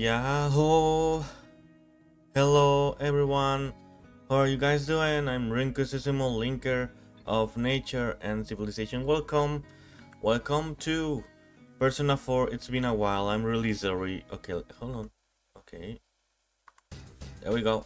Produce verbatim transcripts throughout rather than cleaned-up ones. Yahoo! Hello everyone, how are you guys doing? I'm Rinku Susumu, linker of nature and civilization. Welcome, welcome to Persona four. It's been a while. I'm really sorry. Okay, hold on. Okay, there we go.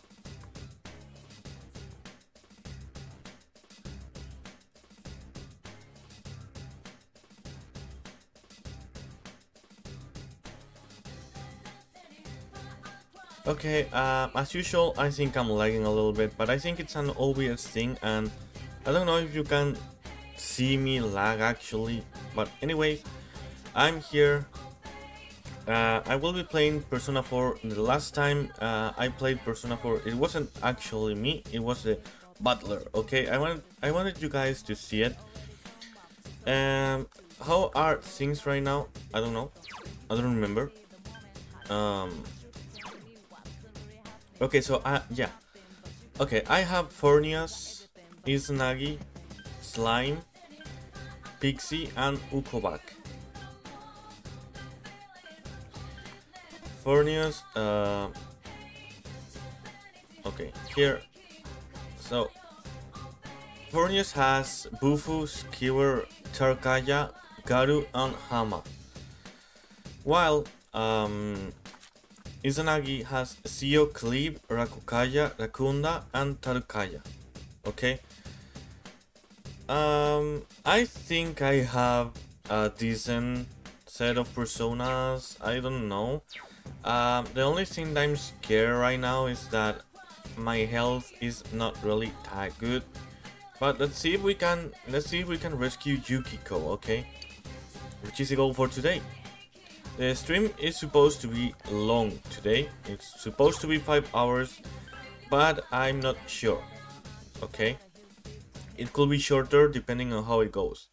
Okay, uh, as usual, I think I'm lagging a little bit, but I think it's an obvious thing, and I don't know if you can see me lag actually, but anyway, I'm here. Uh, I will be playing Persona four. The last time uh, I played Persona four, it wasn't actually me, it was the butler, okay? I wanted, I wanted you guys to see it. Um, how are things right now? I don't know. I don't remember. Um... Okay, so uh, yeah, okay, I have Fournius, Izanagi, Slime, Pixie, and Ukobak. Fournius, uh, okay, here, so Fournius has Bufu, Skewer, Tarukaja, Garu, and Hama, while um, Izanagi has Sio, Cleave, Rakukaya, Rakunda, and Tarukaja. Okay. Um, I think I have a decent set of personas. I don't know. Um, the only thing that I'm scared right now is that my health is not really that good. But let's see if we can. Let's see if we can rescue Yukiko. Okay. Which is the goal for today. The stream is supposed to be long today. It's supposed to be five hours, but I'm not sure. Okay, it could be shorter depending on how it goes.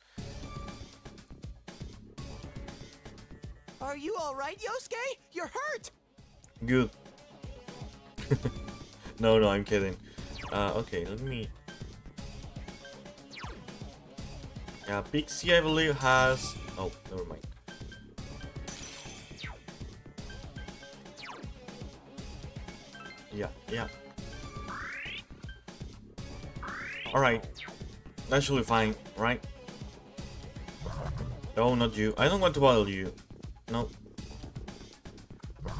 Are you all right, Yosuke? You're hurt. Good. no, no, I'm kidding. Uh, okay, let me. Yeah, Pixie, I believe, has. Oh, never mind. Yeah, yeah. Alright. That should be fine, right? Oh, not you. I don't want to bother you. No.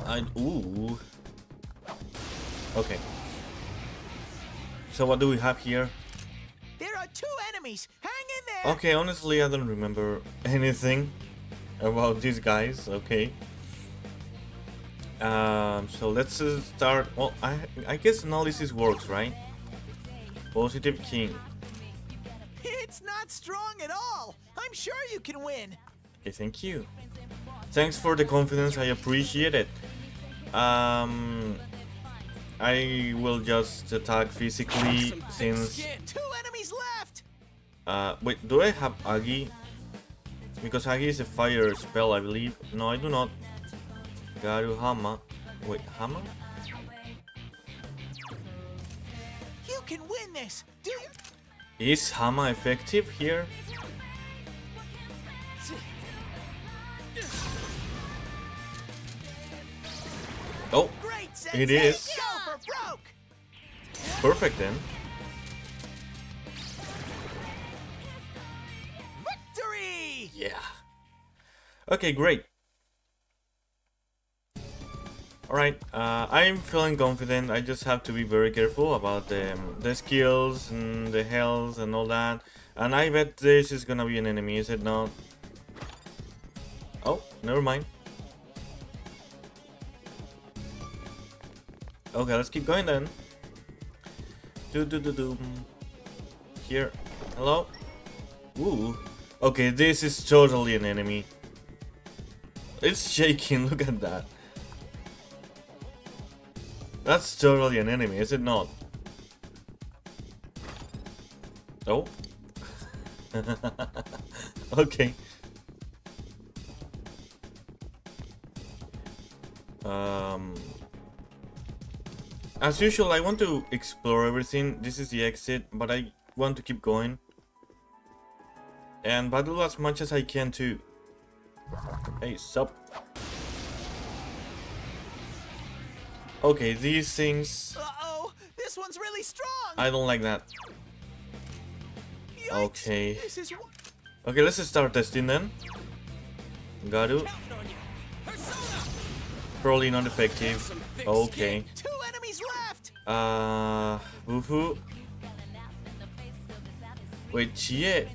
I... Ooh. Okay. So what do we have here? There are two enemies! Hang in there! Okay, honestly, I don't remember anything about these guys, okay? Um, so let's uh, start. Well, I I guess analysis works, right? Positive king. It's not strong at all. I'm sure you can win. Okay, thank you. Thanks for the confidence. I appreciate it. Um, I will just attack physically since. Two enemies left. Uh, wait. Do I have Agi? Because Agi is a fire spell, I believe. No, I do not. Garu, Hama. Wait, Hama? You can win this. Do you? Is Hama effective here? Oh, great, it is. Perfect then. Victory! Yeah. Okay, great. Alright, uh, I'm feeling confident. I just have to be very careful about the, the skills and the health and all that. And I bet this is gonna be an enemy, is it not? Oh, never mind. Okay, let's keep going then. Do do do do. Here. Hello? Ooh. Okay, this is totally an enemy. It's shaking, look at that. That's totally an enemy, is it not? Oh. okay. Um. As usual, I want to explore everything. This is the exit, but I want to keep going. And battle as much as I can too. Hey, sup. Okay, these things. Uh-oh, this one's really strong. I don't like that. Yikes. Okay. This is... Okay, let's start testing then. Garu. Probably not effective. Okay. Two enemies left. Uh, Bufu. Wait, Chie.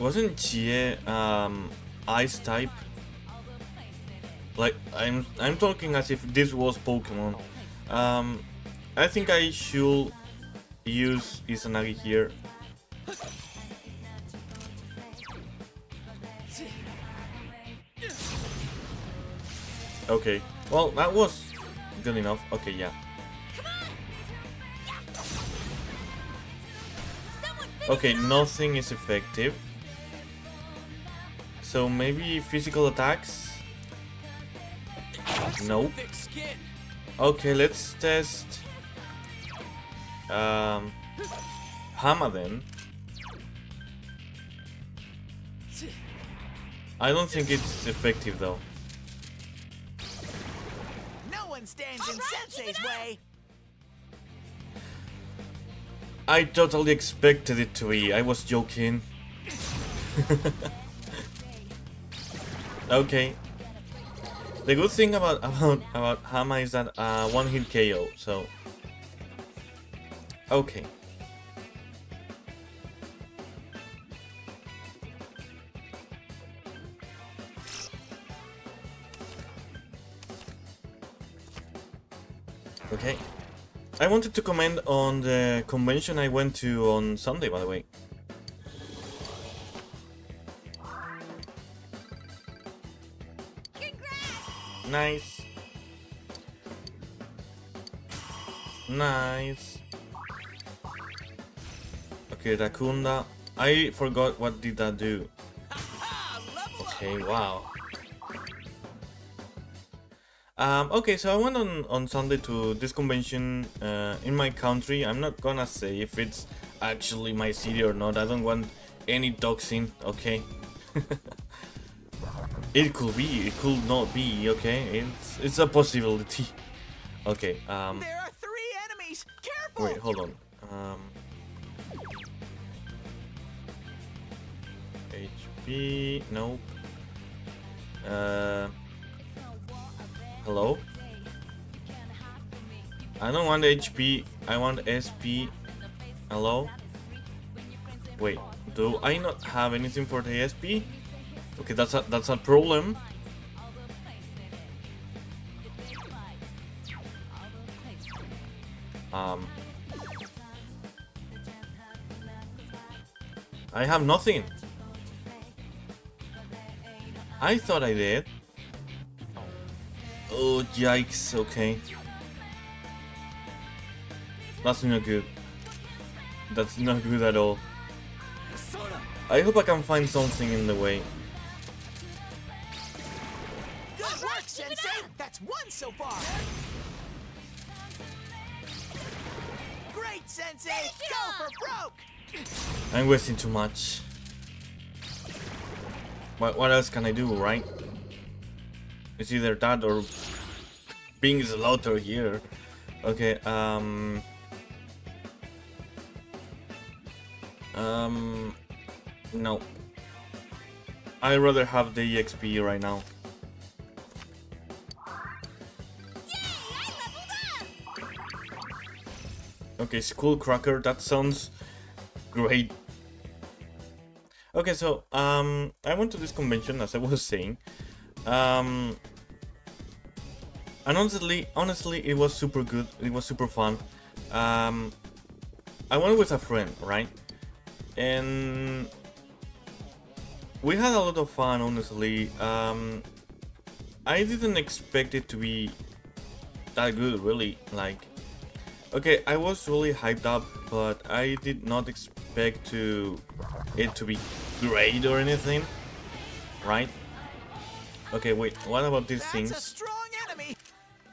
Wasn't Chie um ice type? Like I'm I'm talking as if this was Pokemon. Um, I think I should use Izanagi here. Okay, well that was good enough. Okay, yeah. Okay, nothing is effective. So maybe physical attacks? Nope. Okay, let's test um, Hama then. I don't think it's effective though. Stands in Sensei's way. I totally expected it to be. I was joking. Okay. The good thing about about about Hama is that uh, one hit K O. So. Okay. Okay, I wanted to comment on the convention I went to on Sunday, by the way. Congrats! Nice. Nice. Okay, Rakunda. I forgot what did that do. Okay, wow. Um, okay, so I went on, on Sunday to this convention uh, in my country. I'm not gonna say if it's actually my city or not. I don't want any doxing, okay? It could be, it could not be, okay? It's it's a possibility. Okay, um... There are three enemies! Careful! Wait, hold on. Um... H P... Nope. Uh... Hello? I don't want H P, I want S P. Hello? Wait, do I not have anything for the S P? Okay, that's a, that's a problem. Um, I have nothing. I thought I did. Oh, yikes, okay. That's not good. That's not good at all. I hope I can find something in the way. Good work, Sensei! That's one so far! Great, Sensei! Go for broke! I'm wasting too much. What, what else can I do, right? It's either that or being slaughtered here. Okay, um... Um... No. I'd rather have the E X P right now. Yay, I leveled up! Okay, School Cracker, that sounds great. Okay, so, um... I went to this convention, as I was saying. Um, and honestly, honestly, it was super good. It was super fun. Um, I went with a friend, right? And we had a lot of fun, honestly. Um, I didn't expect it to be that good, really. Like, okay, I was really hyped up, but I did not expect to it to be great or anything, right? Okay, wait, what about these things? That's a strong enemy.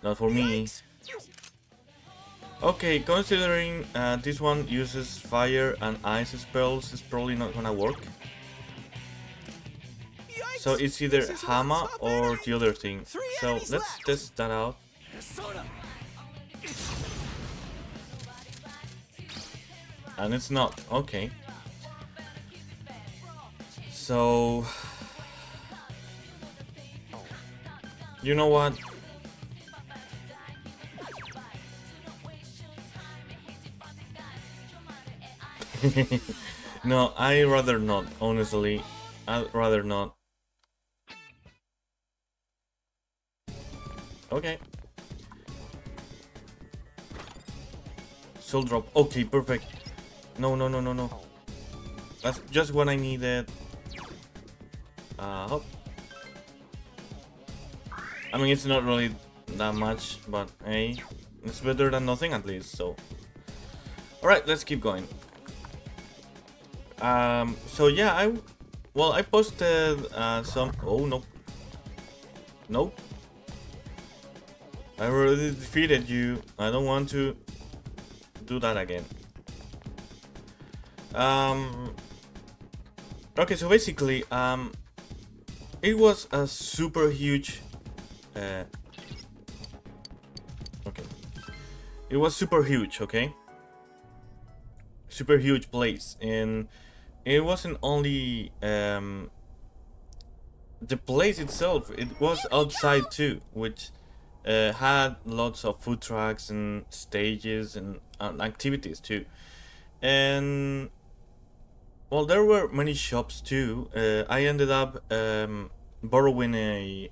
Not for me. Okay, considering uh, this one uses fire and ice spells, it's probably not gonna work. Yikes. So it's either Hama or the other thing. So let's test that out. And it's not. Okay. So... you know what? No, I'd rather not, honestly. I'd rather not. Okay. Soul drop. Okay, perfect. No, no, no, no, no. That's just what I needed. Uh, oh. I mean, it's not really that much, but hey, it's better than nothing at least, so. Alright, let's keep going. Um, so yeah, I, well, I posted uh, some, oh no, nope, I already defeated you, I don't want to do that again. Um, okay, so basically, um, it was a super huge, uh, okay, it was super huge, okay, super huge place, and it wasn't only um, the place itself, it was outside too, which uh, had lots of food trucks and stages and uh, activities too. And well, there were many shops too. Uh, I ended up um, borrowing a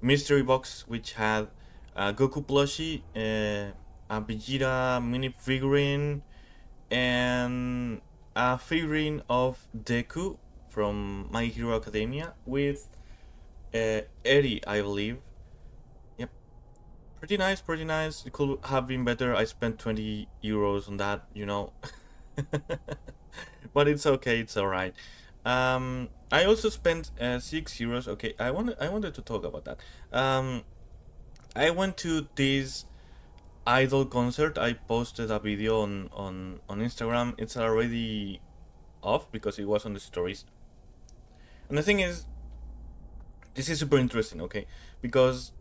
mystery box which had a Goku plushie, uh, a Vegeta mini figurine, and a figurine of Deku from My Hero Academia with uh, Eddie, I believe. Yep. Pretty nice, pretty nice. It could have been better. I spent twenty euros on that, you know. But it's okay, it's alright. Um, I also spent uh, six euros. Okay, I, want I wanted to talk about that. Um, I went to this idol concert. I posted a video on, on, on Instagram. It's already off because it was on the stories. And the thing is, this is super interesting, okay? Because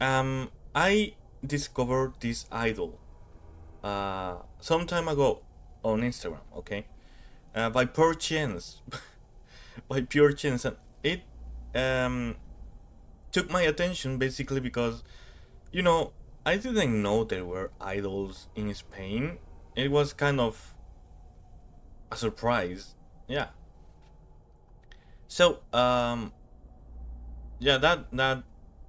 um, I discovered this idol uh, some time ago on Instagram, okay? Uh, by pure chance. By pure chance. And it um, took my attention basically because, you know, I didn't know there were idols in Spain. It was kind of a surprise. Yeah. So, um, yeah, that that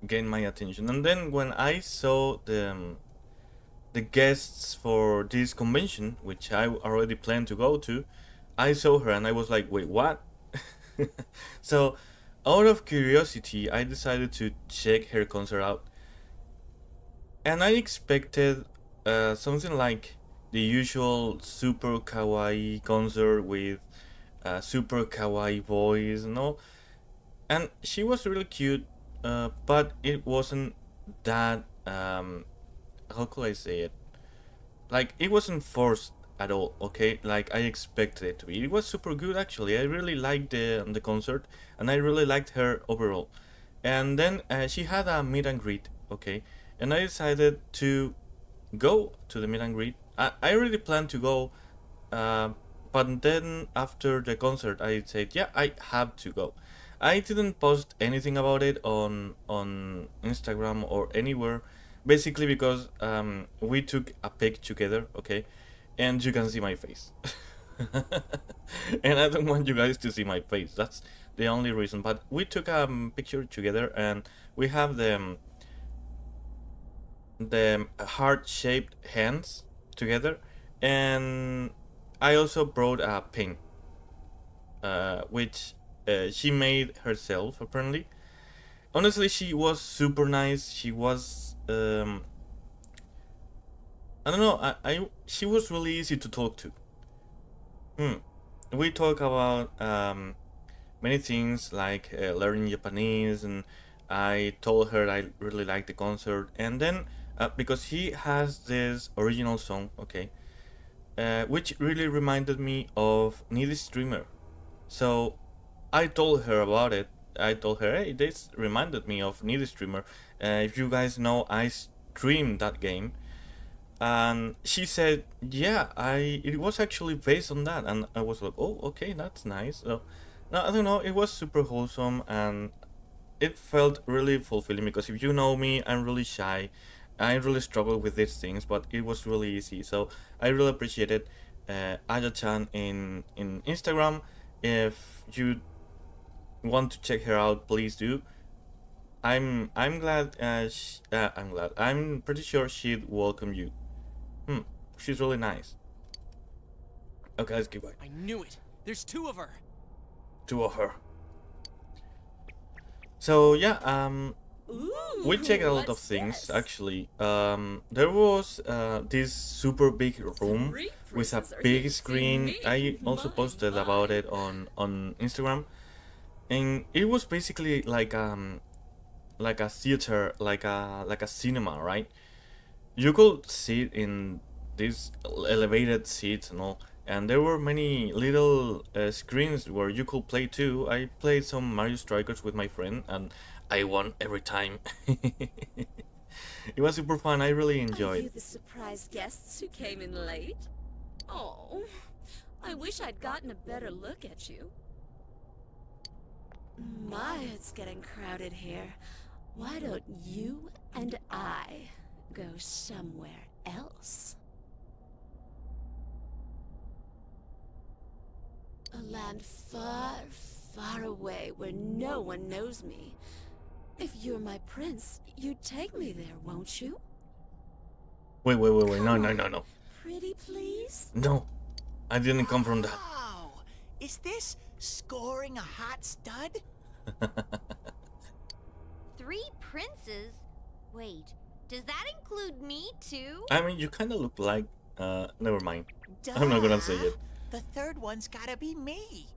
gained my attention. And then when I saw the um, the guests for this convention, which I already planned to go to, I saw her and I was like, wait, what? So, out of curiosity, I decided to check her concert out. And I expected uh, something like the usual super kawaii concert with uh, super kawaii boys and all. And she was really cute, uh, but it wasn't that, um, how could I say it? Like, it wasn't forced at all, okay? Like, I expected it to be. It was super good, actually. I really liked the, the concert, and I really liked her overall. And then uh, she had a meet and greet, okay? And I decided to go to the meet and greet. I, I really planned to go, uh, but then after the concert I said, yeah, I have to go. I didn't post anything about it on, on Instagram or anywhere, basically because um, we took a pic together, okay? And you can see my face. And I don't want you guys to see my face, that's the only reason. But we took a um, picture together, and we have the... Um, the heart-shaped hands together, and I also brought a pin, uh, which uh, she made herself apparently. Honestly, she was super nice. She was um, I don't know, I, I she was really easy to talk to. Hmm. We talk about um, many things like uh, learning Japanese, and I told her I really liked the concert, and then Uh, because he has this original song, okay, uh, which really reminded me of Needy Streamer. So I told her about it, I told her, hey, this reminded me of Needy Streamer. Uh, if you guys know, I streamed that game. And she said, yeah, I it was actually based on that. And I was like, oh, okay, that's nice. So, no, I don't know, it was super wholesome and it felt really fulfilling because if you know me, I'm really shy. I really struggle with these things, but it was really easy. So I really appreciate it. Uh, Aya-chan in, in Instagram. If you want to check her out, please do. I'm I'm glad uh, she, uh, I'm glad I'm pretty sure she'd welcome you. Hmm, she's really nice. Okay, let's get back. I knew it. There's two of her. Two of her. So yeah, um, Ooh, we checked a lot of things this? actually. Um, there was uh, this super big room with a big screen. I also posted about it on on Instagram, and it was basically like um. like a theater, like a like a cinema, right? You could sit in these elevated seats and all, and there were many little uh, screens where you could play too. I played some Mario Strikers with my friend, and I won every time. It was super fun. I really enjoyed. Are you the surprise guests who came in late? Oh, I wish I'd gotten a better look at you. My, it's getting crowded here. Why don't you and I go somewhere else? A land far, far away where no one knows me. If you're my prince, you'd take me there, won't you? Wait, wait, wait, wait, no, no, no, no. Pretty please? No, I didn't come from that. Wow, is this scoring a hot stud? Three princes? Wait, does that include me too? I mean, you kind of look like, uh, never mind. Duh. I'm not gonna say it. The third one's gotta be me.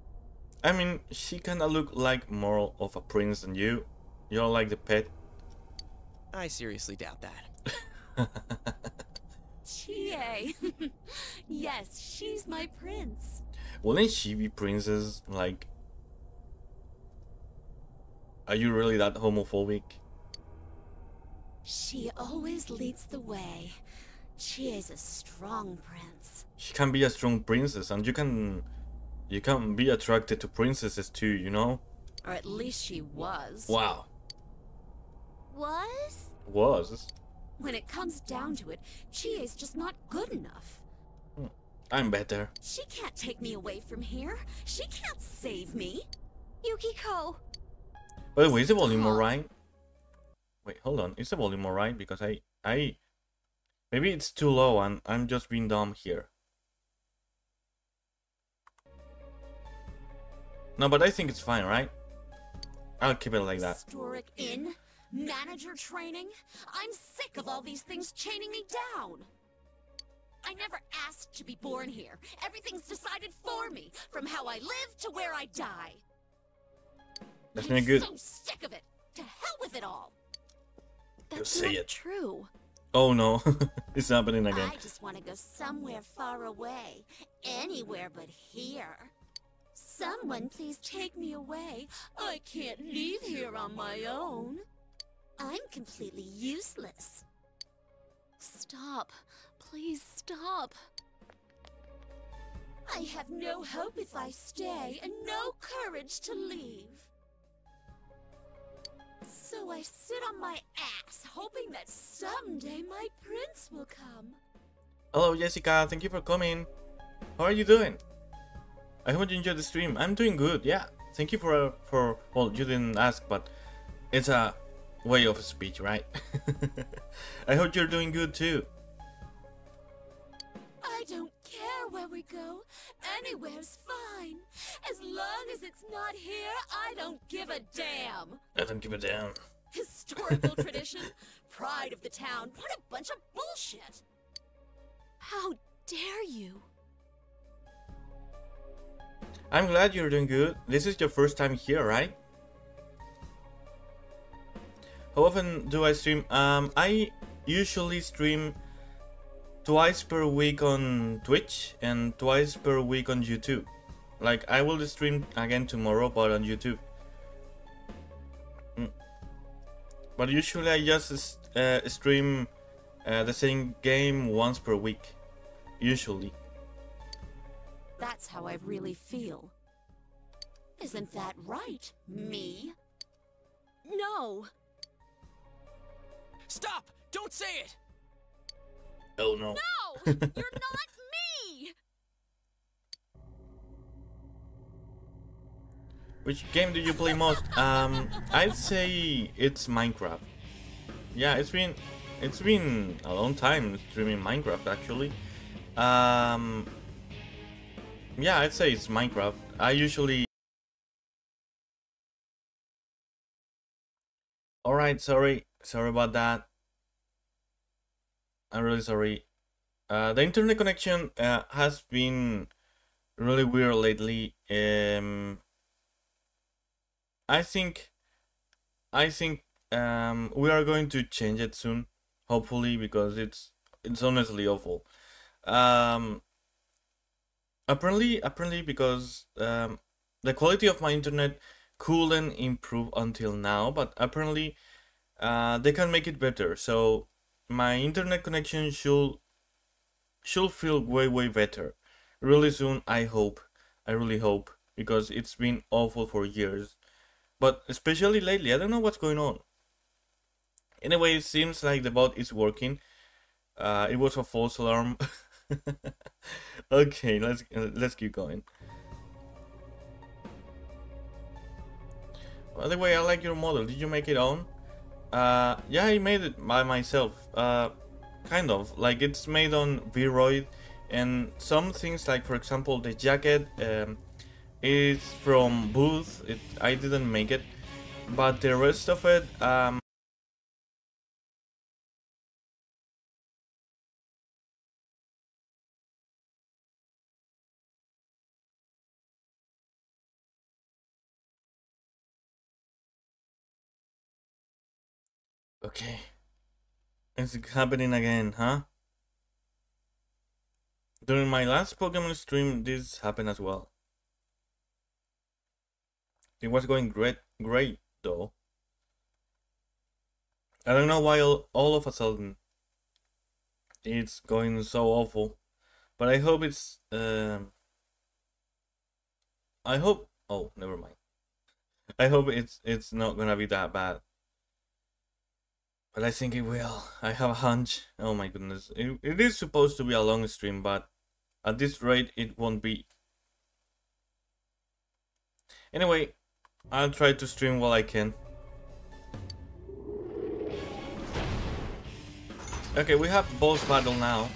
I mean, she kind of look like more of a prince than you. You're like the pet. I seriously doubt that. Chie. Yes, she's my prince. Wouldn't she be princess? Like, are you really that homophobic? She always leads the way. She is a strong prince. She can be a strong princess, and you can, you can be attracted to princesses too, you know? Or at least she was. Wow. Was? Was. When it comes down to it, Chie is just not good enough. I'm better. She can't take me away from here. She can't save me. Yukiko. By the way, is the volume alright? Wait, hold on. Is the volume alright? Because I, I, maybe it's too low and I'm just being dumb here. No, but I think it's fine, right? I'll keep it like that. Historic inn, manager training. I'm sick of all these things chaining me down. I never asked to be born here. Everything's decided for me, from how I live to where I die. That's not good. I'm so sick of it. To hell with it all. That's not it. True. Oh no, it's happening again. I just want to go somewhere far away, anywhere but here. Someone please take me away. I can't leave here on my own. I'm completely useless. Stop. Please stop. I have no hope if I stay and no courage to leave. So I sit on my ass hoping that someday my prince will come. Hello Jessica, thank you for coming. How are you doing? I hope you enjoyed the stream. I'm doing good, yeah. Thank you for, for well, you didn't ask, but it's a way of speech, right? I hope you're doing good too. I don't care where we go. Anywhere's fine. As long as it's not here, I don't give a damn. I don't give a damn. Historical tradition, pride of the town. What a bunch of bullshit. How dare you? I'm glad you're doing good. This is your first time here, right? How often do I stream? Um, I usually stream twice per week on Twitch and twice per week on YouTube. Like, I will stream again tomorrow, but on YouTube. Mm. But usually I just uh, stream uh, the same game once per week. Usually. That's how I really feel. Isn't that right, me? No! Stop! Don't say it! Oh no. No! You're not me! Which game do you play most? Um, I'd say it's Minecraft. Yeah, it's been it's been a long time streaming Minecraft actually. Um, yeah, I'd say it's Minecraft. I usually. All right, sorry, sorry about that. I'm really sorry. Uh, the internet connection uh, has been really weird lately. Um, I think, I think um, we are going to change it soon, hopefully, because it's it's honestly awful. Um, apparently, apparently, because um, the quality of my internet couldn't improve until now, but apparently uh, they can make it better. So my internet connection should should feel way way better really soon. I hope, I really hope, because it's been awful for years, but especially lately. I don't know what's going on. Anyway, it seems like the bot is working. Uh, it was a false alarm. Okay, let's let's keep going. By the way, I like your model. Did you make it own? Uh, yeah, I made it by myself. Uh, kind of. Like, it's made on Vroid, and some things, like for example the jacket, um, is from Booth. It, I didn't make it, but the rest of it. Um, Okay, it's happening again, huh? During my last Pokemon stream, this happened as well. It was going great, great though. I don't know why all, all of a sudden it's going so awful, but I hope it's. Um, I hope. Oh, never mind. I hope it's it's not gonna be that bad. But I think it will. I have a hunch. Oh my goodness. It, it is supposed to be a long stream, but at this rate it won't be. Anyway, I'll try to stream while I can. Okay, we have boss battle now.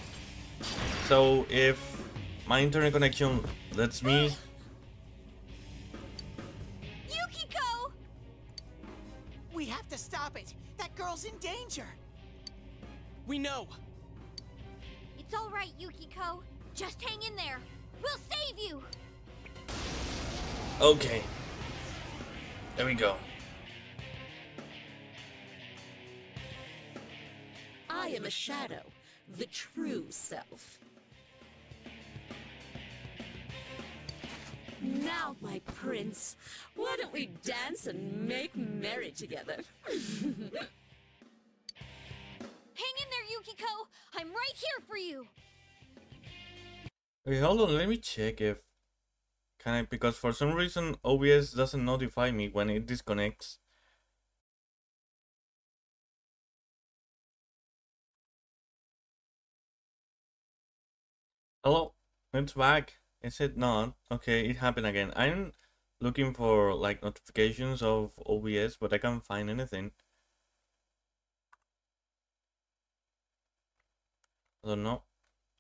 So if my internet connection lets me... Yukiko! We have to stop it! That girl's in danger. We know. It's all right, Yukiko. Just hang in there. We'll save you. Okay. There we go. I am a shadow, the true self. Now, my prince, why don't we dance and make merry together? Hang in there, Yukiko! I'm right here for you! Okay, hold on, let me check if... Can I... Because for some reason, O B S doesn't notify me when it disconnects. Hello? It's back. Is it not? Okay, it happened again. I'm looking for like notifications of O B S, but I can't find anything. I don't know.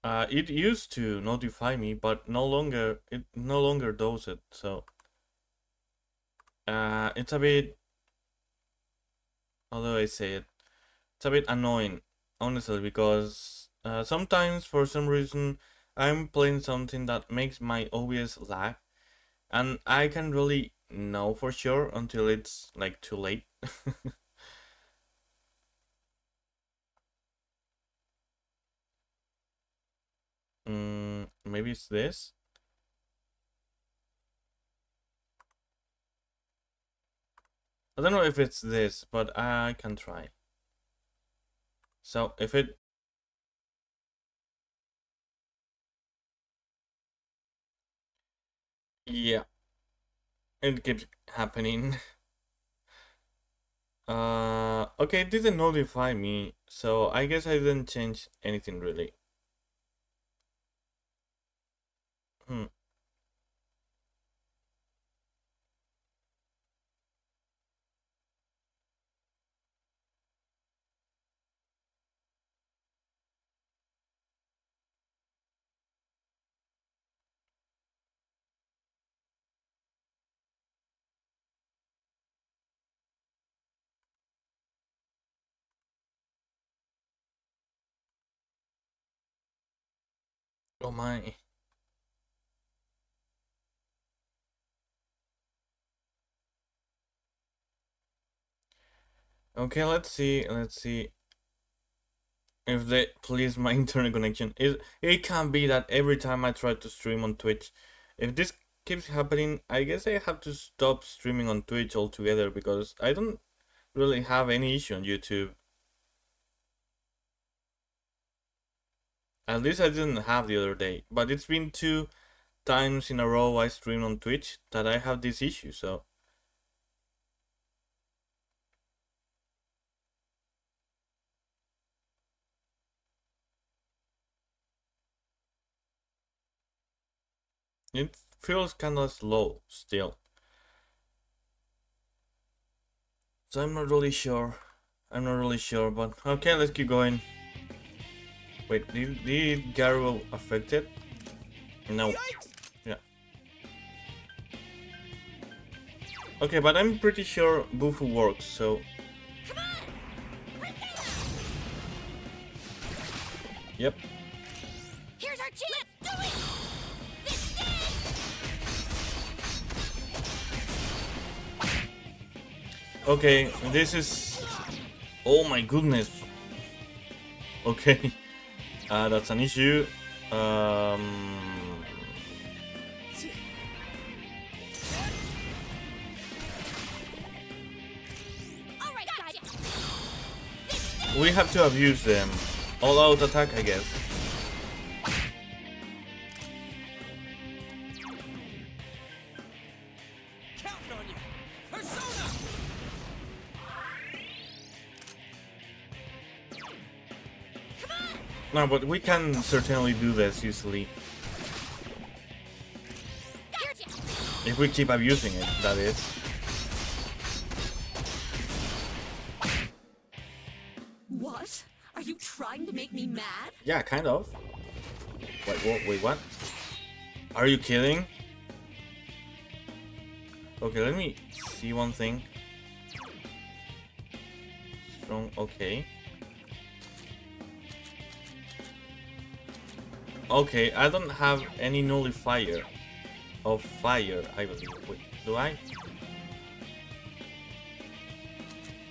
Uh, it used to notify me, but no longer it no longer does it. So uh, it's a bit. Although I say it, it's a bit annoying, honestly, because uh, sometimes for some reason. I'm playing something that makes my O B S lag, and I can't really know for sure until it's like too late. mm, maybe it's this. I don't know if it's this, but I can try. So if it... Yeah. It keeps happening. Uh, okay, it didn't notify me, so I guess I didn't change anything really. Hmm. Oh my. Okay, let's see, let's see if they please my internet connection. It, it can be that every time I try to stream on Twitch, if this keeps happening, I guess I have to stop streaming on Twitch altogether because I don't really have any issue on YouTube. At least I didn't have the other day, but it's been two times in a row I streamed on Twitch that I have this issue, so. It feels kinda slow still. So I'm not really sure. I'm not really sure, but okay, let's keep going. Wait, did, did Garu affect it? No. Yeah. Okay, but I'm pretty sure Bufu works, so... Yep. Here's our chance. Let's do it! This day! Okay, this is... Oh my goodness. Okay. Uh, that's an issue. Um... We have to abuse them. All out attack, I guess. No, but we can certainly do this easily. If we keep abusing it, that is. What? Are you trying to make me mad? Yeah, kind of. Wait, what? Wait, what? Are you kidding? Okay, let me see one thing. Strong, okay. Okay, I don't have any nullifier of fire, I believe. Wait, do I?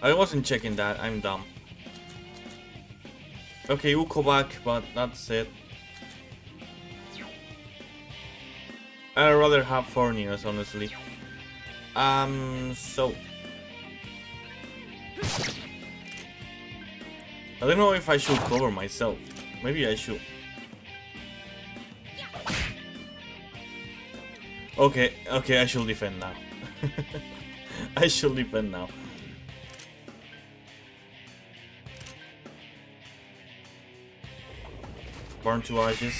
I wasn't checking that, I'm dumb. Okay, Uko back, but that's it. I'd rather have Fournius, honestly. Um, so... I don't know if I should cover myself. Maybe I should. Okay, okay, I should defend now. I should defend now. Burn to ashes.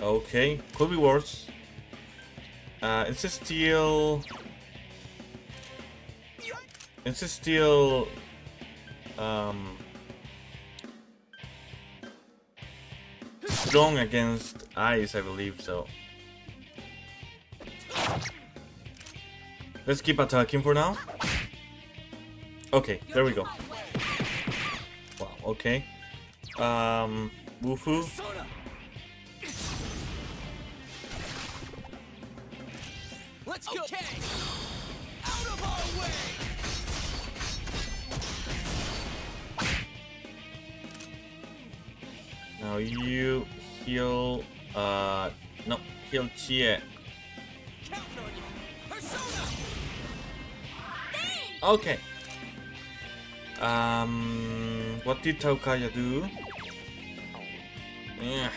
Okay, could be worse. Uh, it's still... It's still... Um... Strong against ice, I believe, so... Let's keep attacking for now. Okay, there we go. Wow, okay. Um, Bufu. Let's go. Okay. Out of our way. Now you heal uh no, heal Chie. Okay. Um, what did Tarukaja do? Yeah.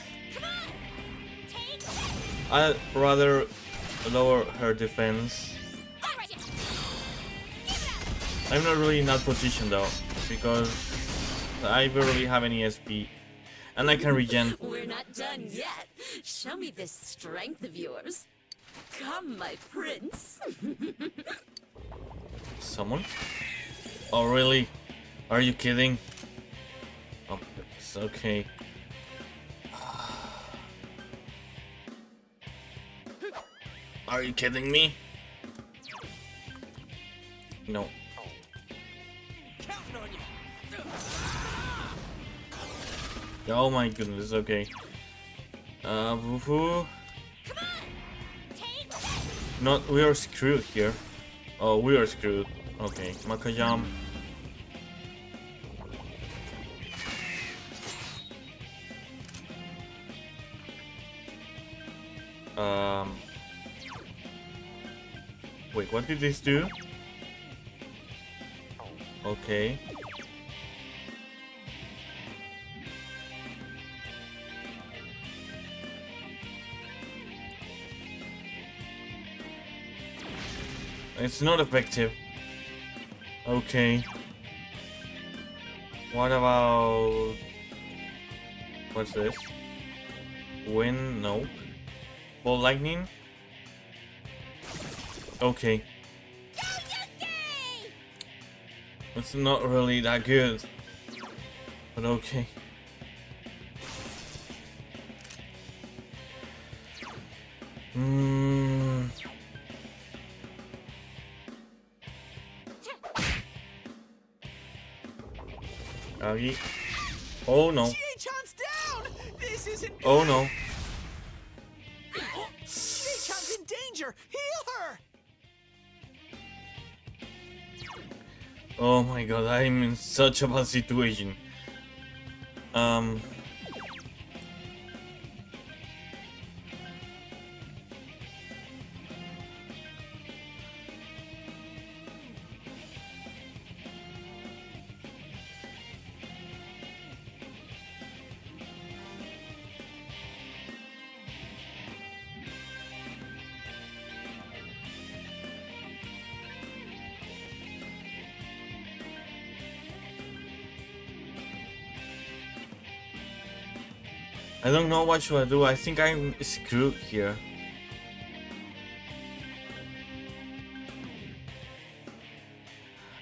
I'd rather lower her defense. I'm not really in that position though, because I barely have any S P. And I can regen. We're not done yet. Show me this strength of yours. Come, my prince. Someone? Oh, really? Are you kidding? Oh, it's okay. Are you kidding me? No. Oh my goodness, okay. Uh, Bufu. Not, we are screwed here. Oh, we are screwed. Okay, Makajam. Um. Wait, what did this do? Okay. It's not effective. Okay. What about... What's this? Wind? Nope. Ball lightning? Okay. It's not really that good. But okay. Hmm... Agi. Oh no. Oh no. In danger. Heal her. Oh my god, I'm in such a bad situation. Um I don't know what should I do. I think I'm screwed here.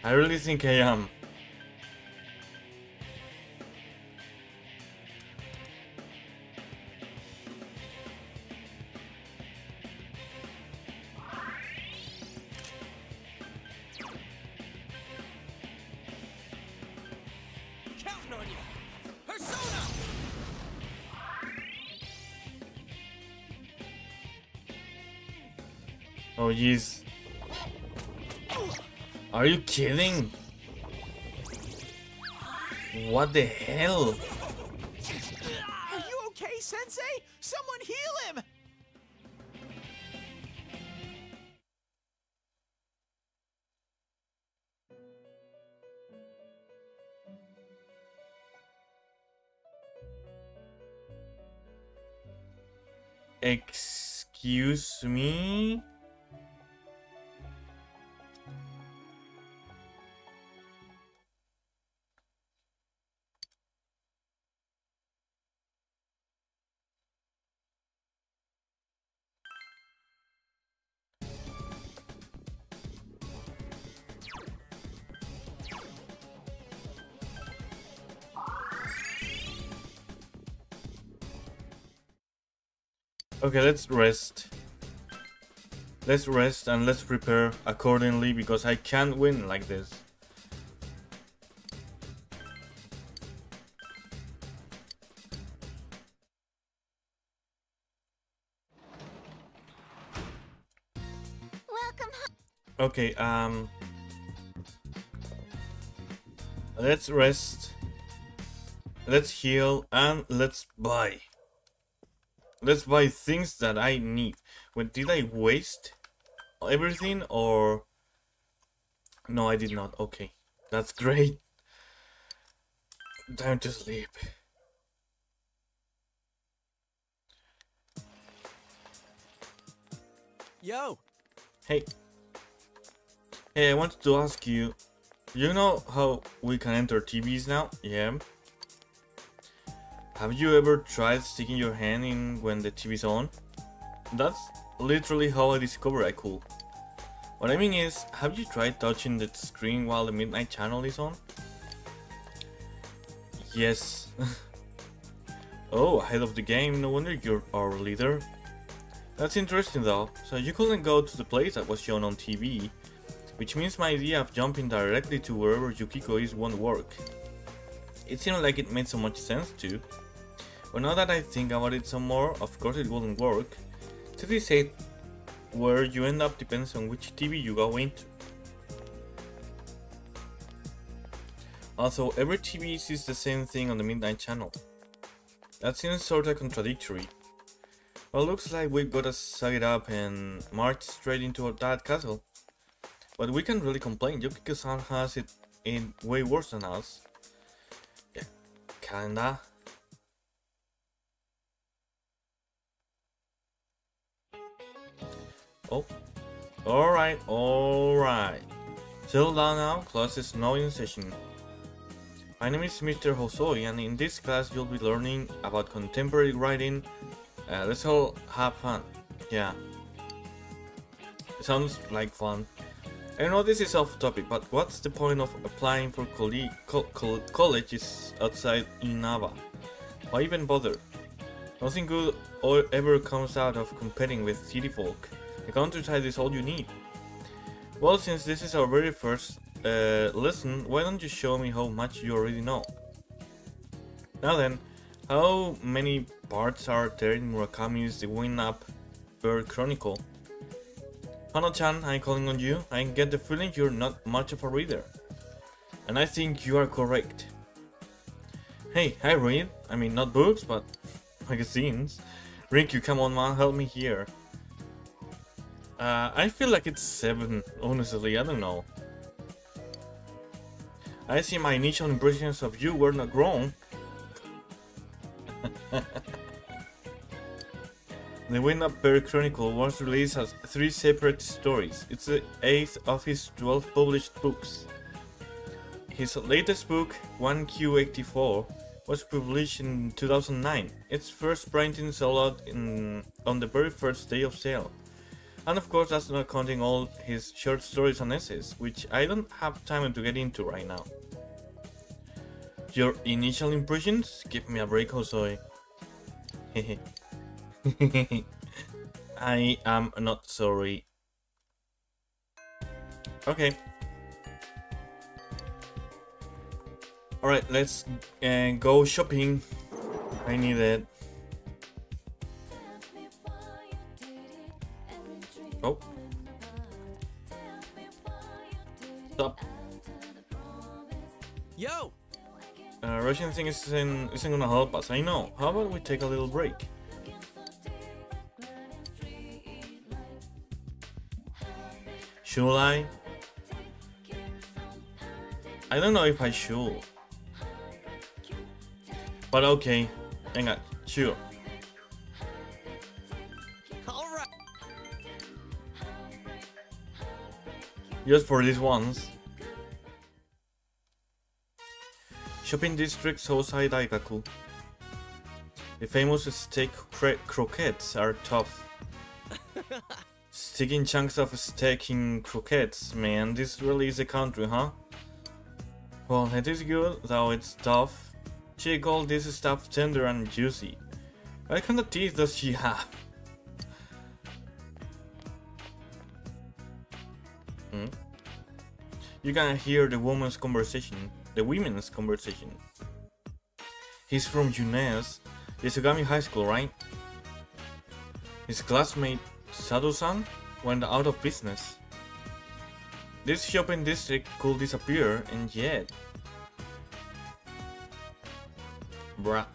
I really think I am. Oh jeez. Are you kidding? What the hell? Are you okay, Sensei? Someone heal him! Excuse me? Okay, let's rest. Let's rest and let's prepare accordingly, because I can't win like this. Welcome home. Okay, um let's rest. Let's heal and let's buy. Let's buy things that I need. Wait, did I waste everything or No, I did not. Okay. That's great. Time to sleep. Yo! Hey. Hey, I wanted to ask you, you know how we can enter T Vs now? Yeah. Have you ever tried sticking your hand in when the T V's on? That's literally how I discovered I could. What I mean is, have you tried touching the screen while the midnight channel is on? Yes. Oh, ahead of the game, no wonder you're our leader. That's interesting though, so you couldn't go to the place that was shown on T V, which means my idea of jumping directly to wherever Yukiko is won't work. It seemed like it made so much sense too, but now that I think about it some more, of course it wouldn't work. Teddy said where you end up depends on which T V you go into. Also, every T V sees the same thing on the midnight channel. That seems sorta contradictory. Well, looks like we've gotta suck it up and march straight into that castle. But we can't really complain, Yukiko-san has it in way worse than us. Yeah, kinda. Oh, alright, alright. Settle down now, class is now in session. My name is Mister Hosoi, and in this class you'll be learning about contemporary writing. Uh, let's all have fun. Yeah. Sounds like fun. I know this is off topic, but what's the point of applying for colle co co colleges outside Inaba? Why even bother? Nothing good ever comes out of competing with city folk. The countryside is all you need. Well, since this is our very first uh, lesson, why don't you show me how much you already know? Now then, how many parts are there in Murakami's The Wind-Up Bird Chronicle? Hano-chan, I'm calling on you. I get the feeling you're not much of a reader. And I think you are correct. Hey, I read. I mean, not books, but magazines. Riku, come on man, help me here. Uh, I feel like it's seven, honestly, I don't know. I see my initial impressions of you were not wrong. The Wind-Up Bird Chronicle was released as three separate stories. It's the eighth of his twelve published books. His latest book, one Q eighty-four, was published in two thousand nine. Its first printing sold out in, on the very first day of sale. And of course that's not counting all his short stories and essays, which I don't have time to get into right now. Your initial impressions? Give me a break, Hosoi. I am not sorry. Okay. Alright, let's uh, go shopping. I need it. Oh. Stop. Yo. Uh, Russian thing isn't isn't gonna help us. I know. How about we take a little break? Should I? I don't know if I should. But okay. Hang on. Sure. Just for these ones. Shopping district Souzai Daigaku. The famous steak cro croquettes are tough. Sticking chunks of steak in croquettes, man, this really is a country, huh? Well, it is good, though it's tough. She called this stuff tender and juicy. What kind of teeth does she have? You can hear the woman's conversation, the women's conversation. He's from Junes, Yasugami High School, right? His classmate Sato-san went out of business. This shopping district could disappear, and yet... Bruh.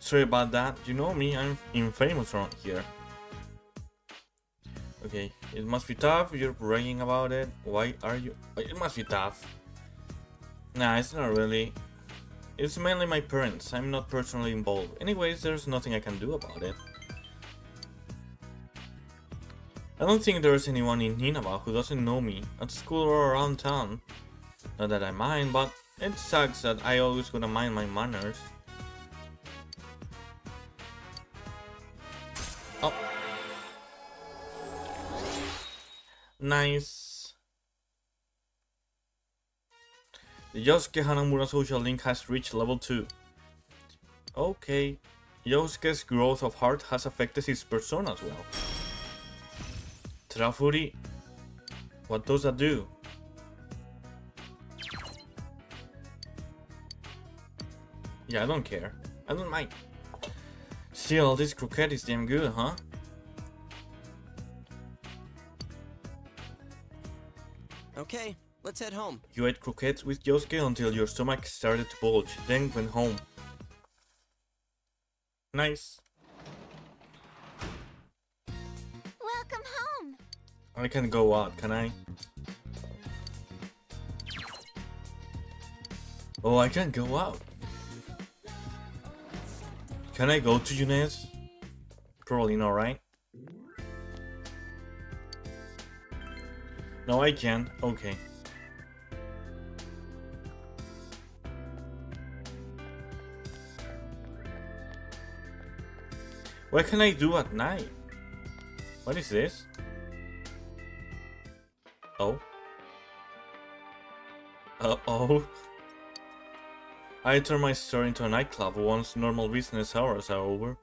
Sorry about that, you know me, I'm infamous around here. Okay, it must be tough, you're bragging about it. Why are you... It must be tough. Nah, it's not really. It's mainly my parents, I'm not personally involved. Anyways, there's nothing I can do about it. I don't think there's anyone in Inaba who doesn't know me, at school or around town. Not that I mind, but it sucks that I always gotta mind my manners. Oh. Nice. The Yosuke Hanamura social link has reached level two. Okay. Yosuke's growth of heart has affected his persona as well. Trafuri? What does that do? Yeah, I don't care. I don't mind. Still, this croquette is damn good, huh? Okay, let's head home. You ate croquettes with Yosuke until your stomach started to bulge, then went home. Nice. Welcome home. I can go out, can I? Oh, I can go out. Can I go to Junes? Probably not, right? No, I can't. Okay. What can I do at night? What is this? Oh. Uh-oh. I turned my store into a nightclub once normal business hours are over.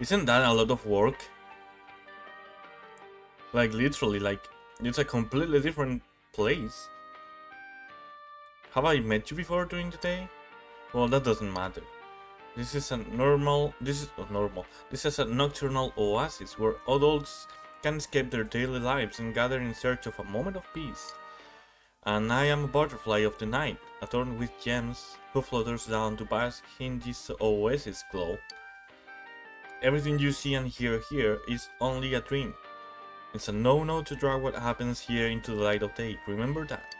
Isn't that a lot of work? Like literally, like, it's a completely different place. Have I met you before during the day? Well, that doesn't matter. This is a normal, this is not normal, this is a nocturnal oasis where adults can escape their daily lives and gather in search of a moment of peace. And I am a butterfly of the night, adorned with gems, who flutters down to bask in this oasis glow. Everything you see and hear here is only a dream. It's a no-no to drag what happens here into the light of day, remember that.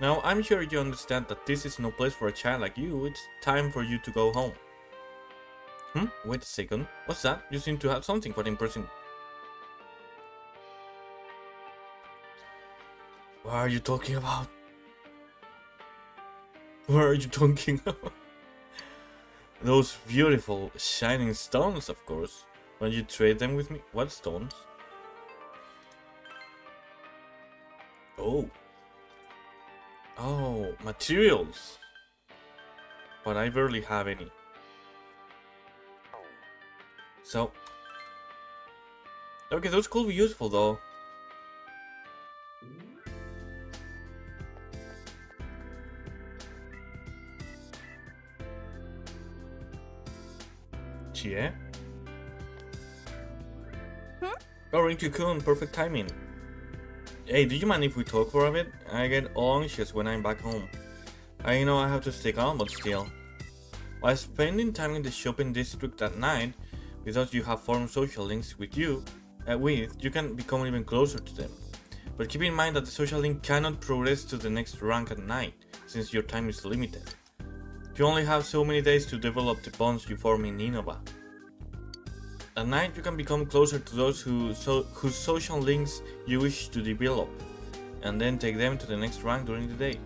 Now, I'm sure you understand that this is no place for a child like you, it's time for you to go home. Hmm, wait a second, what's that? You seem to have something quite impressive. What are you talking about? What are you talking about? Those beautiful shining stones, of course. When you trade them with me. What stones? Oh. Oh, materials. But I barely have any. So. Okay, those could be useful though. Chie? Hmm? Oh, Rinkyu-kun, perfect timing. Hey, do you mind if we talk for a bit? I get all anxious when I'm back home. I know I have to stick on, but still. While spending time in the shopping district at night, because you have formed social links with you, uh, with, you can become even closer to them. But keep in mind that the social link cannot progress to the next rank at night, since your time is limited. You only have so many days to develop the bonds you form in Inaba. At night you can become closer to those who so whose social links you wish to develop, and then take them to the next rank during the day.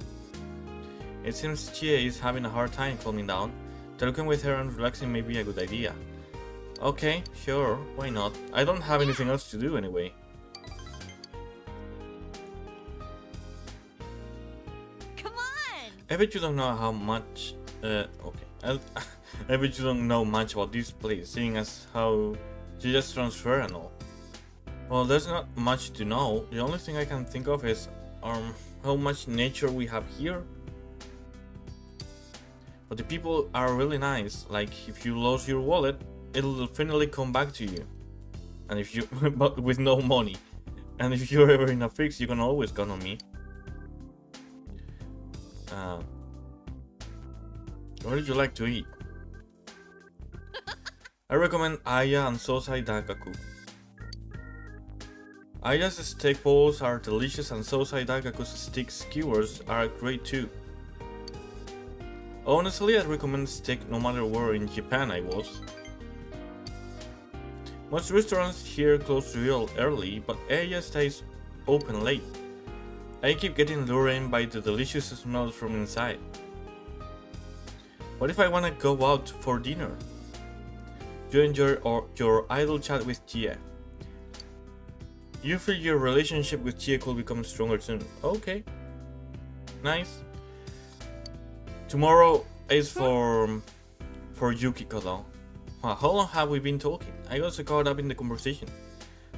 It seems Chie is having a hard time calming down. Talking with her and relaxing may be a good idea. Okay, sure, why not? I don't have anything else to do anyway. Come on! I bet you don't know how much... Uh, okay, I'll, I bet you don't know much about this place, seeing as how you just transfer and all. Well, there's not much to know. The only thing I can think of is um, how much nature we have here. But the people are really nice, like if you lose your wallet, it'll finally come back to you. And if you, but with no money. And if you're ever in a fix, you can always count on me. Uh, What would you like to eat? I recommend Aiya and Souzai Daigaku. Aiya's steak balls are delicious and Souzai Daigaku's steak skewers are great too. Honestly, I recommend steak no matter where in Japan I was. Most restaurants here close real early, but Aiya stays open late. I keep getting lured in by the delicious smells from inside. What if I wanna go out for dinner? You enjoy your, your idle chat with Chie. You feel your relationship with Chie could become stronger soon. Okay. Nice. Tomorrow is for for Yukiko though. Wow, how long have we been talking? I also caught up in the conversation.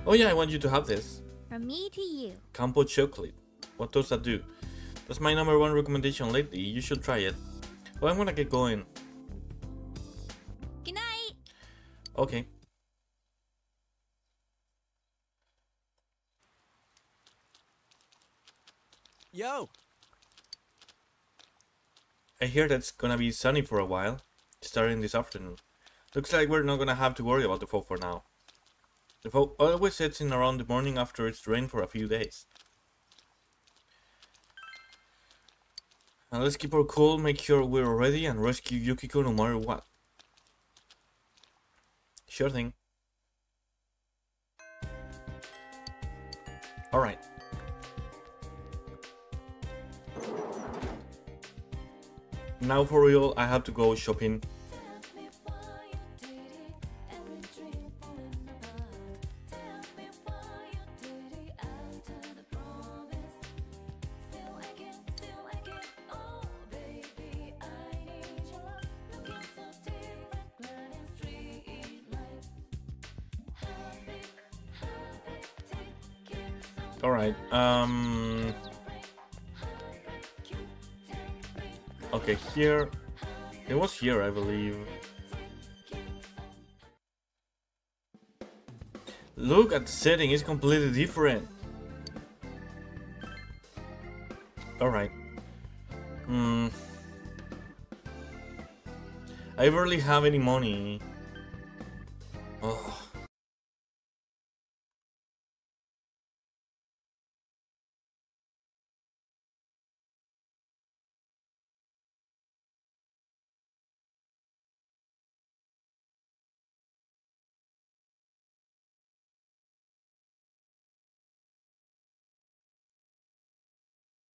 Oh yeah, I want you to have this. From me to you. Campo chocolate. What does that do? That's my number one recommendation lately. You should try it. Well, I'm gonna get going. Good night. Okay. Yo. I hear that's gonna be sunny for a while, starting this afternoon. Looks like we're not gonna have to worry about the fog for now. The fog always sets in around the morning after it's rained for a few days. And let's keep our cool, make sure we're ready and rescue Yukiko no matter what. Sure thing. Alright. Now for real, I have to go shopping. Alright, um... okay, here... it was here, I believe. Look at the setting, it's completely different. Alright. Hmm... I barely have any money. Oh.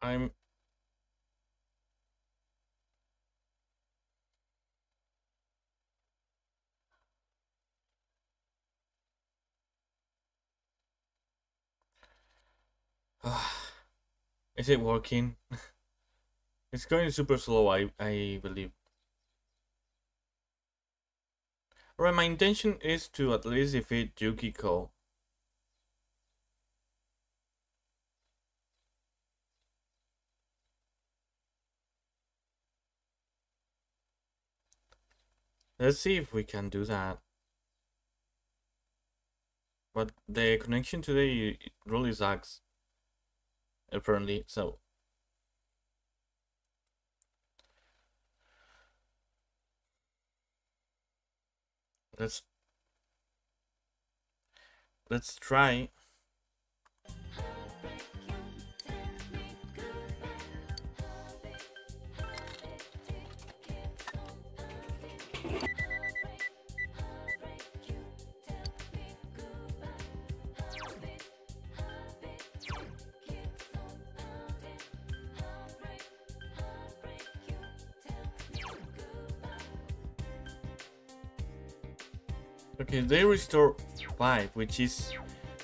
I'm Is it working? It's going super slow, I I believe. Alright, my intention is to at least defeat Yukiko. Let's see if we can do that. But the connection today really sucks, apparently, so. Let's... Let's try. Okay, they restore five, which is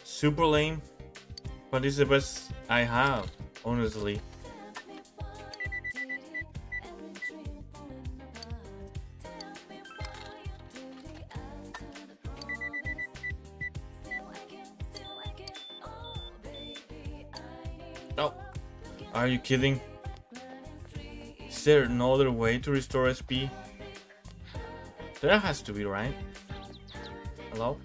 super lame, but it's the best I have, honestly. No, are you kidding? Is there no other way to restore S P? There has to be, right? Hello?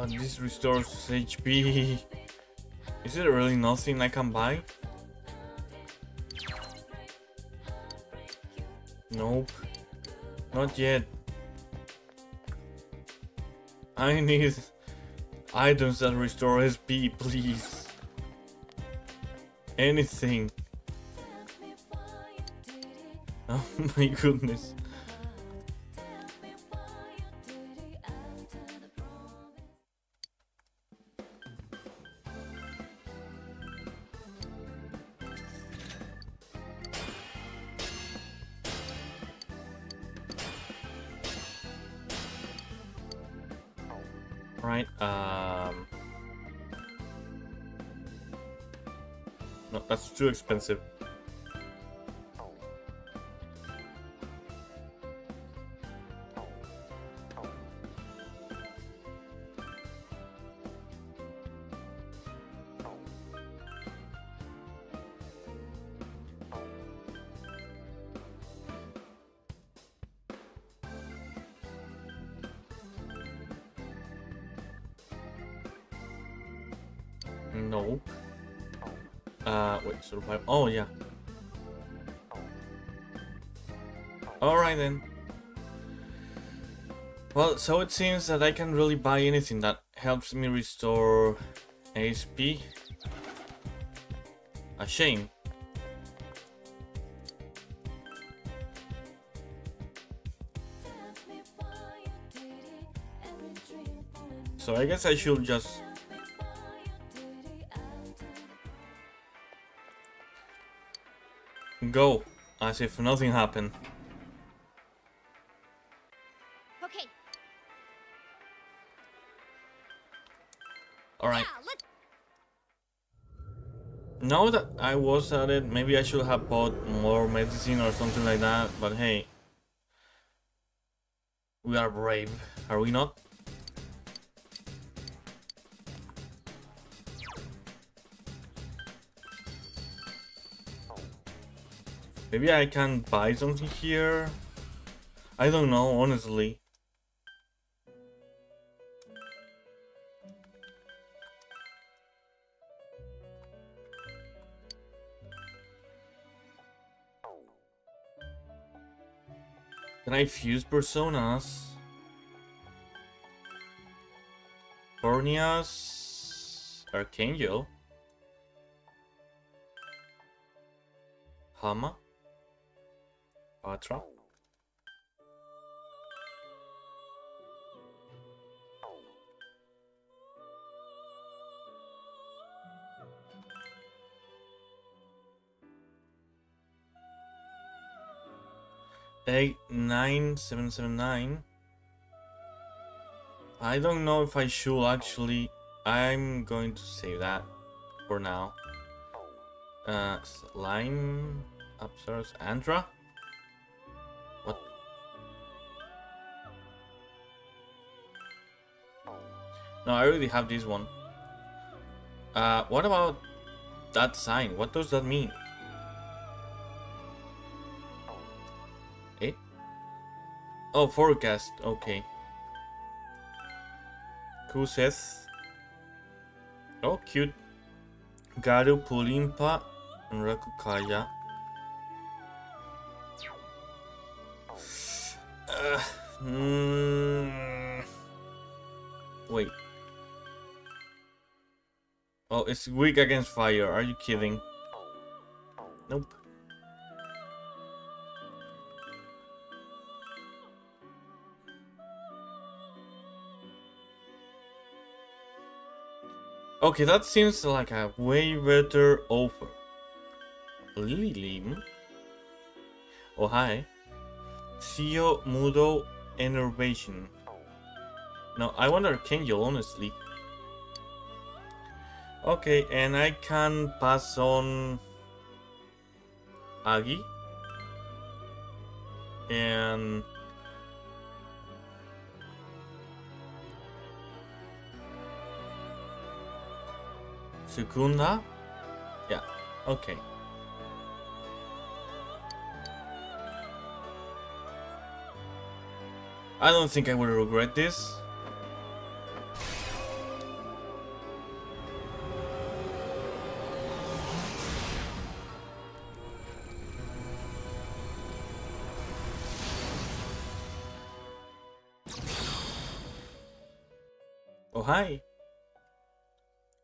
Oh, this restores H P. Is it really nothing I can buy? Nope. Not yet. I need items that restore S P, please. Anything. Oh my goodness. Right, um... no, that's too expensive. Nope. Uh, wait, survive. Oh, yeah. Alright then. Well, so it seems that I can't really buy anything that helps me restore H P. A shame. So I guess I should just... go as if nothing happened. Okay. All right. Yeah, now that I was at it, maybe I should have bought more medicine or something like that. But hey, we are brave, are we not? Maybe I can buy something here. I don't know, honestly. Can I fuse personas? Fournius, Archangel, Hama. Patra. eight nine seven seven nine. I don't know if I should actually. I'm going to save that for now. Uh, slime, upstairs, Andra. No, I already have this one. Uh, what about that sign? What does that mean? Eh? Oh, forecast. Okay. Kuseth. Oh, cute. Garu, Pulimpa, and Rakukaya. Uh, mm, wait. Oh, it's weak against fire. Are you kidding? Nope. Okay, that seems like a way better offer. Lilim. Oh, hi. Seo Mudo Enervation. No, I want Archangel, honestly. Okay, and I can pass on Agi and Sukunda. Yeah, okay. I don't think I will regret this. Oh, hi.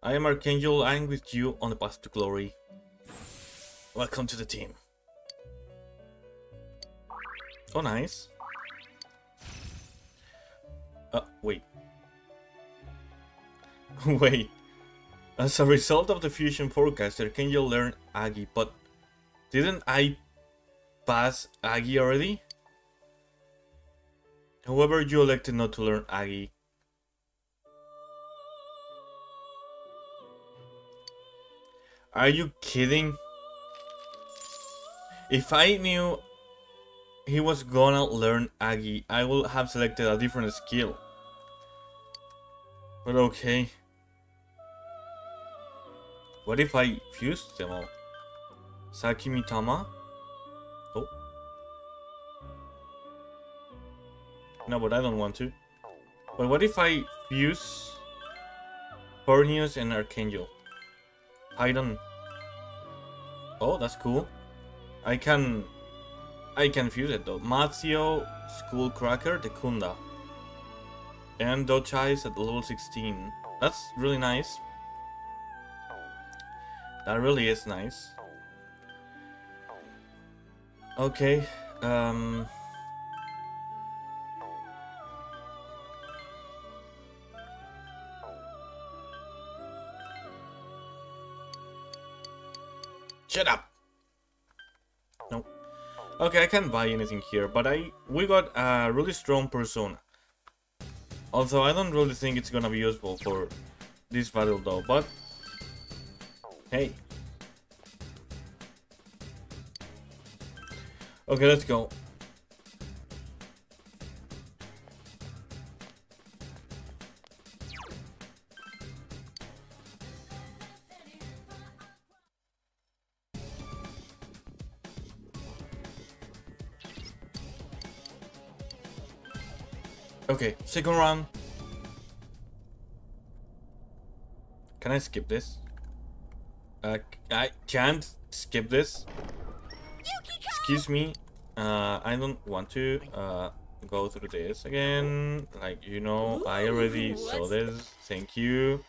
I am Archangel. I am with you on the path to glory. Welcome to the team. Oh, nice. Uh, wait. Wait. As a result of the fusion forecast, Archangel learned Agi, but didn't I pass Agi already? However, you elected not to learn Agi. Are you kidding? If I knew he was gonna learn Agi, I would have selected a different skill. But okay. What if I fused them all? Sakimitama? Oh. No, but I don't want to. But what if I fuse Fournius and Archangel? I don't. Oh, that's cool. I can... I can fuse it though. Matsio, Skullcracker, Dekunda. And Dochai is at level sixteen. That's really nice. That really is nice. Okay. Um... Shut up! No. Okay, I can't buy anything here, but I we got a really strong persona. Also, I don't really think it's gonna be useful for this battle though, but hey. Okay, let's go. Okay, second round. Can I skip this? Uh, I can't skip this. Excuse me. Uh, I don't want to uh, go through this again. Like, you know, ooh, I already saw this. Thank you.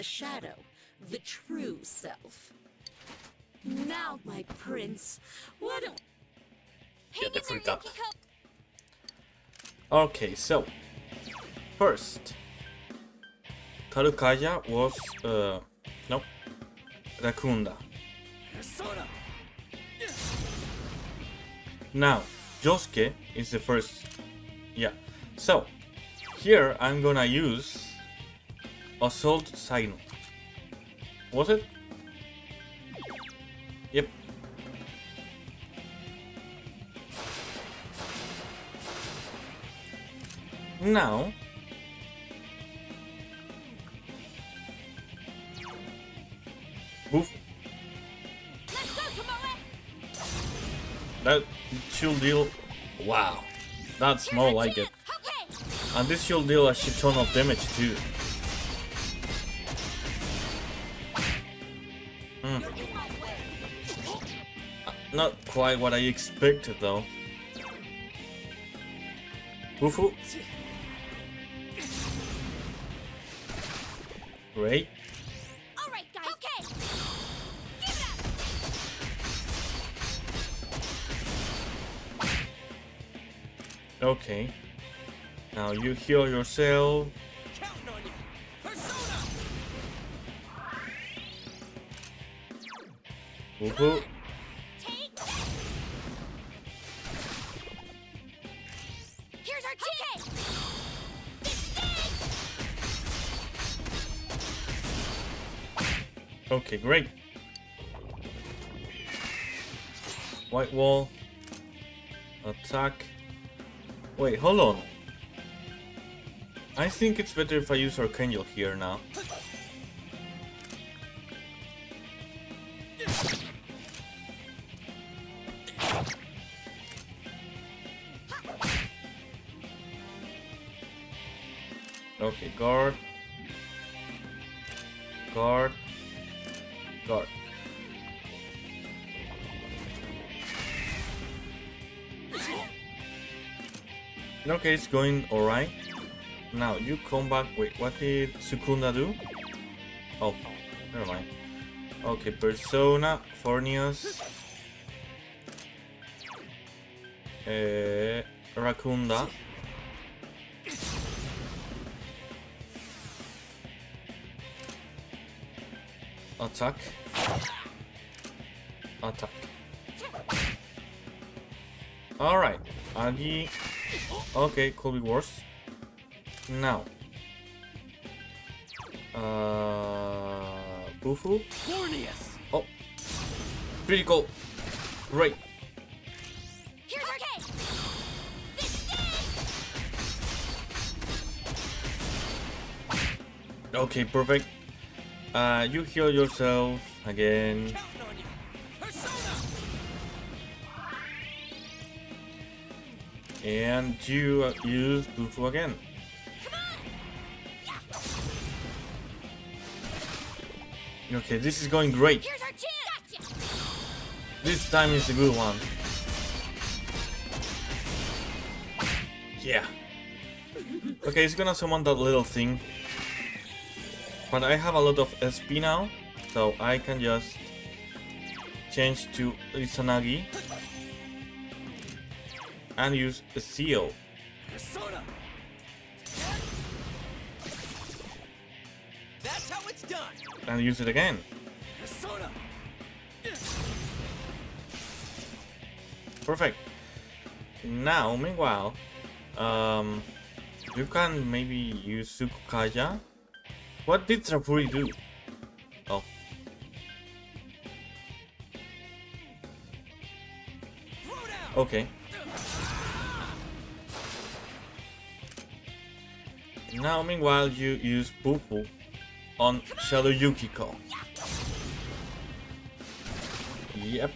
Shadow, the true self. Now, my prince, what a... Get the fruit up. Okay, so first, Tarukaja was uh no, Rakunda. Now, Yosuke is the first. Yeah. So here I'm gonna use Assault Sino. Was it? Yep. Now Bufu. That should deal. Wow. That's more like it. And this should deal a shit ton of damage too. Not quite what I expected though. Bufu. Great. All right, guys. Okay. Give it up. Okay. Now you heal yourself. Counting on you. Persona. Bufu. Okay, great. White wall. Attack. Wait, hold on. I think it's better if I use Archangel here now. Okay, guard. Guard. Guard. Okay, it's going alright. Now you come back. Wait, what did Sukuna do? Oh, never mind. Okay, Persona, Fournius, uh, Rakunda. Attack. Attack. Alright, Agi. Okay, could be worse. Now. Uh, Bufu. Oh. Critical. Great. Okay, perfect. Uh, you heal yourself again. And you uh, use Bufu again. Okay, this is going great. This time is a good one. Yeah. Okay, it's gonna summon that little thing. But I have a lot of S P now, so I can just change to Izanagi and use a seal. That's how it's done. And use it again. Perfect. Now, meanwhile, um, you can maybe use Tarukaja. What did Trafuri do? Oh. Okay. Now, meanwhile, you use Bufu on Shadow Yukiko. Yep.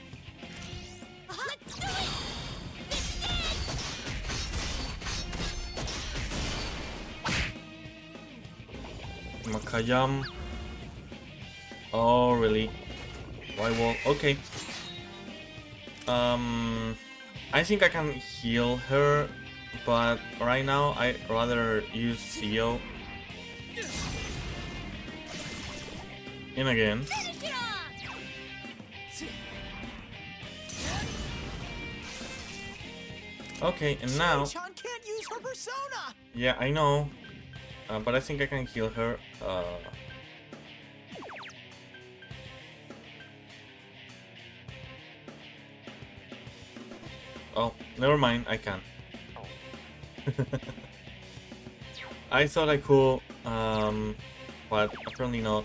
Makajam. Oh, really? Why won't? Okay. Um, I think I can heal her. But right now, I'd rather use Seo. In again. Okay, and now... Yeah, I know. Uh, but I think I can heal her. Uh... Oh, never mind, I can. I thought I could, um, but apparently not.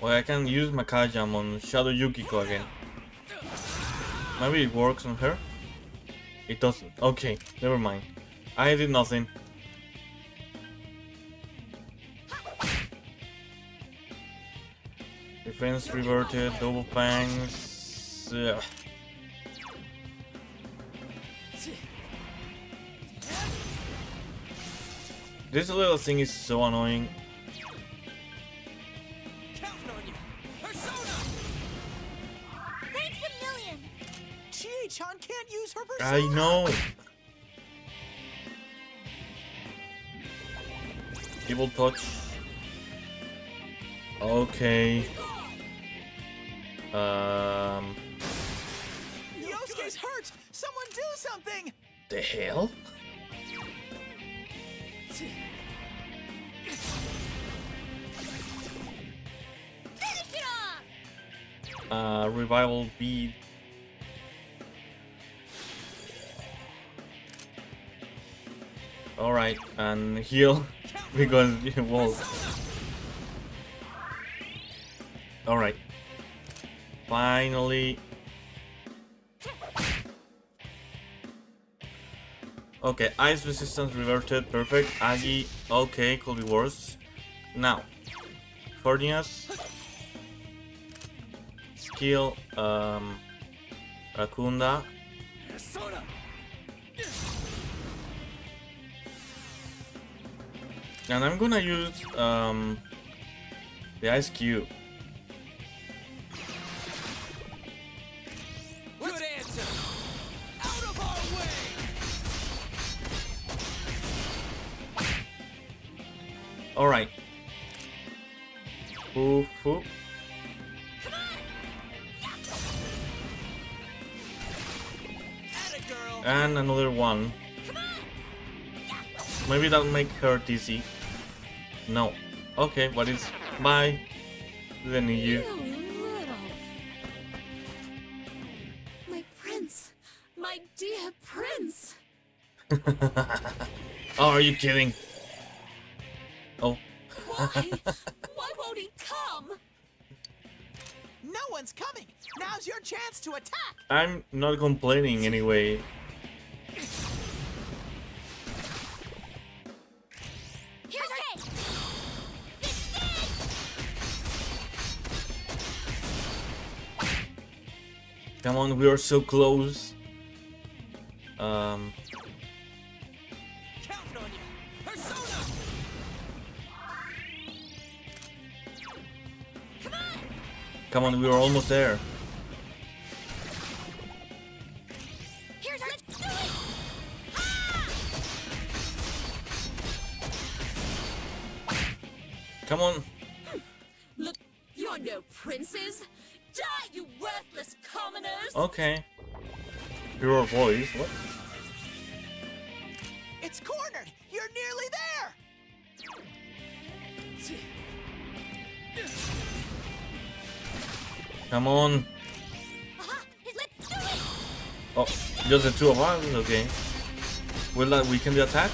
Well, I can use Makajam on Shadow Yukiko again. Maybe it works on her? It doesn't. Okay, never mind. I did nothing. Defense reverted, double bangs. Ugh. This little thing is so annoying. Counting on you. Persona. Thanks a million. Chie-chan can't use her persona. I know. Evil touch. Okay. Um. Yosuke's hurt. Someone do something. The hell? Uh, revival bead. All right, and heal because it was. All right. Finally. Okay, ice resistance reverted, perfect. Agi, okay, could be worse. Now, Fournius. Skill, um, Rakunda. and I'm gonna use um, the ice cube. Good answer. Out of our way. All right. Ooh, ooh. And another one. Maybe that'll make her dizzy. No. Okay, but it's bye. Then you. My prince, my dear prince. Oh, are you kidding? Oh. Why? Why won't he come? No one's coming. Now's your chance to attack. I'm not complaining anyway. Come on, we are so close. Um. Counting on you. Persona. Come on. Come on, we are almost there. Here's our... Let's do it. Ah! Come on. Look, you're no princes. Die, you worthless commoners! Okay. Your voice, what? It's cornered! You're nearly there! Come on. Uh-huh. Let's do it. Oh, just the two of us? Okay. Will that weaken the attack?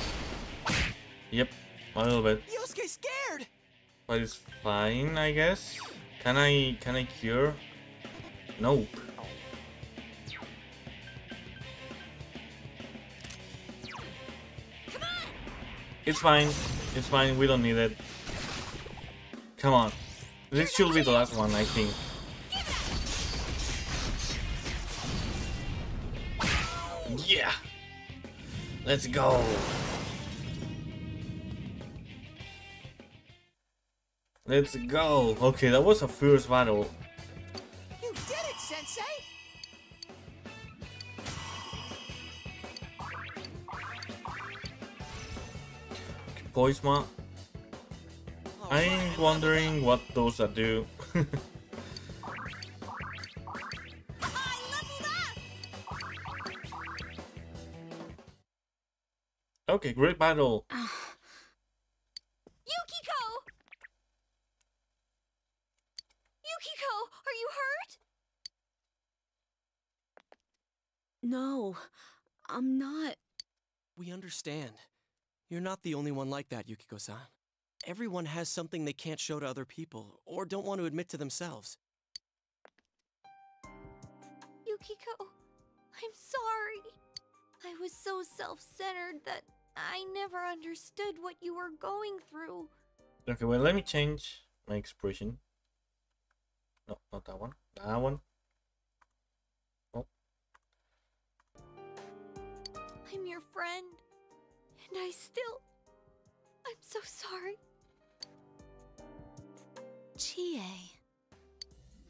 Yep, a little bit. Yosuke scared! But it's fine, I guess. Can I, can I cure? Nope. Come on. It's fine. It's fine. We don't need it. Come on. This should be the last one, I think. Yeah. Let's go. Let's go. Okay, that was a fierce battle. You did it, Sensei. Okay, Poisma. I'm wondering what those are do. Okay, great battle. No, I'm not. We understand. You're not the only one like that, Yukiko-san. Everyone has something they can't show to other people, or don't want to admit to themselves. Yukiko, I'm sorry. I was so self-centered that I never understood what you were going through. Okay, well, let me change my expression. No, not that one. That one. I'm your friend, and I still... I'm so sorry. Chie.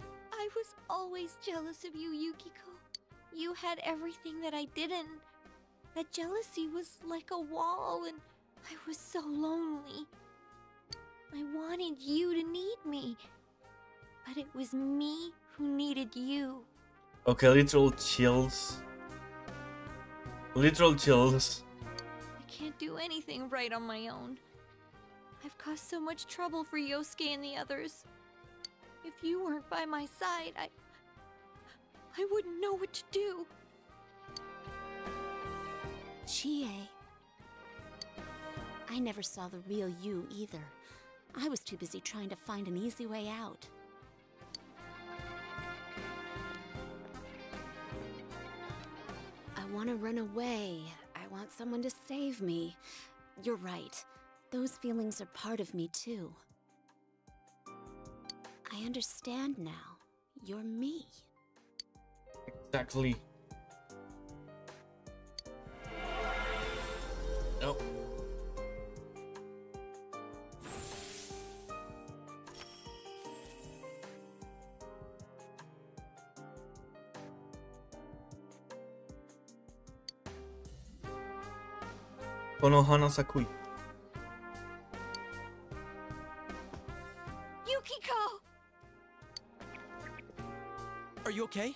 I was always jealous of you, Yukiko. You had everything that I didn't. That jealousy was like a wall, and I was so lonely. I wanted you to need me, but it was me who needed you. Okay, little chills. Literal chills. I can't do anything right on my own. I've caused so much trouble for Yosuke and the others. If you weren't by my side, I... I wouldn't know what to do. Chie. I never saw the real you either. I was too busy trying to find an easy way out. I want to run away. I want someone to save me. You're right. Those feelings are part of me too. I understand now. You're me. Exactly. Nope. Konohana Sakui. Yukiko! Are you okay?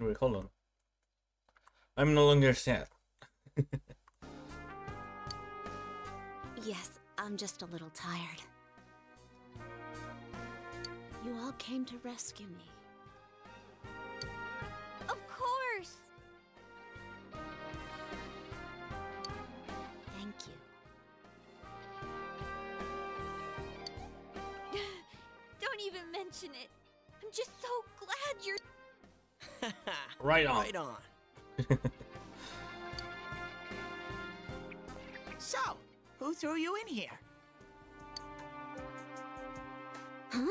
Wait, hold on. I'm no longer sad. Yes, I'm just a little tired. You all came to rescue me. Of course! Thank you. Don't even mention it. I'm just so glad you're... Right on. Right on. So, who threw you in here? Huh?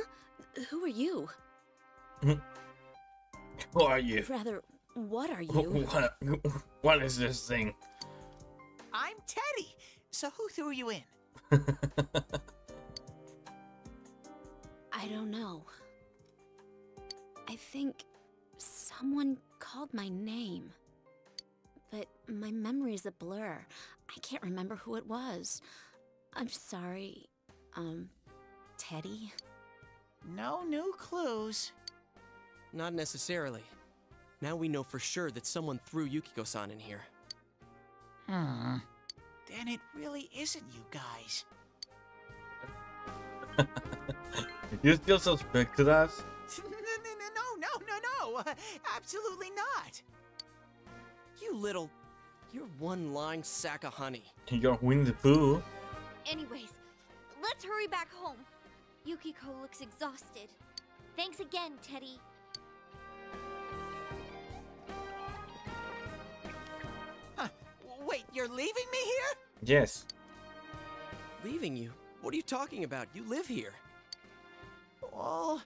Who are you? Who are you? Rather, what are you? What, what is this thing? I'm Teddy. So who threw you in? I don't know. I think someone called my name. But my memory's a blur. I can't remember who it was. I'm sorry. Um, Teddy? No new clues. Not necessarily. Now we know for sure that someone threw Yukiko-san in here. Hmm. Then it really isn't you guys. You still suspected us? No, no, no, no, no, no. Absolutely not. You little... You're one lying sack of honey. You're Winnie the Pooh. Anyways, let's hurry back home. Yukiko looks exhausted. Thanks again, Teddy. Huh. Wait, you're leaving me here? Yes. Leaving you? What are you talking about? You live here. Well,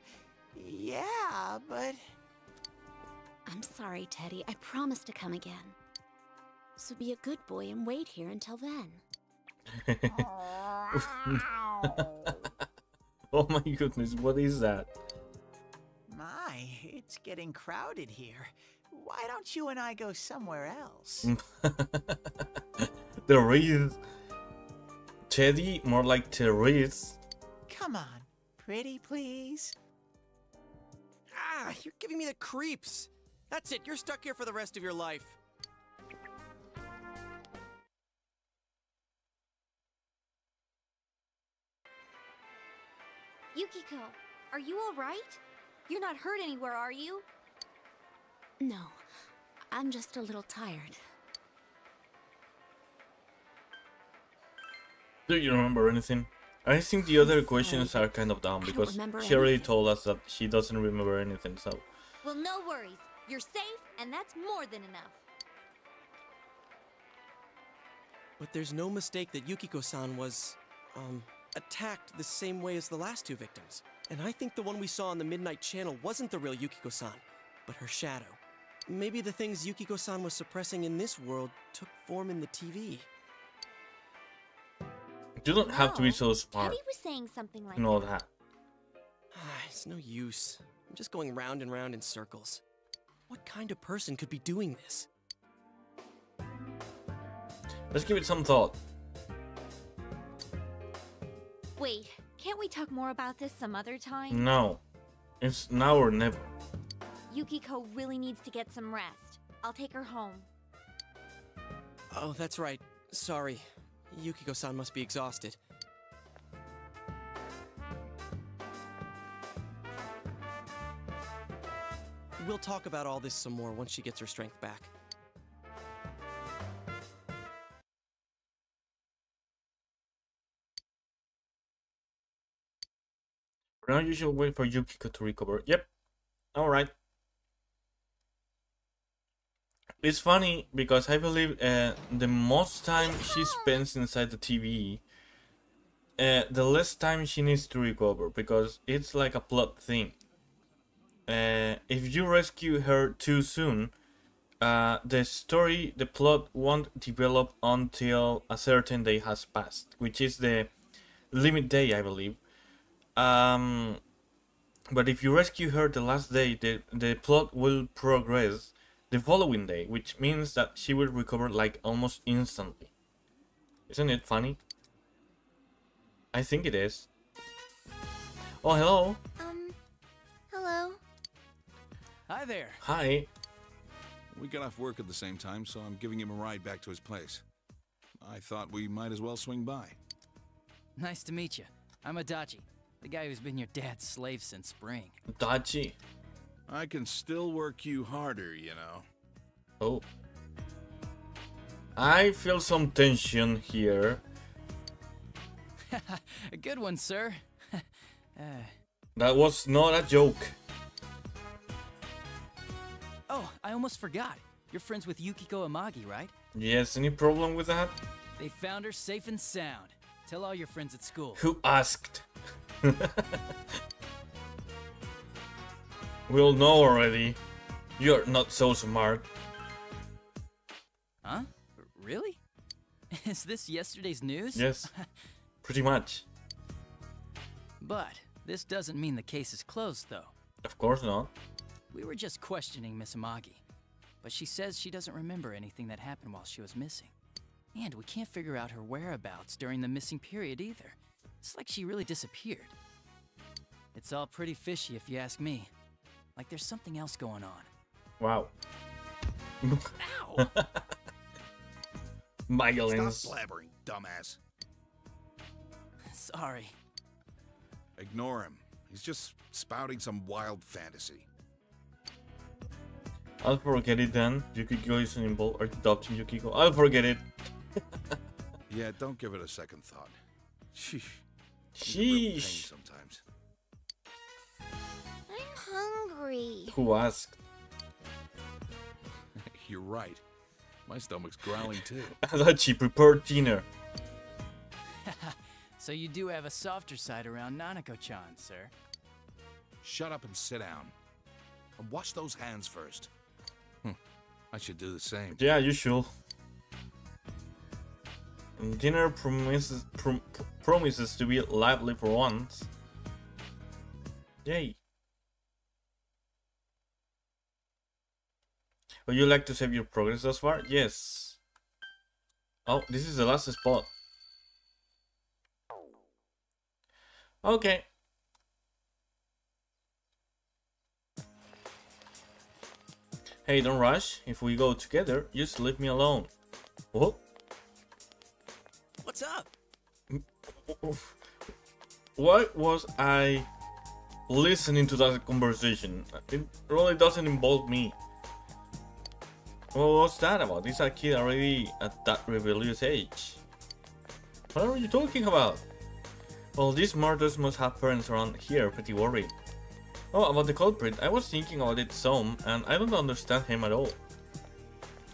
yeah, but... I'm sorry, Teddy. I promise to come again. So be a good boy and wait here until then. Oh my goodness, what is that? My, it's getting crowded here. Why don't you and I go somewhere else? The Reeds. Teddy, more like Therese. Come on, pretty please. Ah, you're giving me the creeps. That's it, you're stuck here for the rest of your life. Yukiko, are you alright? You're not hurt anywhere, are you? No, I'm just a little tired. Do you remember anything? I think the other questions are kind of dumb because she already told us that she doesn't remember anything, so... Well, no worries. You're safe, and that's more than enough. But there's no mistake that Yukiko-san was, um... attacked the same way as the last two victims. And I think the one we saw on the Midnight Channel wasn't the real Yukiko-san, but her shadow. Maybe the things Yukiko-san was suppressing in this world took form in the T V. You don't have to be so smart. Teddy was saying something like and all that. It's no use. I'm just going round and round in circles. What kind of person could be doing this? Let's give it some thought. Wait, can't we talk more about this some other time? No. It's now or never. Yukiko really needs to get some rest. I'll take her home. Oh, that's right. Sorry. Yukiko-san must be exhausted. We'll talk about all this some more once she gets her strength back. Now you should wait for Yukiko to recover. Yep. Alright. It's funny because I believe uh, the most time she spends inside the T V, uh, the less time she needs to recover, because it's like a plot thing. Uh, if you rescue her too soon, uh, the story, the plot won't develop until a certain day has passed, which is the limit day, I believe. Um, but if you rescue her the last day, the, the plot will progress the following day, which means that she will recover like almost instantly. Isn't it funny? I think it is. Oh, hello. Um, hello. Hi there. Hi. We got off work at the same time, so I'm giving him a ride back to his place. I thought we might as well swing by. Nice to meet you. I'm Adachi, the guy who's been your dad's slave since spring. Adachi. I can still work you harder, you know. Oh. I feel some tension here. A good one, sir. uh. That was not a joke. Oh, I almost forgot. You're friends with Yukiko Amagi, right? Yes, any problem with that? They found her safe and sound. Tell all your friends at school. Who asked? We'll know already. You're not so smart. Huh? Really? Is this yesterday's news? Yes. Pretty much. But this doesn't mean the case is closed, though. Of course not. We were just questioning Miss Amagi, but she says she doesn't remember anything that happened while she was missing. And we can't figure out her whereabouts during the missing period either. It's like she really disappeared. It's all pretty fishy if you ask me. Like there's something else going on. Wow. Ow! Violence. Stop blabbering, dumbass. Sorry. Ignore him. He's just spouting some wild fantasy. I'll forget it then. Yukiko is involved or adopting Yukiko. I'll forget it. Yeah, don't give it a second thought. Sheesh. Sheesh. Sometimes. I'm hungry. Who asked? You're right. My stomach's growling too. I thought she prepared dinner. So you do have a softer side around Nanako-chan, sir. Shut up and sit down. And wash those hands first. Hm. I should do the same. Yeah, you should. And dinner promises prom promises to be lively for once. Yay. Would you like to save your progress thus far? Yes. Oh, this is the last spot. Okay. Hey, don't rush. If we go together, just leave me alone. What? What's up? Why was I listening to that conversation? It really doesn't involve me. Well, what's that about? These are kids already at that rebellious age. What are you talking about? Well, these murders must have parents around here pretty worried. Oh, about the culprit, I was thinking about it some, and I don't understand him at all.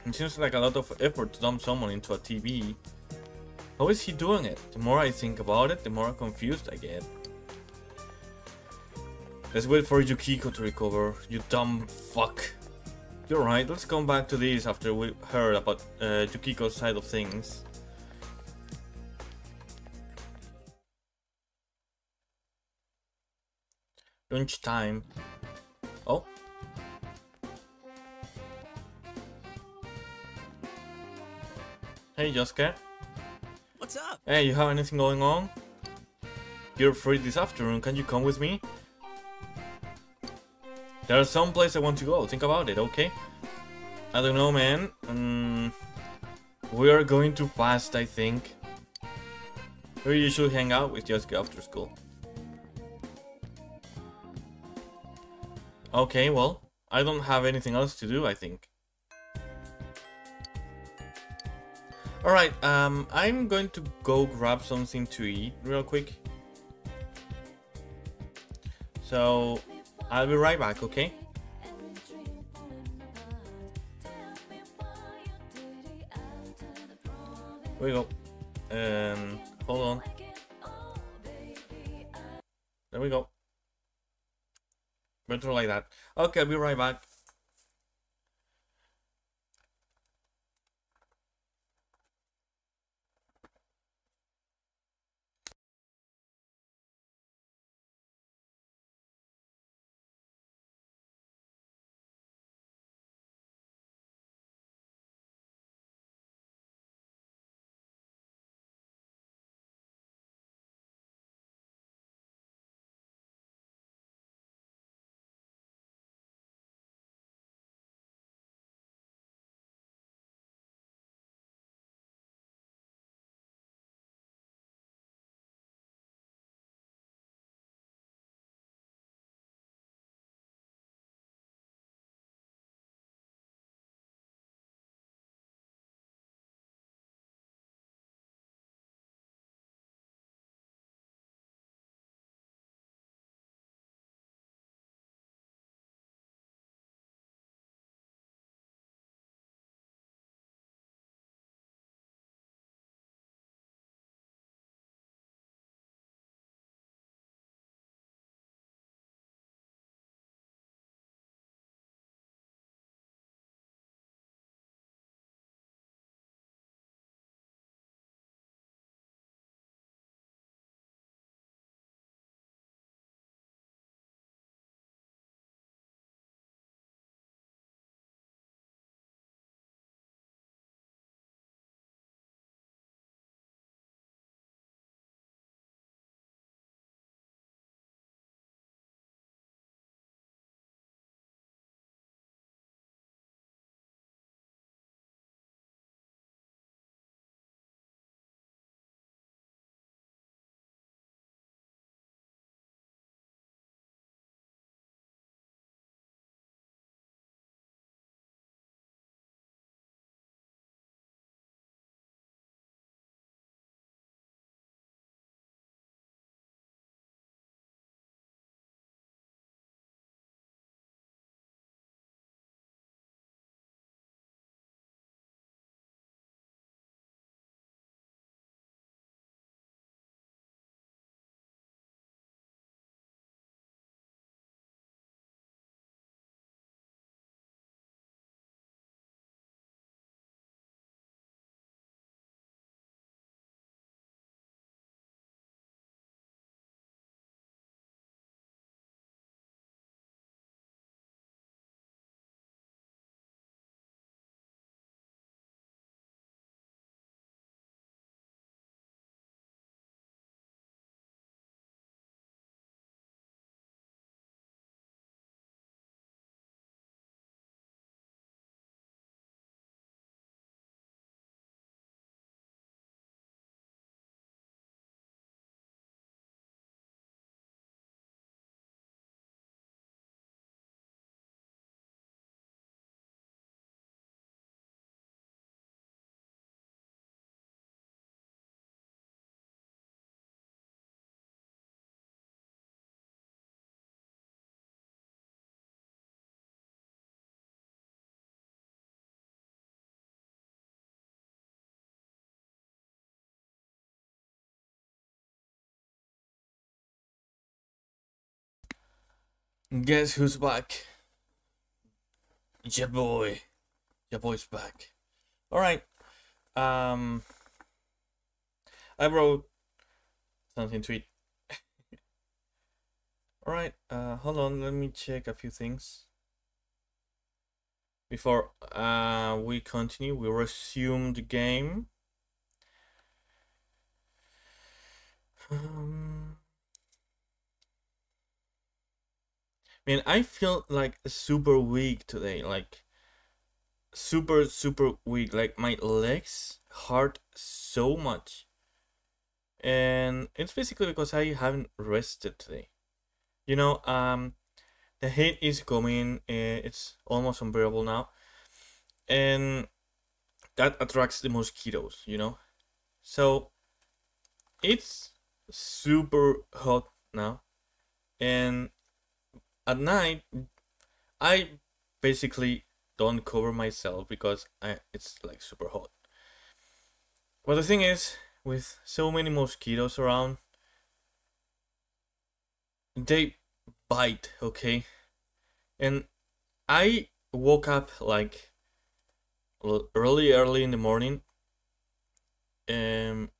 It seems like a lot of effort to dump someone into a T V. How is he doing it? The more I think about it, the more confused I get. Let's wait for Yukiko to recover, you dumb fuck. You're right, let's come back to this after we heard about uh, Yukiko's side of things. Lunch time. Oh. Hey, Jessica. What's up? Hey, you have anything going on? You're free this afternoon. Can you come with me? There's some place I want to go. Think about it, okay? I don't know, man. Um, we are going too fast, I think. Maybe you should hang out with Jessica after school. Okay, well, I don't have anything else to do, I think. Alright, um, I'm going to go grab something to eat real quick. So, I'll be right back, okay? Here we go. Um, hold on. There we go. Better like that. Okay, I'll be right back. Guess who's back? Your boy. Your boy's back. Alright. Um, I wrote something tweet. Alright, uh, hold on, let me check a few things. Before uh, we continue, we resume the game. Um, man, I feel like super weak today, like super, super weak. Like my legs hurt so much. And it's basically because I haven't rested today. You know, um, the heat is coming, uh, it's almost unbearable now. And that attracts the mosquitoes, you know. So, it's super hot now. And at night, I basically don't cover myself because I, it's like super hot. But the thing is, with so many mosquitoes around, they bite, okay? And I woke up like really early in the morning, um,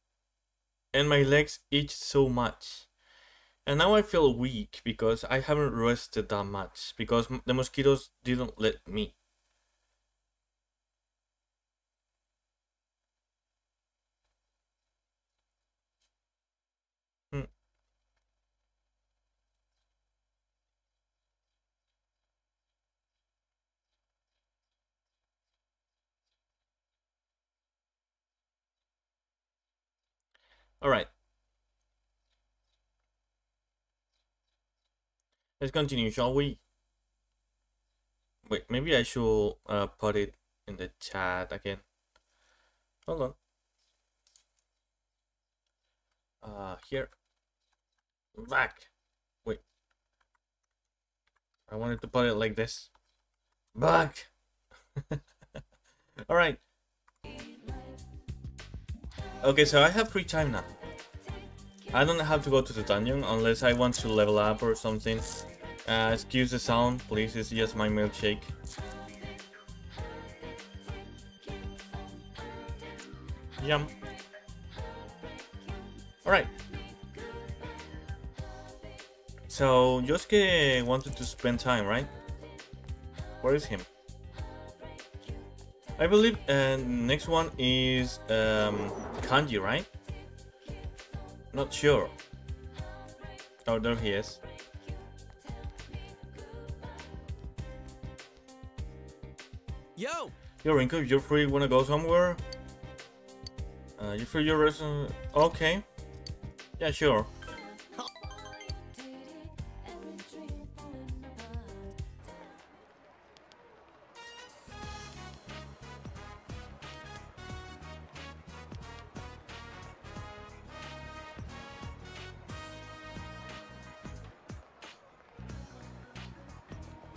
and my legs itch so much, and now I feel weak because I haven't rested that much because the mosquitoes didn't let me. All right, let's continue, shall we? Wait, maybe I should uh, put it in the chat again. Hold on. Uh, here. Back. Wait. I wanted to put it like this. Back. All right. Okay, so I have free time now. I don't have to go to the dungeon unless I want to level up or something. Uh, excuse the sound, please, it's just my milkshake. Yum. Alright. So, Yosuke wanted to spend time, right? Where is him? I believe uh, next one is um, Kanji, right? Not sure. Oh, there he is. Yo! Yo, Rinko, you're free, wanna go somewhere? Uh, you free your restaurant? Okay. Yeah, sure.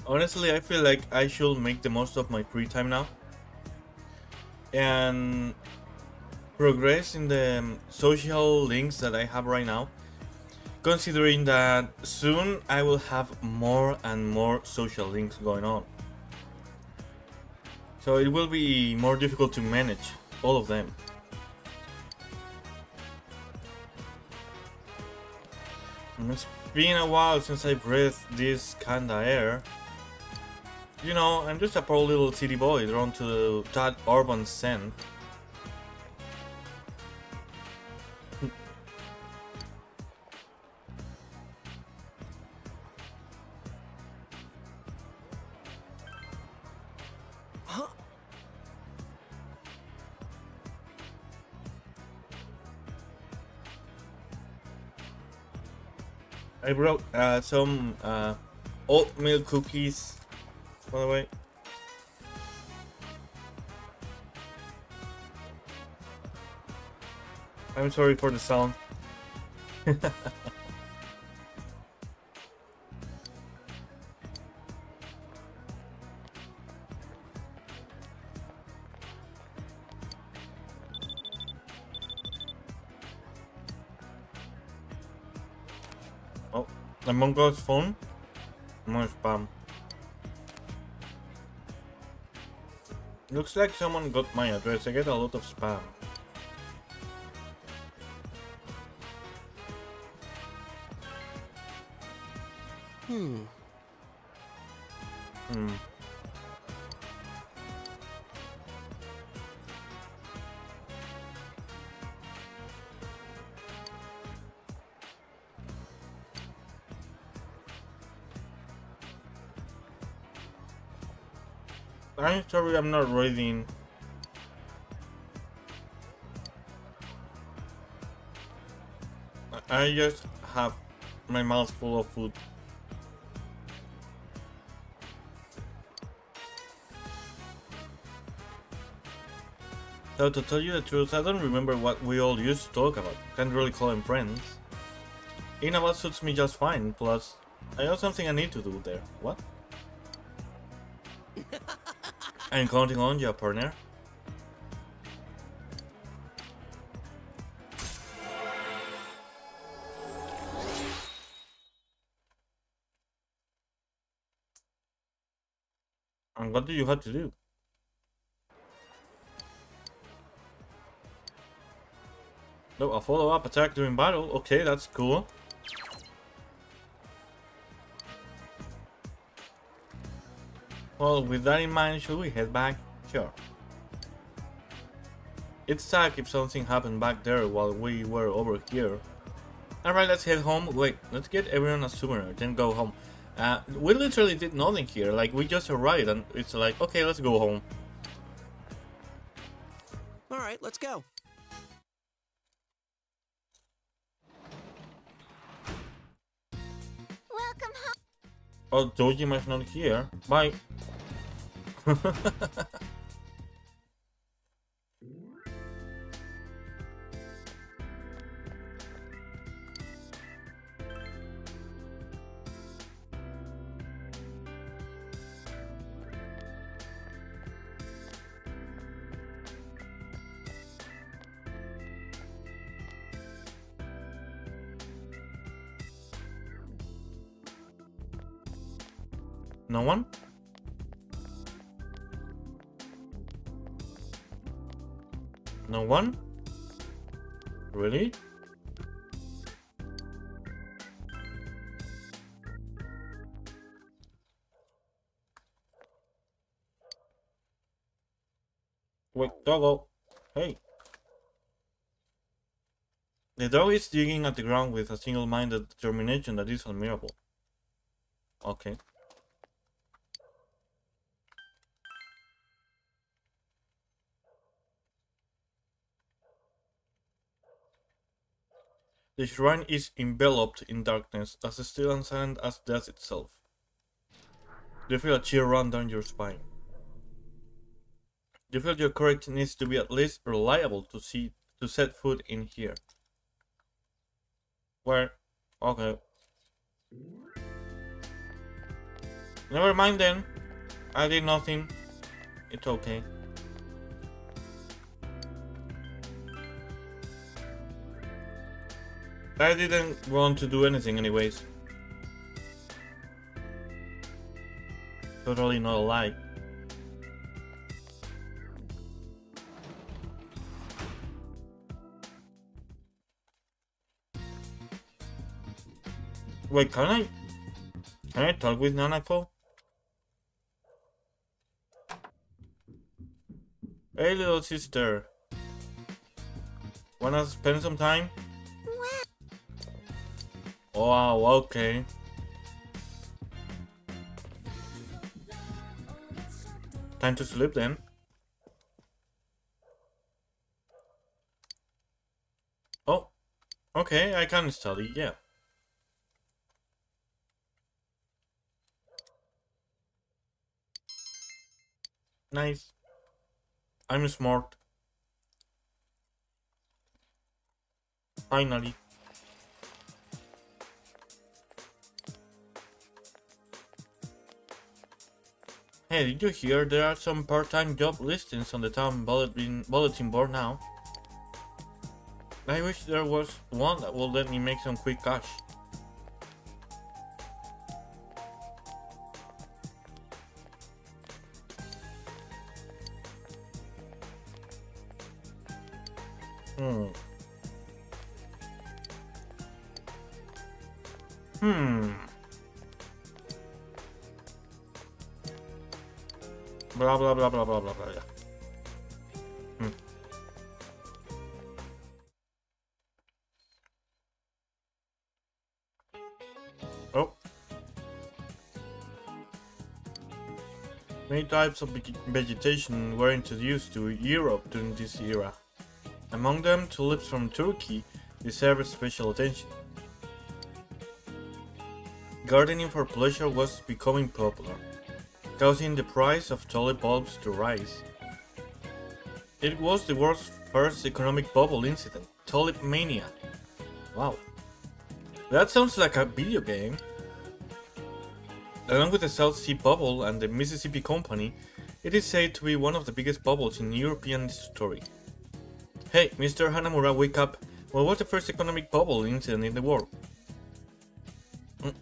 Honestly, I feel like I should make the most of my free time now and progress in the social links that I have right now, considering that soon I will have more and more social links going on. So it will be more difficult to manage all of them. It's been a while since I breathed this kind of air. You know, I'm just a poor little city boy drawn to that urban scent. I brought uh, some uh, oatmeal cookies. By the way, I'm sorry for the sound. Oh, the Mongo's phone. More spam. Looks like someone got my address. I get a lot of spam. Hmm. Hmm. I'm sorry, I'm not reading. I just have my mouth full of food. So to tell you the truth, I don't remember what we all used to talk about. Can't really call them friends. Inaba suits me just fine, plus I have something I need to do there. What? I'm counting on you, partner. And what do you have to do? No, a follow-up attack during battle. Okay, that's cool. Well, with that in mind, should we head back? Sure. It's sad if something happened back there while we were over here. Alright, let's head home. Wait, let's get everyone a souvenir, then go home. Uh, we literally did nothing here. Like, we just arrived and it's like, okay, let's go home. Alright, let's go. Welcome home. Oh, Dojima's not here. Bye. No one? No one? Really? Wait, doggo. Hey. The dog is digging at the ground with a single-minded determination that is admirable. Okay. The shrine is enveloped in darkness, as still and silent as death itself. You feel a chill run down your spine. You feel your courage needs to be at least reliable to see to set foot in here. Where? Okay. Never mind then. I did nothing. It's okay. I didn't want to do anything anyways. Totally not a lie. Wait, can I... Can I talk with Nanako? Hey little sister. Wanna spend some time? Wow, okay. Time to sleep then. Oh, okay, I can study, yeah. Nice. I'm smart. Finally. Hey, did you hear? There are some part-time job listings on the town bulletin, bulletin board now. I wish there was one that would let me make some quick cash. Hmm. Hmm. Blah, blah, blah, blah, blah, blah, blah, yeah. Hmm. Oh. Many types of vegetation were introduced to Europe during this era. Among them, tulips from Turkey deserved special attention. Gardening for pleasure was becoming popular, causing the price of tulip bulbs to rise. It was the world's first economic bubble incident, Tulip Mania. Wow. That sounds like a video game. Along with the South Sea Bubble and the Mississippi Company, it is said to be one of the biggest bubbles in European history. Hey, Mister Hanamura, wake up. What was the first economic bubble incident in the world?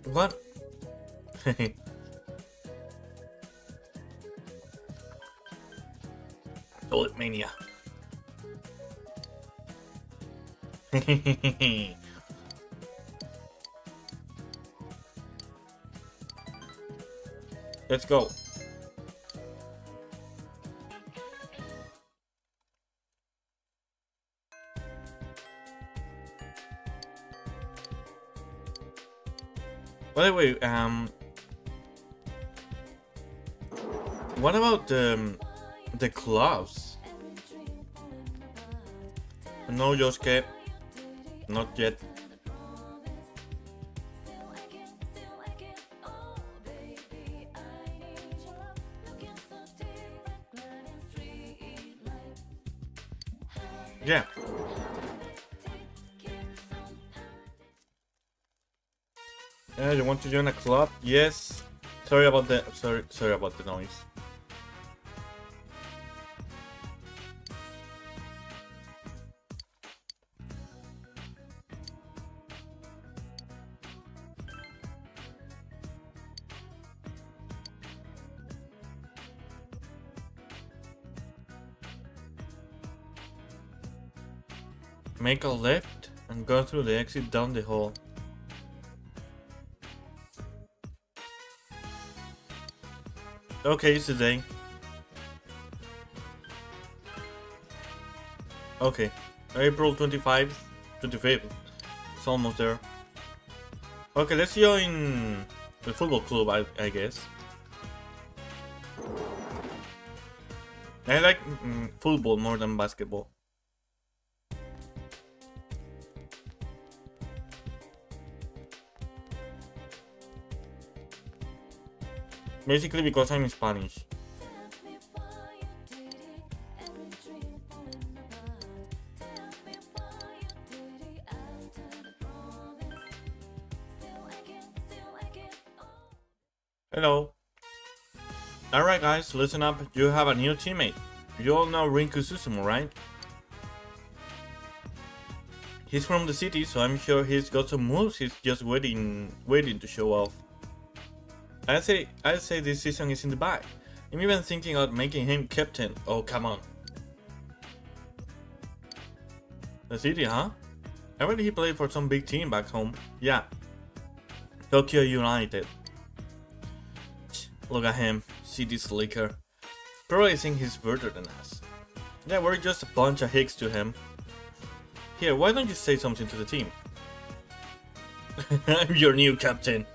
What? Tulip Mania. Let's go. By the way, um, what about the um, the gloves? No, Yosuke, not yet. Yeah. Yeah, you want to join a club? Yes. Sorry about the sorry sorry about the noise. Make a left and go through the exit down the hall. Okay, it's today. Okay, April twenty-fifth, twenty-fifth. It's almost there. Okay, let's join the football club, I, I guess. I like mm, football more than basketball. Basically because I'm Spanish. Hello. Alright guys, listen up. You have a new teammate. You all know Rinku Susumu, right? He's from the city, so I'm sure he's got some moves. He's just waiting, waiting to show off. I say, I say this season is in the bag. I'm even thinking of making him captain. Oh, come on. The city, huh? I heard he played for some big team back home. Yeah. Tokyo United. Look at him. City slicker. Probably think he's better than us. Yeah, we're just a bunch of hicks to him. Here, why don't you say something to the team? I'm your new captain.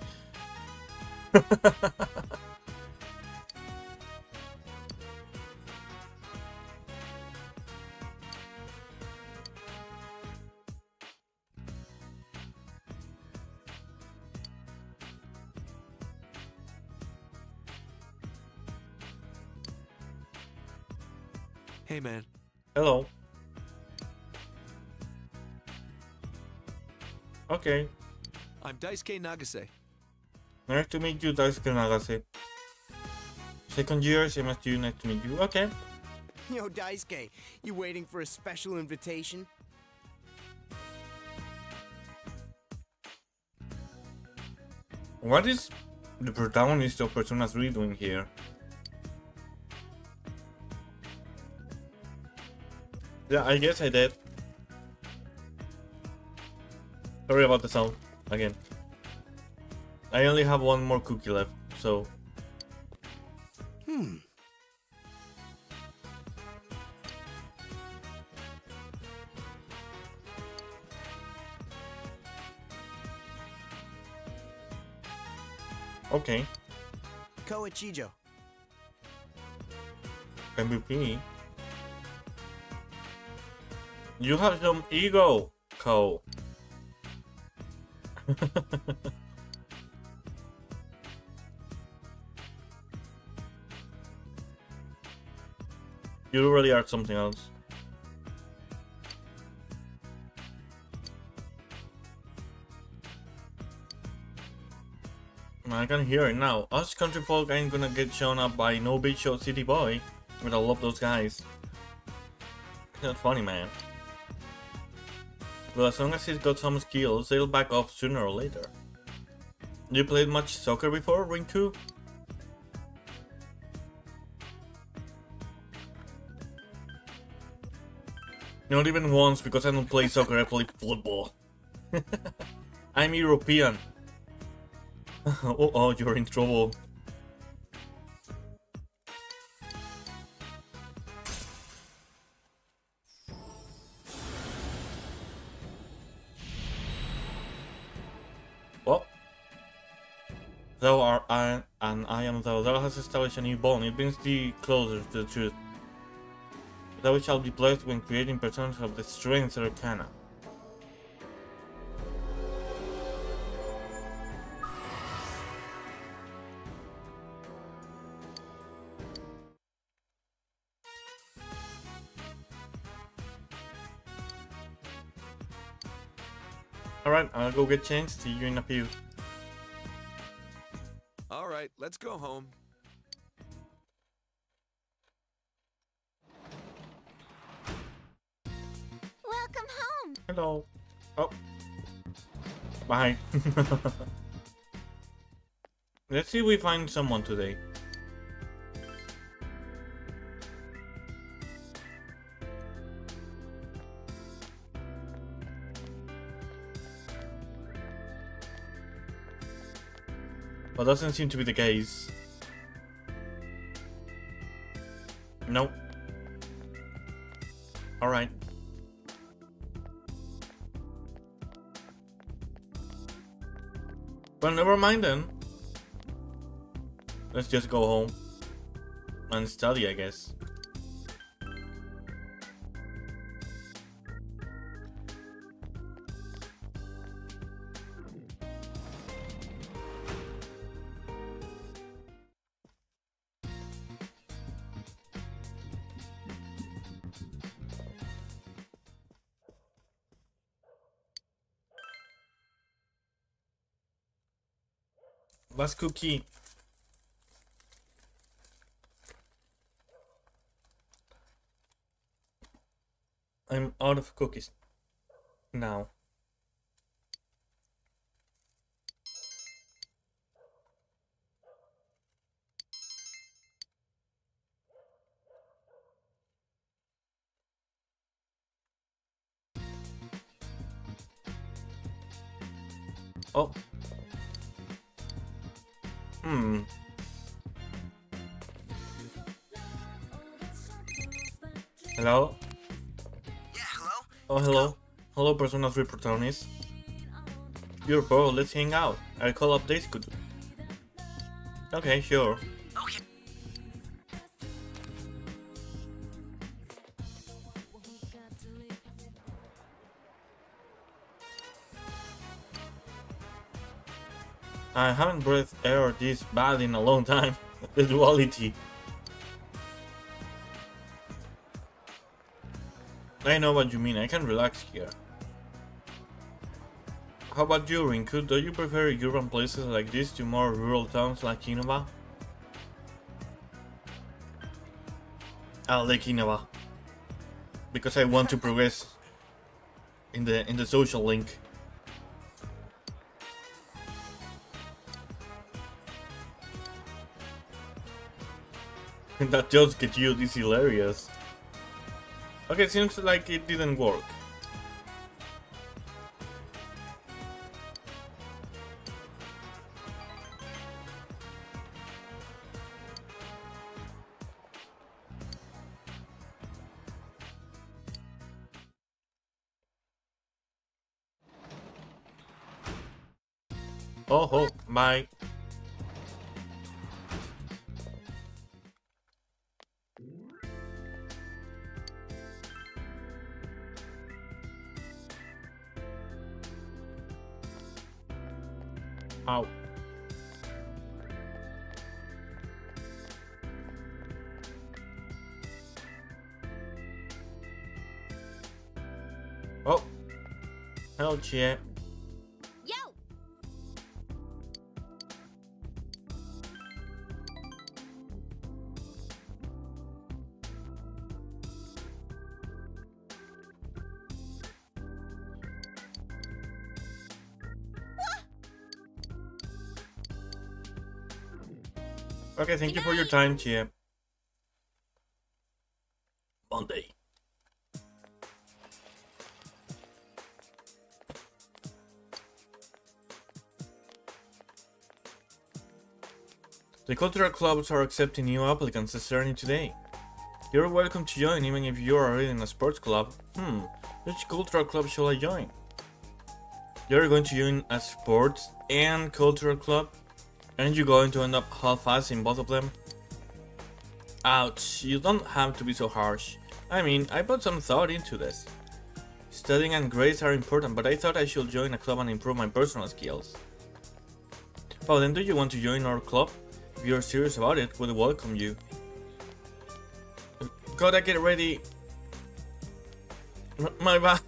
Hey, man. Hello. Okay. I'm Daisuke Nagase. Nice to meet you, Daisuke Nagase. Second year, same as you, nice to meet you. Okay. Yo, Daisuke, you waiting for a special invitation? What is the protagonist of Persona three doing here? Yeah, I guess I did. Sorry about the sound, again. I only have one more cookie left, so... Hmm. Okay. Koichijo. M V P. You have some ego, Ko. You really are something else. I can hear it now. Us country folk ain't gonna get shown up by no bitch or city boy. But I love those guys. That's funny, man. Well, as long as he's got some skills, they'll back off sooner or later. You played much soccer before, Rinku? Not even once, because I don't play soccer, I play football. I'm European. Oh, oh, you're in trouble. What? Thou art I, and I am thou. Thou hast established a new bond. It brings thee closer to the truth. Thou shalt be blessed when creating personas of the strength arcana. Alright, I'll go get changed. See you in a few. Alright, let's go home. Welcome home. Hello. Oh. Bye. Let's see if we find someone today. Well, doesn't seem to be the case. Nope. Alright. Well, never mind then. Let's just go home. And study, I guess. Last cookie. I'm out of cookies now. Oh. Hmm. Hello? Yeah, hello? Oh, hello. Hello, Persona three protagonist. You're bored, let's hang out. I'll call up this good. Okay, sure. Okay. I haven't breathed air this bad in a long time. The duality. I know what you mean, I can relax here. How about you, Rinku? Do you prefer urban places like this to more rural towns like Inaba? I like Inaba. Because I want to progress in the in the social link. That just get you, this is hilarious. Okay, seems like it didn't work. Oh, oh, my. Ow. Oh. Hello, Chie. Yo. Okay, thank you for your time, Chie. Monday. The cultural clubs are accepting new applicants starting today. You're welcome to join even if you are already in a sports club. Hmm, which cultural club shall I join? You're going to join a sports and cultural club? Aren't you going to end up half-assing both of them? Ouch, you don't have to be so harsh. I mean, I put some thought into this. Studying and grades are important, but I thought I should join a club and improve my personal skills. Well then, do you want to join our club? If you're serious about it, we'll welcome you. Gotta get ready. M my bad.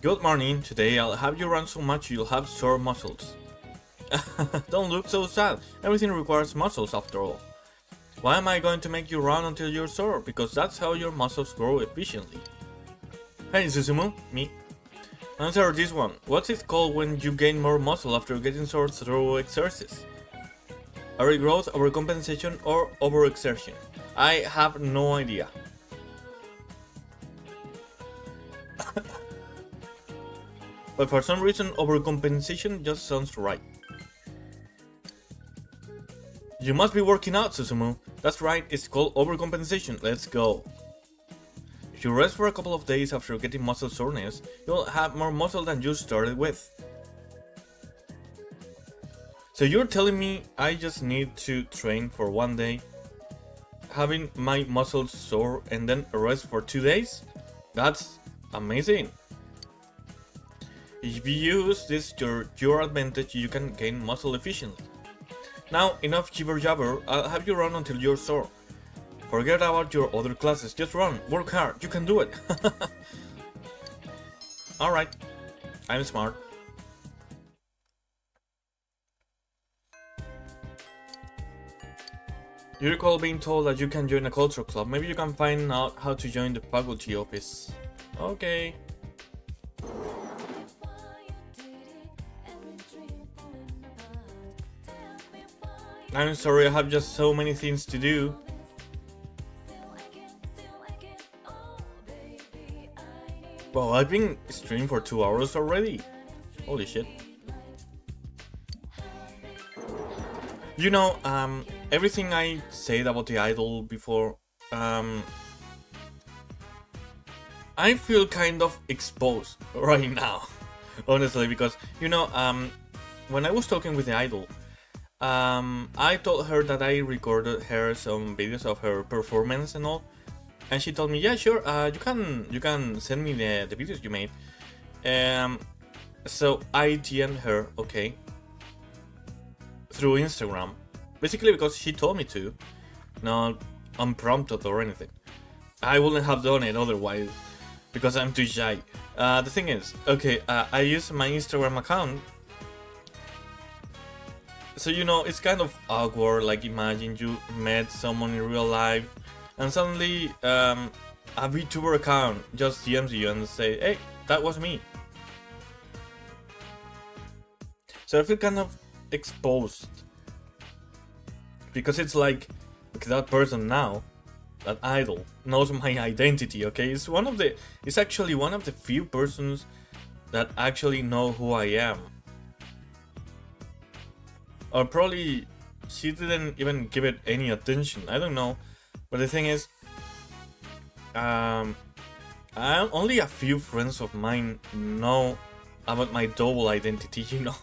Good morning. Today I'll have you run so much you'll have sore muscles. Don't look so sad. Everything requires muscles after all. Why am I going to make you run until you're sore? Because that's how your muscles grow efficiently. Hey Susumu, me. Answer this one. What's it called when you gain more muscle after getting sore through exercise? Overgrowth, overcompensation, or overexertion? I have no idea. But for some reason, overcompensation just sounds right. You must be working out, Susumu. That's right, it's called overcompensation. Let's go. If you rest for a couple of days after getting muscle soreness, you'll have more muscle than you started with. So you're telling me I just need to train for one day, having my muscles sore, and then rest for two days? That's amazing. If you use this to your advantage, you can gain muscle efficiently. Now, enough jibber jabber, I'll have you run until you're sore. Forget about your other classes, just run, work hard, you can do it. Alright, I'm smart. You recall being told that you can join a cultural club, maybe you can find out how to join the faculty office. Okay. I'm sorry, I have just so many things to do. Wow, I've been streaming for two hours already. Holy shit. You know, um, everything I said about the idol before, um, I feel kind of exposed right now, honestly, because, you know, um, when I was talking with the idol, um, I told her that I recorded her some videos of her performance and all. And she told me, yeah, sure, uh, you can you can send me the, the videos you made. Um, so I D M'd her, okay, through Instagram. Basically because she told me to, not unprompted or anything. I wouldn't have done it otherwise, because I'm too shy. Uh, the thing is, okay, uh, I use my Instagram account. So, you know, it's kind of awkward, like imagine you met someone in real life, and suddenly, um, a VTuber account just D Ms you and say, hey, that was me. So I feel kind of exposed. Because it's like, okay, that person now, that idol, knows my identity, okay? It's one of the, it's actually one of the few persons that actually know who I am. Or probably, she didn't even give it any attention, I don't know. But the thing is, um, Um, only a few friends of mine know about my double identity, you know.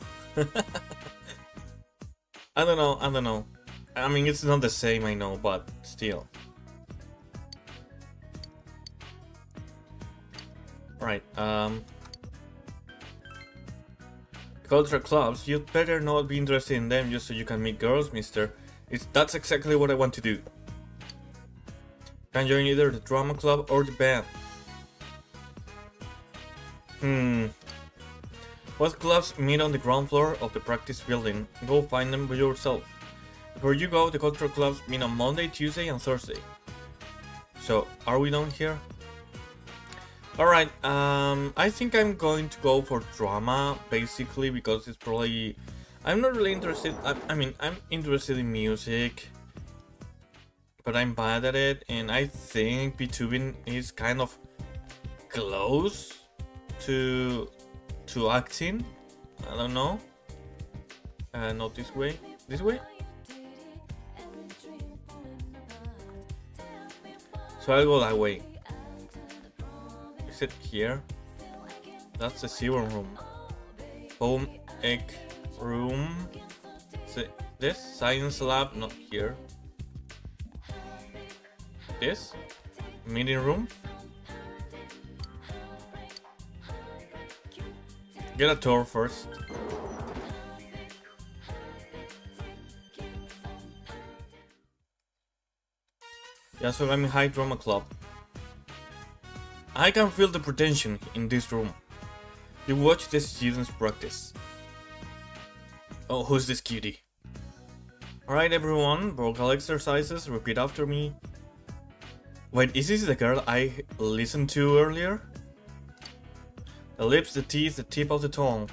I don't know, I don't know. I mean, it's not the same, I know, but still. Right, um... culture clubs, you'd better not be interested in them just so you can meet girls, mister. It's, that's exactly what I want to do. Can join either the drama club or the band. Hmm. What clubs meet on the ground floor of the practice building? Go find them by yourself. Before you go, the cultural clubs meet on Monday, Tuesday, and Thursday. So, are we done here? Alright, um, I think I'm going to go for drama, basically, because it's probably... I'm not really interested... I, I mean, I'm interested in music, but I'm bad at it, and I think VTubing is kind of close to... to acting. I don't know. Uh, not this way. This way? So I'll go that way. Is it here? That's the serum room. Home egg room. It this science lab, not here. This meeting room. Get a tour first. Yeah, so I'm in High Drama Club. I can feel the pretension in this room. You watch the students practice. Oh, who's this cutie? Alright everyone, vocal exercises, repeat after me. Wait, is this the girl I listened to earlier? The lips, the teeth, the tip of the tongue.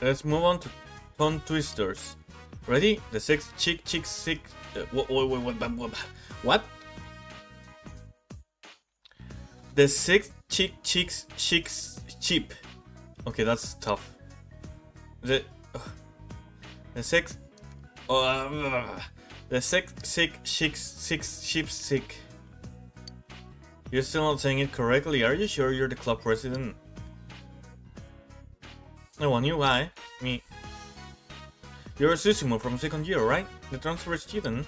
Let's move on to tongue twisters. Ready? The sixth chick chick sick. Uh, what, what, what, what, what? The sixth chick chicks chicks cheap. Okay, that's tough. The uh, the sixth uh, the sixth sick chicks six sheep sick. You're still not saying it correctly. Are you sure you're the club president? No one, you I me. You're Susumu from second year, right? The transfer student?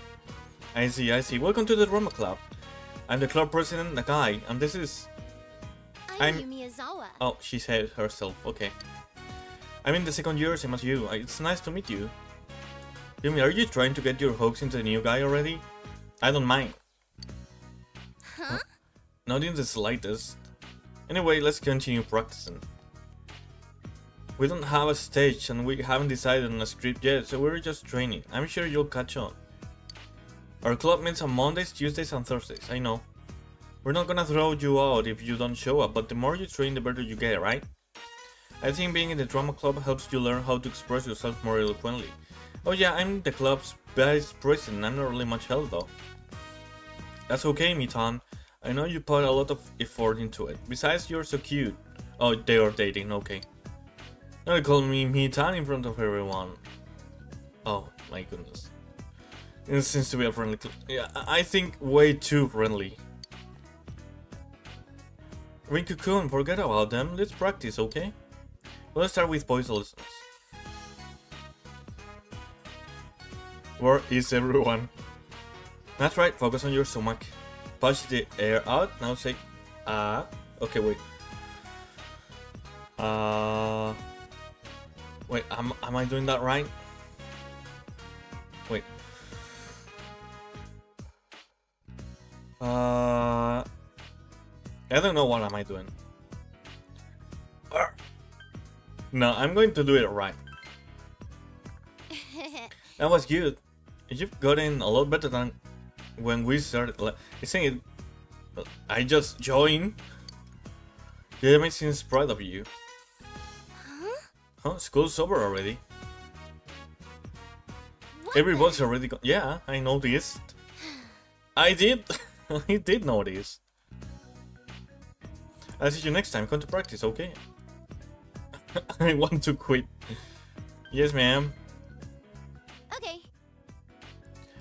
I see, I see. Welcome to the drama club. I'm the club president, Nakai, and this is... I'm... I'm... Miyazawa. Oh, she said herself, okay. I'm in the second year, same as you. It's nice to meet you. Yumi, are you trying to get your hooks into the new guy already? I don't mind. Huh? Not in the slightest. Anyway, let's continue practicing. We don't have a stage and we haven't decided on a script yet, so we're just training. I'm sure you'll catch on. Our club meets on Mondays, Tuesdays and Thursdays, I know. We're not gonna throw you out if you don't show up, but the more you train the better you get, right? I think being in the drama club helps you learn how to express yourself more eloquently. Oh yeah, I'm the club's vice president, I'm not really much help though. That's okay, Mitan. I know you put a lot of effort into it. Besides, you're so cute. Oh, they are dating, okay. Now they call me Mitan in front of everyone. Oh my goodness. It seems to be a friendly club. Yeah, I think way too friendly. Rinku-kun, forget about them. Let's practice, okay? Let's start with voice lessons. Where is everyone? That's right, focus on your stomach. Push the air out. Now say, ah. Uh, okay, wait. Uh... Wait, am, am I doing that right? Wait. Uh, I don't know what am I doing. No, I'm going to do it right. That was good. You've gotten a lot better than when we started. You're saying it, I just joined. The amazing pride of you. Huh? School's over already. Everybody's already gone. Yeah, I noticed. I did. I did notice. I'll see you next time. Come to practice, okay? I want to quit. Yes, ma'am. Okay.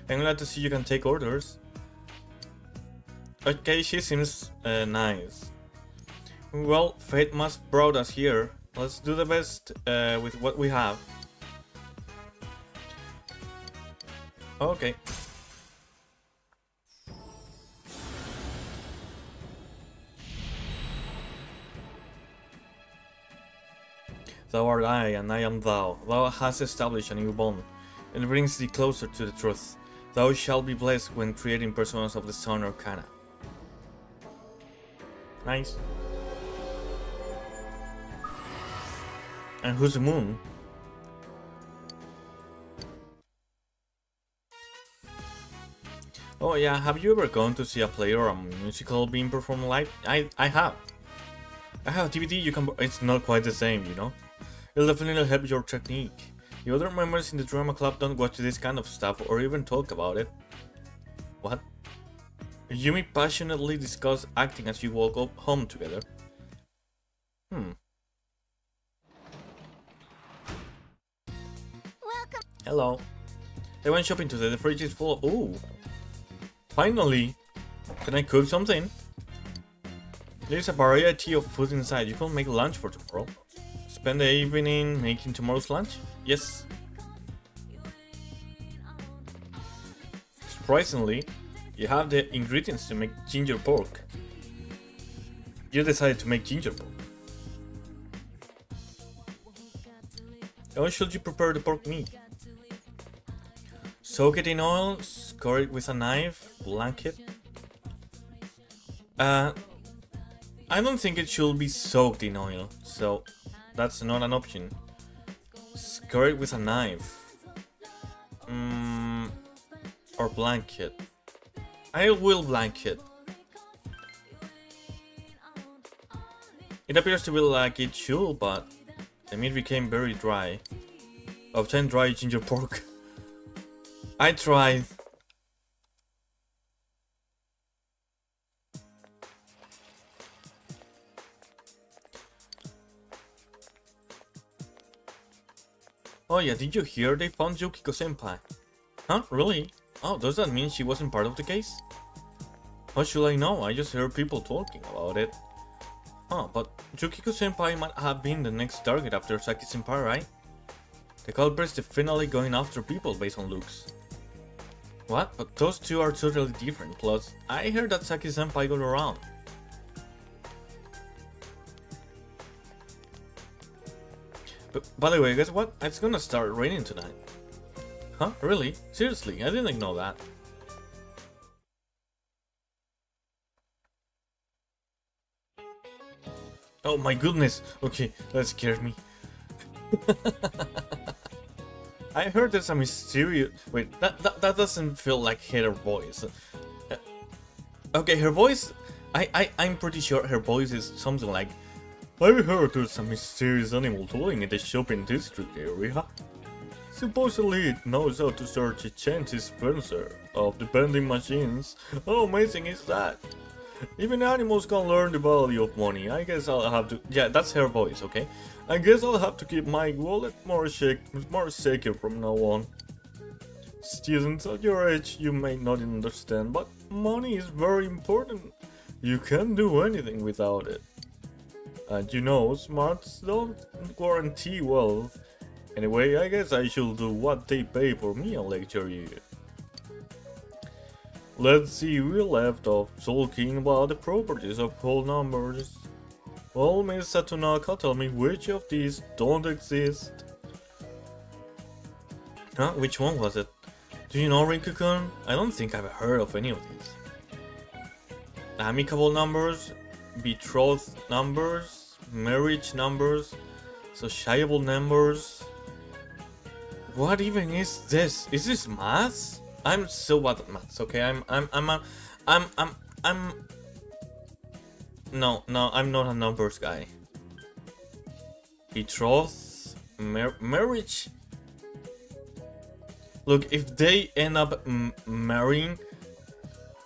I'm glad to see you can take orders. Okay, she seems uh, nice. Well, fate must brought us here. Let's do the best uh, with what we have. Okay. Thou art I, and I am thou. Thou hast established a new bond, and brings thee closer to the truth. Thou shalt be blessed when creating personas of the Sun Arcana. Nice. And who's the moon? Oh yeah, have you ever gone to see a play or a musical being performed live? I, I have. I have a D V D, you can... It's not quite the same, you know? It'll definitely help your technique. The other members in the drama club don't watch this kind of stuff or even talk about it. What? Yumi passionately discussed acting as you walk up home together. Hmm. Welcome. Hello. I went shopping today, the fridge is full of... Ooh! Finally! Can I cook something? There's a variety of food inside, you can make lunch for tomorrow. Spend the evening making tomorrow's lunch? Yes. Surprisingly, you have the ingredients to make ginger pork. You decided to make ginger pork. How should you prepare the pork meat? Soak it in oil, score it with a knife, blanket. Uh, I don't think it should be soaked in oil, so that's not an option. Score it with a knife. Mm, or blanket. I will blanket. It appears to be like it should, but the meat became very dry. Obtain dry ginger pork. I tried. Oh yeah, did you hear? They found Yukiko-senpai. Huh? Really? Oh, does that mean she wasn't part of the case? How should I know? I just heard people talking about it. Huh, but Yukiko-senpai might have been the next target after Saki-senpai, right? The culprits definitely going after people based on looks. What? But those two are totally different. Plus, I heard that Saki-senpai got around. By the way, guess what? It's gonna start raining tonight. Huh? Really? Seriously, I didn't know that. Oh my goodness! Okay, that scared me. I heard there's a mysterious... Wait, that, that, that doesn't feel like her voice. Uh, okay, her voice... I, I, I'm pretty sure her voice is something like... I heard there's a mysterious animal dwelling in the shopping district area. Supposedly it knows how to search a change dispenser of the vending machines. How amazing is that? Even animals can learn the value of money. I guess I'll have to... Yeah, that's her voice, okay? I guess I'll have to keep my wallet more shake, more secure from now on. Students, at your age you may not understand, but money is very important. You can't do anything without it. And you know, smarts don't guarantee wealth. Anyway, I guess I should do what they pay for me and lecture you. Let's see, we left off talking about the properties of whole numbers. Well, Miss Satonaka, tell me which of these don't exist. Huh? Which one was it? Do you know, Rinkukun? I don't think I've heard of any of these. Amicable numbers, betrothed numbers, marriage numbers, sociable numbers. What even is this? Is this math? I'm so bad at maths. Okay, I'm, I'm, I'm, I'm, I'm, I'm, I'm. No, no, I'm not a numbers guy. Betrothed, mar marriage. Look, if they end up m marrying,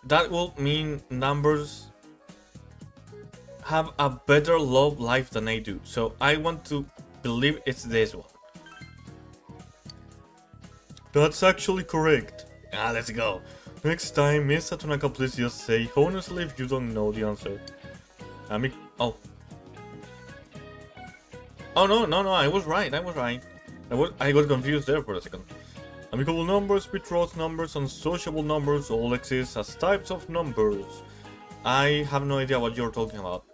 that will mean numbers have a better love life than I do. So I want to believe it's this one. That's actually correct. Ah, let's go. Next time, Miss Satonaka, please just say honestly if you don't know the answer. I mean, oh. Oh no, no, no, I was right, I was right. I, was, I got confused there for a second. Amicable numbers, betrothed numbers, and sociable numbers all exist as types of numbers. I have no idea what you're talking about.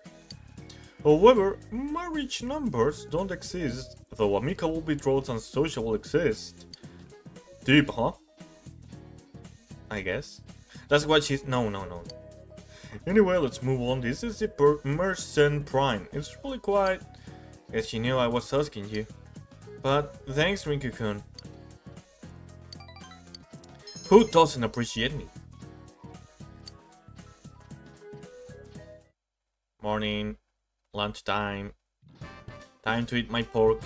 However, marriage numbers don't exist, though amicable, betrothed, and sociable exist. Deep, huh? I guess. That's what she's... No, no, no. Anyway, let's move on. This is the per Merchant Prime. It's really quiet. Guess she knew I was asking you. But thanks, Riku-kun. Who doesn't appreciate me? Morning, lunchtime, time to eat my pork.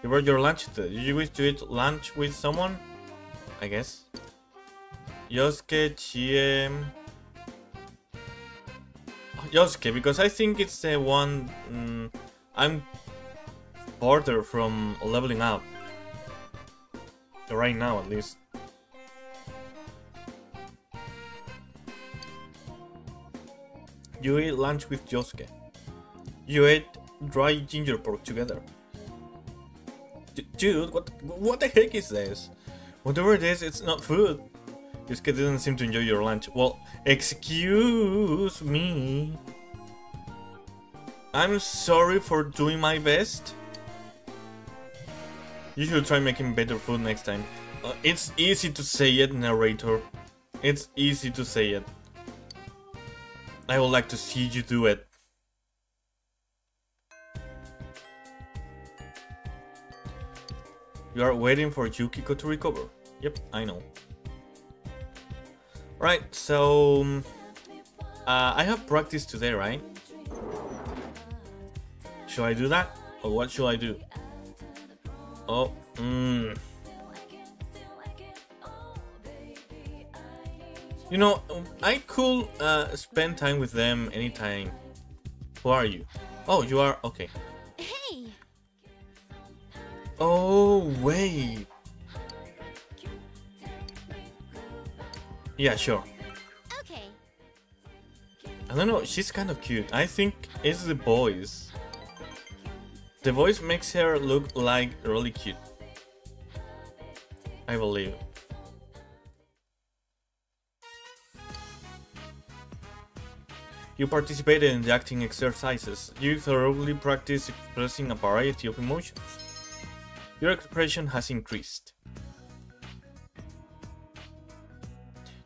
You brought your lunch today. Did you wish to eat lunch with someone? I guess. Yosuke, Chie... Yosuke, because I think it's the one... Um, I'm farther from leveling up. Right now, at least. You ate lunch with Yosuke. You ate dry ginger pork together. D dude, what what the heck is this? Whatever it is, it's not food. Yosuke didn't seem to enjoy your lunch. Well, excuse me. I'm sorry for doing my best. You should try making better food next time. Uh, it's easy to say it, narrator. It's easy to say it. I would like to see you do it. You are waiting for Yukiko to recover. Yep, I know. Right, so... Uh, I have practice today, right? Should I do that? Or what should I do? Oh, mmm... You know, I could uh, spend time with them anytime. Who are you? Oh, you are? Okay. Hey. Oh, wait. Yeah, sure. Okay. I don't know, she's kind of cute. I think it's the voice. The voice makes her look like really cute. I believe. You participated in the acting exercises. You thoroughly practiced expressing a variety of emotions. Your expression has increased.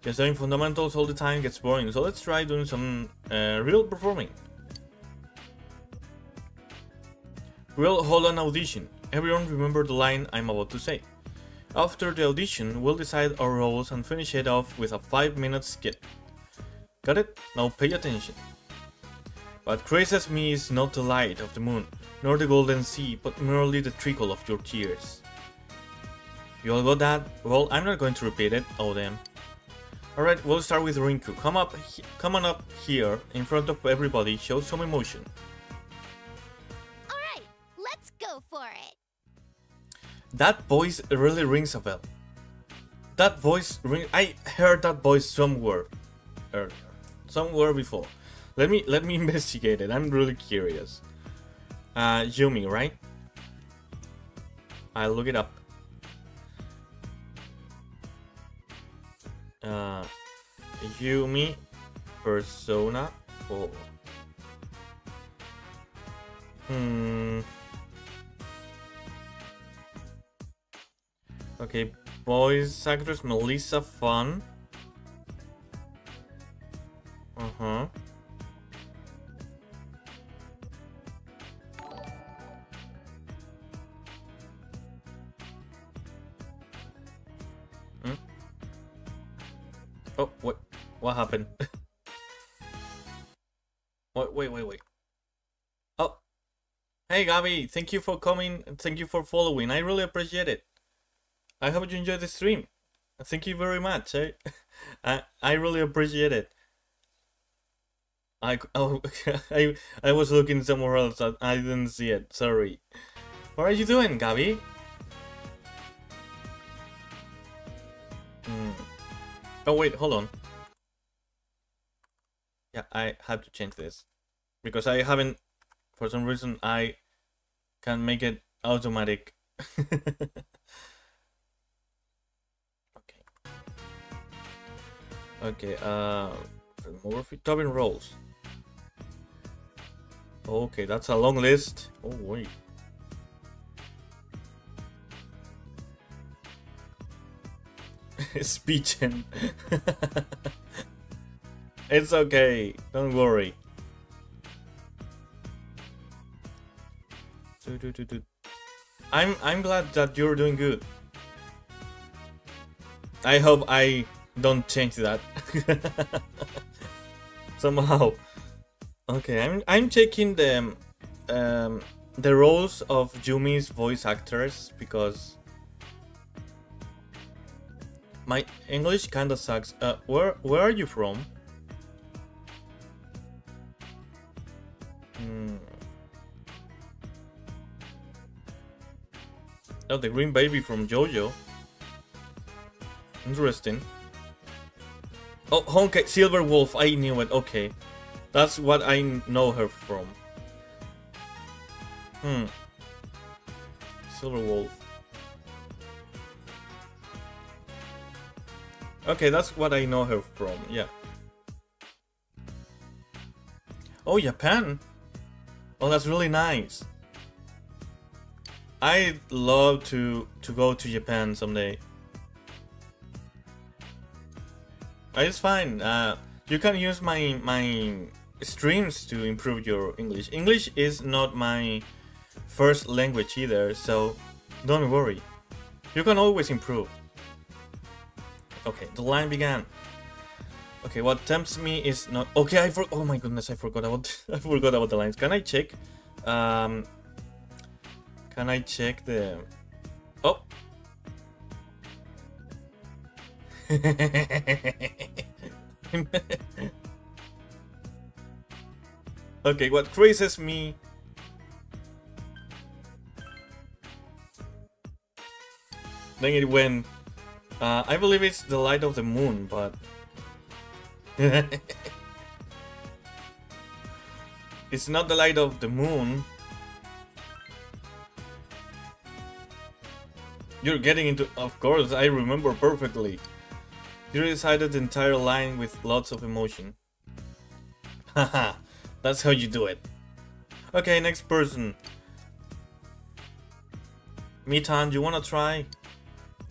Just doing fundamentals all the time gets boring, so let's try doing some uh, real performing. We'll hold an audition. Everyone remember the line I'm about to say. After the audition, we'll decide our roles and finish it off with a five minute skit. Got it? Now pay attention. What crazes me is not the light of the moon, nor the golden sea, but merely the trickle of your tears. You all got that? Well, I'm not going to repeat it. Oh damn. Alright, we'll start with Rinku. Come up, come on up here, in front of everybody, show some emotion. Alright, let's go for it. That voice really rings a bell. That voice ring- I heard that voice somewhere earlier. Somewhere before. Let me let me investigate it. I'm really curious. Uh, Yumi, right? I'll look it up. Uh, Yumi, Persona four. Hmm. Okay, voice actress Melissa Fan. Uh huh. Hmm? Oh, what? What happened? Wait, wait, wait, wait. Oh, hey, Gabi. Thank you for coming. Thank you for following. I really appreciate it. I hope you enjoyed the stream. Thank you very much. I I, I really appreciate it. I, oh, I I was looking somewhere else. I didn't see it. Sorry. What are you doing, Gabi? Mm. Oh wait, hold on. Yeah, I have to change this because I haven't. For some reason, I can make it automatic. Okay. Okay. Uh, remove it. Top in rolls. Okay, that's a long list. Oh wait. Speech and it's okay. Don't worry. I'm I'm glad that you're doing good. I hope I don't change that somehow. Okay, I'm I'm checking the um, the roles of Yumi's voice actors because my English kinda sucks. Uh, where where are you from? Hmm. Oh, the green baby from JoJo. Interesting. Oh, Honkai, Silver Wolf, I knew it, okay. That's what I know her from. Hmm. Silver Wolf. Okay, that's what I know her from, yeah. Oh, Japan! Oh, that's really nice. I'd love to, to go to Japan someday. It's fine. Uh, you can use my my streams to improve your English. English is not my first language either, so don't worry. You can always improve. Okay, the line began. Okay, what tempts me is not okay. I for oh my goodness, I forgot about I forgot about the lines. Can I check? Um, can I check the? Oh. Okay, what crazes me? Then it went. Uh, I believe it's the light of the moon, but it's not the light of the moon. You're getting into. Of course, I remember perfectly. You recited the entire line with lots of emotion. Haha, that's how you do it. Okay, next person. Mi-tan, you wanna try?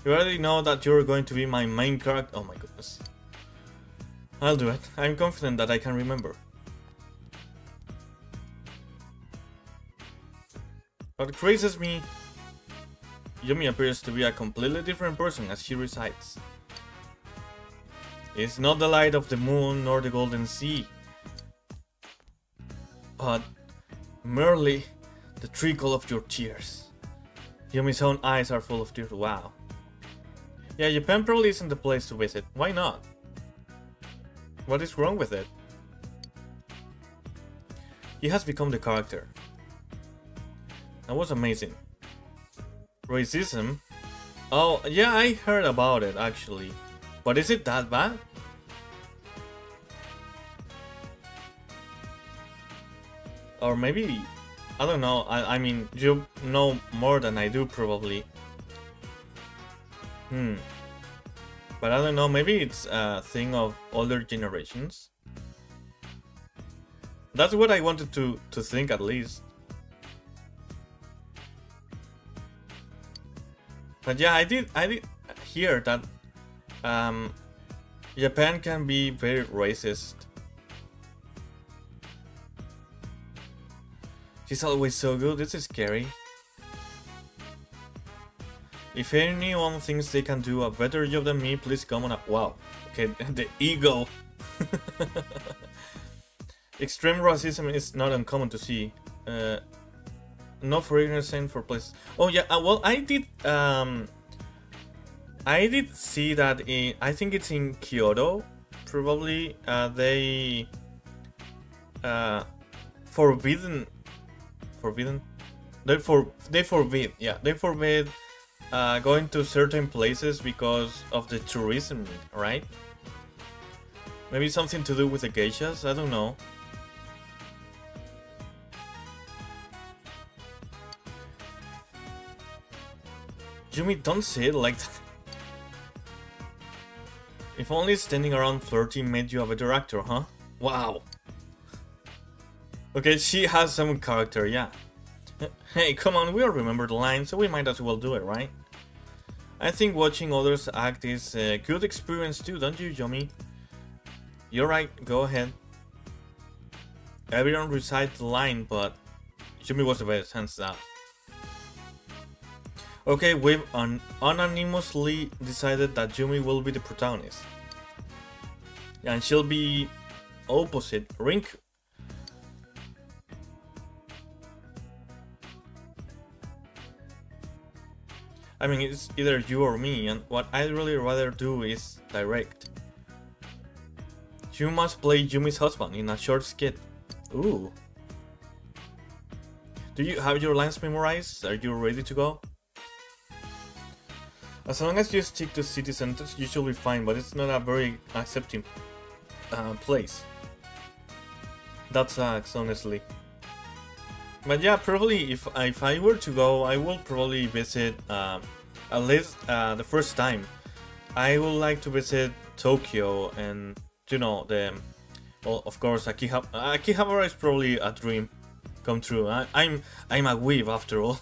You already know that you're going to be my main character. Oh my goodness. I'll do it. I'm confident that I can remember. What crazes me? Yumi appears to be a completely different person as she recites. It's not the light of the moon nor the golden sea, but merely the trickle of your tears. Yumi's own eyes are full of tears. Wow. Yeah, Japan probably isn't the place to visit. Why not? What is wrong with it? He has become the character. That was amazing. Racism? Oh, yeah, I heard about it actually. But is it that bad? Or maybe, I don't know, I, I mean, you know more than I do probably. Hmm. But I don't know, maybe it's a thing of older generations. That's what I wanted to, to think at least. But yeah, I did, I did hear that Um, Japan can be very racist. She's always so good, this is scary. If anyone thinks they can do a better job than me, please come on up. Wow, okay, the ego. Extreme racism is not uncommon to see. Uh, no for ignorance and for place. Oh yeah, uh, well I did um, I did see that in, I think it's in Kyoto, probably, uh, they uh, forbidden, forbidden, they for they forbid, yeah, they forbid uh, going to certain places because of the tourism, right? Maybe something to do with the geishas, I don't know. Yumi, don't say it like that. If only standing around flirting made you a better actor, huh? Wow. Okay, she has some character, yeah. Hey, come on, we all remember the line, so we might as well do it, right? I think watching others act is a good experience too, don't you, Yumi? You're right, go ahead. Everyone recites the line, but Yumi was the best, hands down. Okay, we've un unanimously decided that Yumi will be the protagonist. And she'll be opposite Rink. I mean, it's either you or me, and what I'd really rather do is direct. You must play Yumi's husband in a short skit. Ooh. Do you have your lines memorized? Are you ready to go? As long as you stick to city centers, you should be fine, but it's not a very accepting uh, place. That sucks, honestly. But yeah, probably if, if I were to go, I will probably visit, uh, at least uh, the first time, I would like to visit Tokyo and, you know, the, well, of course, Akihabara. Akihabara is probably a dream come true. I, I'm, I'm a weeb after all.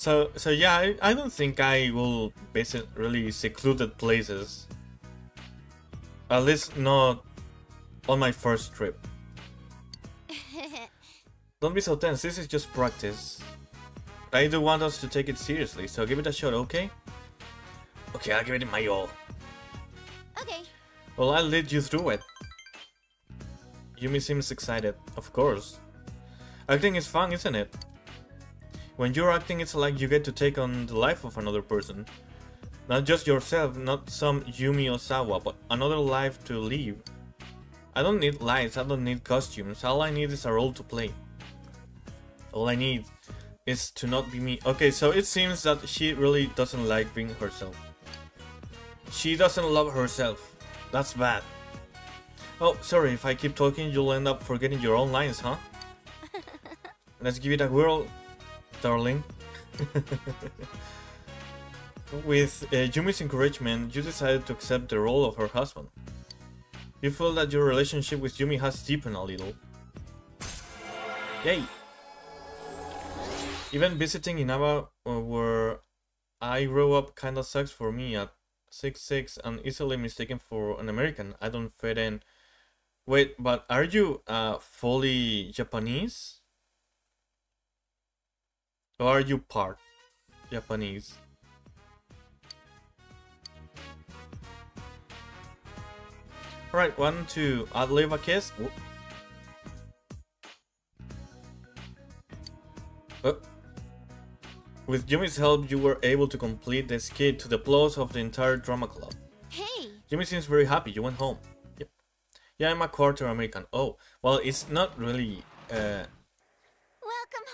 So, so yeah, I, I don't think I will visit really secluded places. At least not on my first trip. Don't be so tense, this is just practice. I do want us to take it seriously, so give it a shot, okay? Okay, I'll give it my all. Okay. Well, I'll lead you through it. Yumi seems excited, of course. Acting is fun, isn't it? When you're acting, it's like you get to take on the life of another person. Not just yourself, not some Yumi Osawa, but another life to live. I don't need lights, I don't need costumes, all I need is a role to play. All I need is to not be me. Okay, so it seems that she really doesn't like being herself. She doesn't love herself. That's bad. Oh, sorry, if I keep talking, you'll end up forgetting your own lines, huh? Let's give it a whirl. Darling. With uh, Yumi's encouragement, you decided to accept the role of her husband. You feel that your relationship with Yumi has deepened a little. Yay! Even visiting Inaba, uh, where I grew up, kinda sucks for me at six six and easily mistaken for an American. I don't fit in. Wait, but are you uh, fully Japanese? Or are you part Japanese? Alright, one, two, I'll leave a kiss. Uh. With Yumi's help, you were able to complete the skit to the applause of the entire drama club. Hey! Yumi seems very happy, you went home. Yep. Yeah, I'm a quarter American. Oh, well, it's not really uh,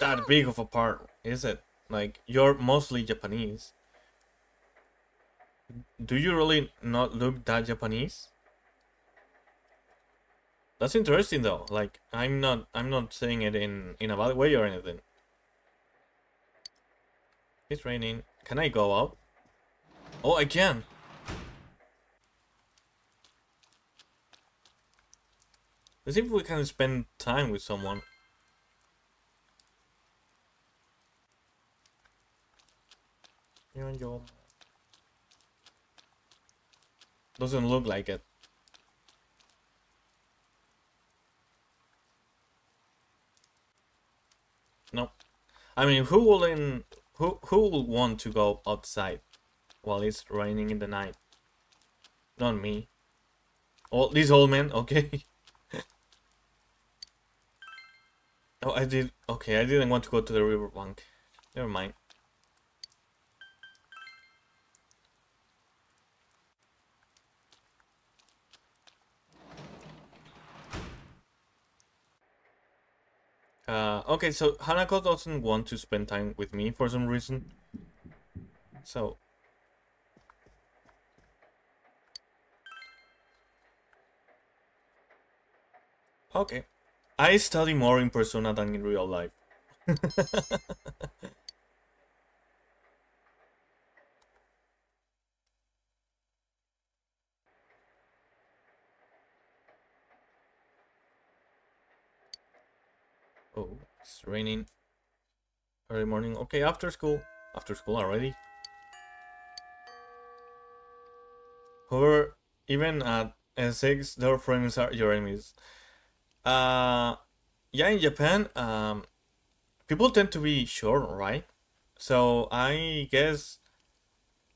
that big of a part. Is it? Like, you're mostly Japanese. Do you really not look that Japanese? That's interesting though. Like, I'm not I'm not saying it in, in a bad way or anything. It's raining. Can I go out? Oh, I can. Let's see if we can spend time with someone. Doesn't look like it. Nope. I mean, who will in who who will want to go outside while it's raining in the night? Not me. Oh, this old man. Okay. Oh, I did. Okay, I didn't want to go to the riverbank. Never mind. Uh, okay, so Hanako doesn't want to spend time with me for some reason. So... okay. I study more in Persona than in real life. Oh, it's raining. Early morning. Okay, after school. After school already. However, even at six, their friends are your enemies. Uh, yeah, in Japan, um, people tend to be short, right? So I guess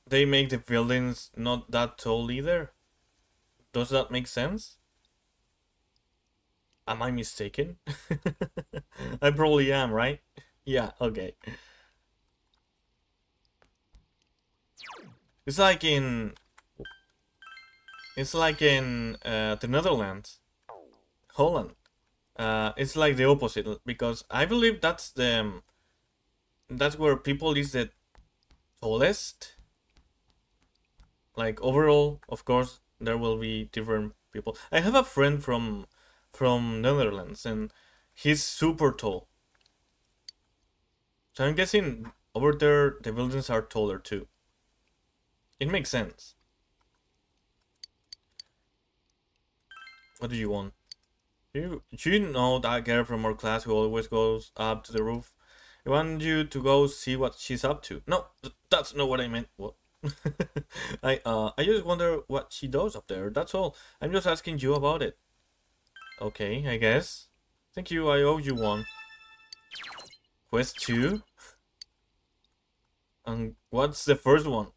they make the buildings not that tall either. Does that make sense? Am I mistaken? I probably am, right? Yeah, okay. It's like in... It's like in uh, the Netherlands. Holland. Uh, it's like the opposite, because I believe that's the... That's where people is the tallest. Like, overall, of course, there will be different people. I have a friend from... from Netherlands, and he's super tall. So I'm guessing over there the buildings are taller too. It makes sense. What do you want? Do you, do you know that girl from our class who always goes up to the roof? I want you to go see what she's up to. No, th that's not what I meant. What? I uh, I just wonder what she does up there. That's all. I'm just asking you about it. Okay, I guess. Thank you, I owe you one. Quest two? And what's the first one?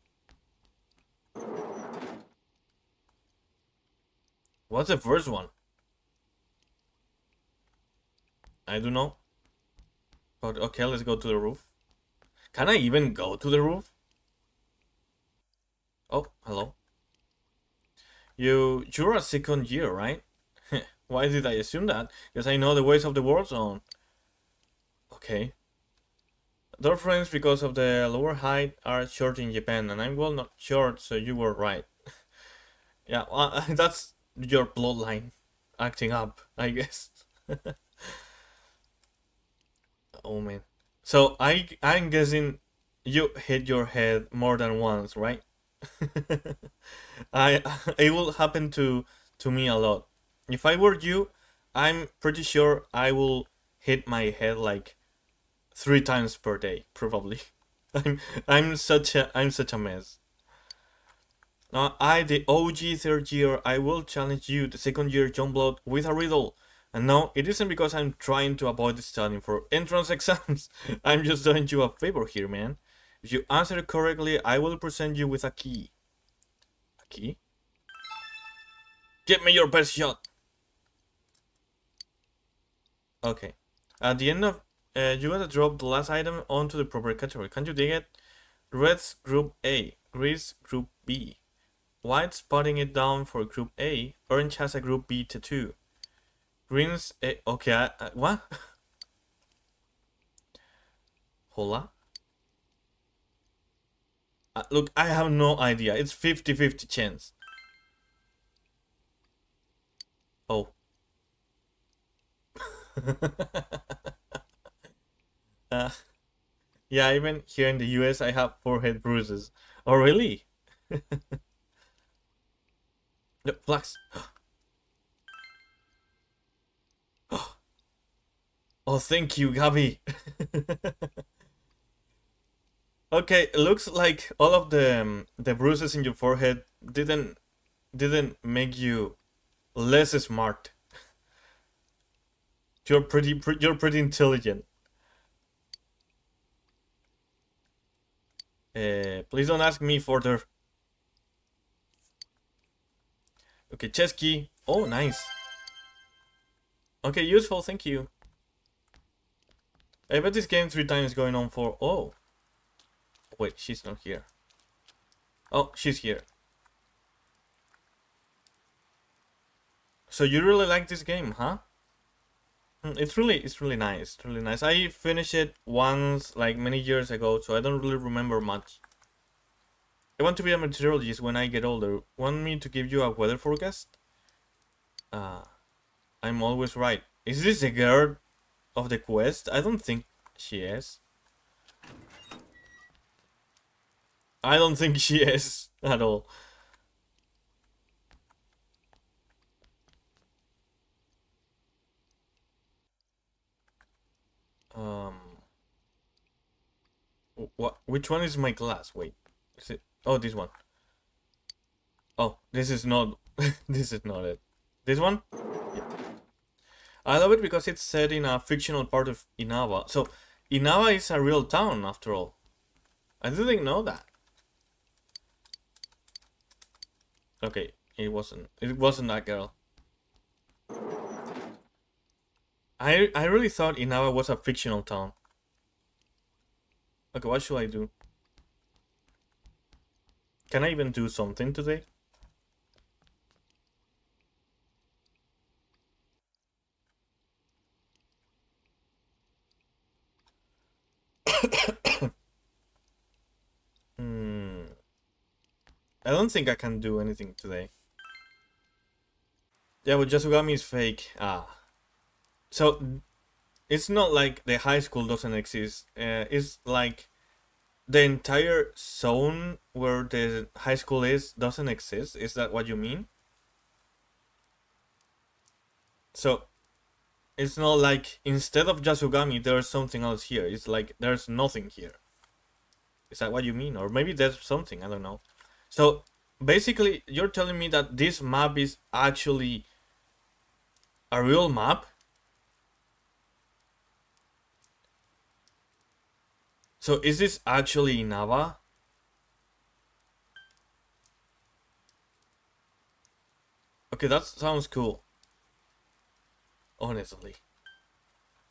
What's the first one? I don't know. But okay, let's go to the roof. Can I even go to the roof? Oh, hello. You, you're a second year, right? Why did I assume that? Because I know the ways of the world zone. Okay. Their friends, because of the lower height, are short in Japan, and I'm well not short, so you were right. Yeah, well, that's your bloodline acting up, I guess. Oh man. So I I'm guessing you hit your head more than once, right? I it will happen to to me a lot. If I were you, I'm pretty sure I will hit my head like three times per day, probably. I'm I'm such a I'm such a mess. Now I, the O G third year, I will challenge you, the second year Youngblood, with a riddle. And no, it isn't because I'm trying to avoid studying for entrance exams. I'm just doing you a favor here, man. If you answer correctly, I will present you with a key. A key? Give me your best shot. Okay, at the end of, uh, you gotta drop the last item onto the proper category. Can't you dig it? Red's Group A, Green's Group B, White's putting it down for Group A, Orange has a Group B tattoo. Green's A, okay, I, I, what? Hola? Uh, look, I have no idea, it's fifty fifty chance. Oh. uh, yeah, even here in the U S I have forehead bruises. Oh really? No, flax. Oh. Oh, thank you, Gabby. Okay, it looks like all of the um, the bruises in your forehead didn't didn't make you less smart. You're pretty, pre you're pretty intelligent. Uh, please don't ask me for the... Okay, chess key. Oh, nice. Okay, useful, thank you. I bet this game three times going on for... Oh. Wait, she's not here. Oh, she's here. So you really like this game, huh? It's really, it's really nice, really nice. I finished it once, like many years ago, so I don't really remember much. I want to be a meteorologist when I get older. Want me to give you a weather forecast? Uh, I'm always right. Is this the girl of the quest? I don't think she is. I don't think she is at all. Um, what? Which one is my class? Wait, is it? Oh, this one. Oh, this is not. This is not it. This one. Yeah. I love it because it's set in a fictional part of Inaba. So, Inaba is a real town after all. I didn't know that. Okay, it wasn't. It wasn't that girl. I, I really thought Inaba was a fictional town. Okay, what should I do? Can I even do something today? Hmm. I don't think I can do anything today. Yeah, but Yasugami is fake. Ah. So, it's not like the high school doesn't exist, uh, it's like the entire zone where the high school is doesn't exist. Is that what you mean? So, it's not like instead of Yasugami there's something else here, it's like there's nothing here. Is that what you mean? Or maybe there's something, I don't know. So, basically you're telling me that this map is actually a real map? So is this actually Inaba? Okay, that sounds cool. Honestly.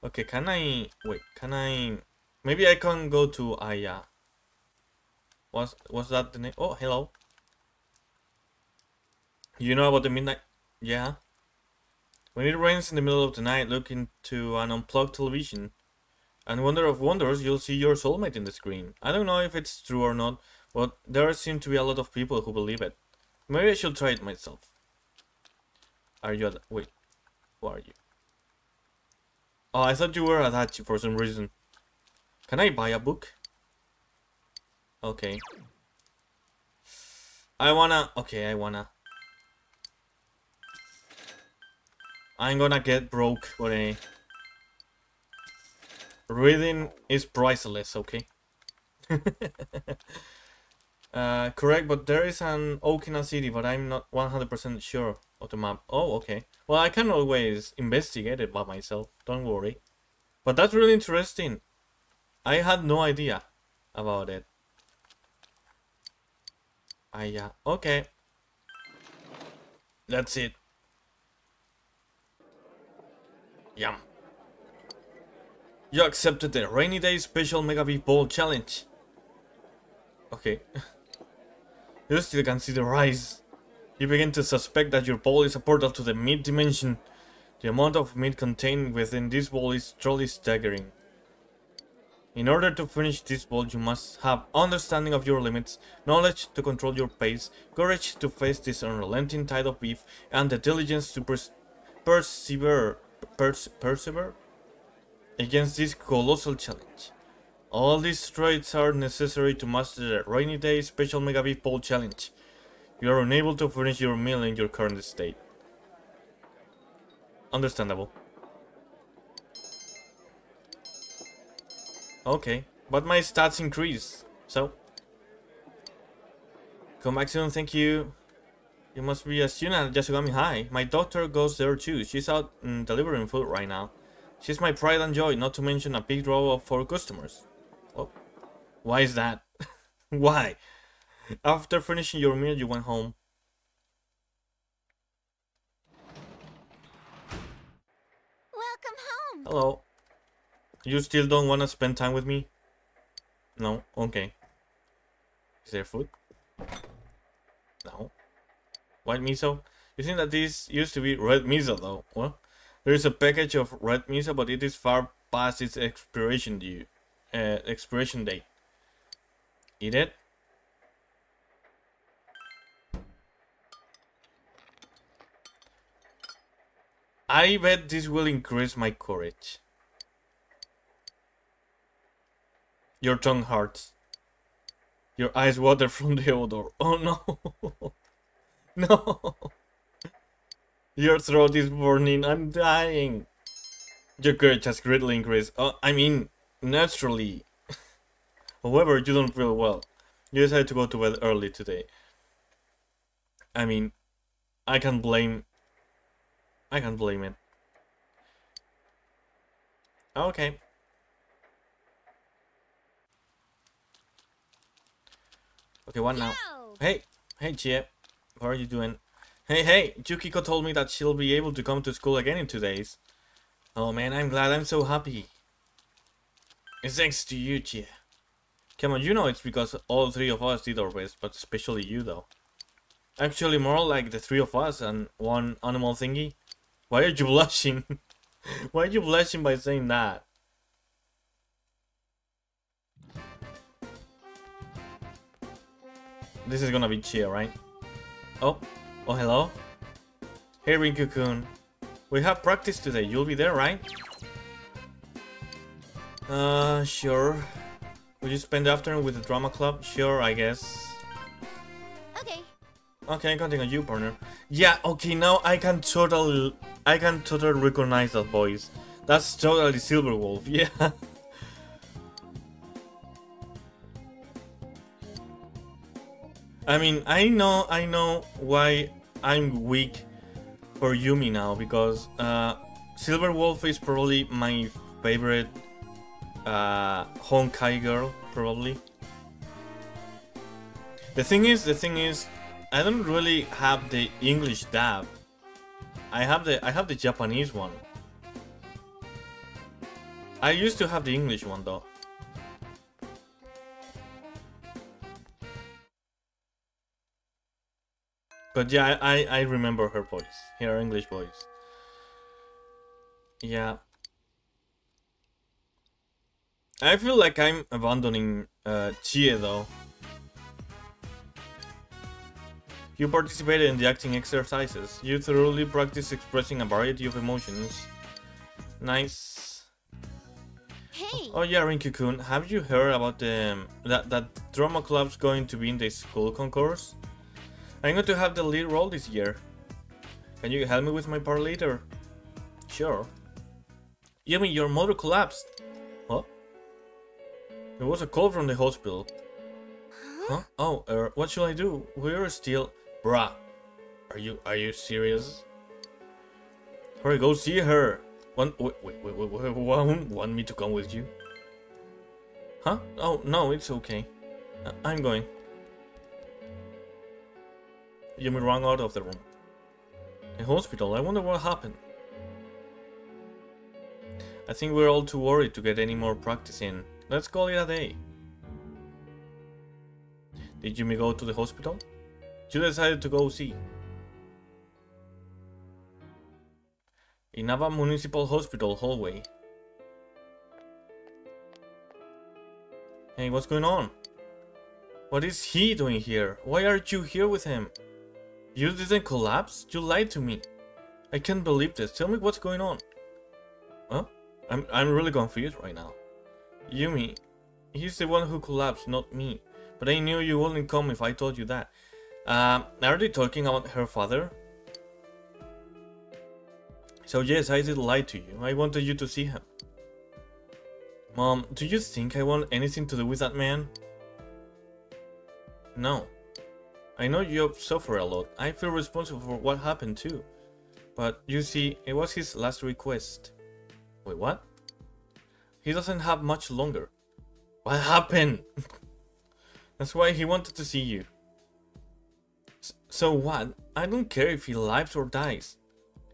Okay, can I... Wait, can I... Maybe I can go to Aiya. Was, was that the name? Oh, hello. You know about the midnight... Yeah. When it rains in the middle of the night, look into an unplugged television. And wonder of wonders, you'll see your soulmate in the screen. I don't know if it's true or not, but there seem to be a lot of people who believe it. Maybe I should try it myself. Are you... Ad Wait. Who are you? Oh, I thought you were Adachi for some reason. Can I buy a book? Okay. I wanna... Okay, I wanna... I'm gonna get broke, but I... Reading is priceless, okay? uh, correct, but there is an Okina city, but I'm not one hundred percent sure of the map. Oh, okay. Well, I can always investigate it by myself, don't worry. But that's really interesting. I had no idea about it. Ah, yeah. Okay. That's it. Yum. You accepted the Rainy Day Special Mega Big Ball Challenge. Okay. You still can see the rise. You begin to suspect that your ball is a portal to the mid dimension. The amount of meat contained within this ball is truly staggering. In order to finish this ball, you must have understanding of your limits, knowledge to control your pace, courage to face this unrelenting tide of beef, and the diligence to pers persevere. Pers persevere? Against this colossal challenge. All these traits are necessary to master the Rainy Day Special Mega Big Bowl Challenge. You are unable to finish your meal in your current state. Understandable. Okay, but my stats increase, so... Come back soon, thank you. You must be a student at Yasugami High. My daughter goes there too, she's out mm, delivering food right now. She's my pride and joy, not to mention a big draw of four customers. Oh, why is that? Why? After finishing your meal, you went home. Welcome home. Hello. You still don't want to spend time with me? No? Okay. Is there food? No. White miso? You think that this used to be red miso though? Well, There is a package of red miso, but it is far past its expiration due, uh, expiration date. Eat it. I bet this will increase my courage. Your tongue hurts. Your eyes water from the odor. Oh no! No! Your throat is burning. I'm dying. Your courage has greatly increased. Oh, I mean, naturally. However, you don't feel well. You decided to go to bed early today. I mean, I can't blame. I can't blame it. Okay. Okay, one now. Hey, hey, Chie. How are you doing? Hey, hey, Yukiko told me that she'll be able to come to school again in two days. Oh man, I'm glad. I'm so happy. It's thanks to you, Chie. Come on, you know it's because all three of us did our best, but especially you though. Actually, more like the three of us and one animal thingy. Why are you blushing? Why are you blushing by saying that? This is gonna be Chie, right? Oh, oh hello. Hey Rinku-kun. We have practice today, you'll be there, right? Uh, sure. Will you spend the afternoon with the drama club? Sure, I guess. Okay. Okay, I'm counting on you, partner. Yeah, okay, now I can totally... I can totally recognize that voice. That's totally Silver Wolf, yeah. I mean, I know, I know why I'm weak for Yumi now, because uh, Silver Wolf is probably my favorite uh, Honkai girl, probably. The thing is, the thing is, I don't really have the English dub. I have the, I have the Japanese one. I used to have the English one though. But yeah, I, I remember her voice, her English voice. Yeah. I feel like I'm abandoning uh, Chie though. You participated in the acting exercises. You thoroughly practiced expressing a variety of emotions. Nice. Hey. Oh yeah, Rinku-kun, have you heard about the um, that that drama club's going to be in the school concourse? I'm going to have the lead role this year. Can you help me with my part later? Sure. You mean your mother collapsed? Huh? There was a call from the hospital. Huh? Oh, uh, what should I do? We're still... Bruh. Are you, are you serious? Hurry, go see her. Want, wait, wait, wait, wait, wait, want, want me to come with you? Huh? Oh, no, it's okay. I I'm going. Yumi ran out of the room. A hospital, I wonder what happened. I think we're all too worried to get any more practice in. Let's call it a day. Did Yumi go to the hospital? You decided to go see. Inaba Municipal Hospital hallway. Hey, what's going on? What is he doing here? Why aren't you here with him? You didn't collapse? You lied to me. I can't believe this. Tell me what's going on. Huh? I'm, I'm really confused right now. Yumi, he's the one who collapsed, not me. But I knew you wouldn't come if I told you that. Um, are they talking about her father? So yes, I did lie to you. I wanted you to see him. Mom, do you think I want anything to do with that man? No. I know you've suffered a lot. I feel responsible for what happened too. But you see, it was his last request. Wait, what? He doesn't have much longer. What happened? That's why he wanted to see you. S so what? I don't care if he lives or dies.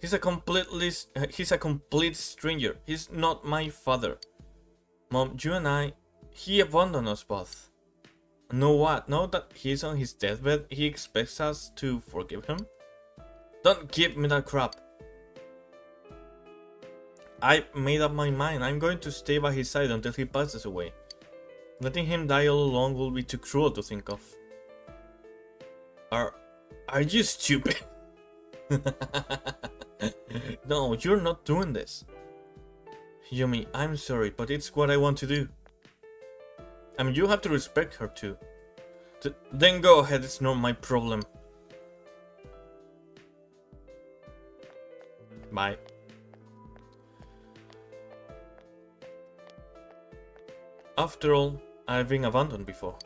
He's a completely uh, he's a complete stranger. He's not my father. Mom, you and I, he abandoned us both. Know what? Now that he's on his deathbed, he expects us to forgive him? Don't give me that crap. I made up my mind. I'm going to stay by his side until he passes away. Letting him die all alone will be too cruel to think of. Are... are you stupid? No, you're not doing this. Yumi, I'm sorry, but it's what I want to do. I mean, you have to respect her too. Th then go ahead, it's not my problem. Bye. After all, I've been abandoned before.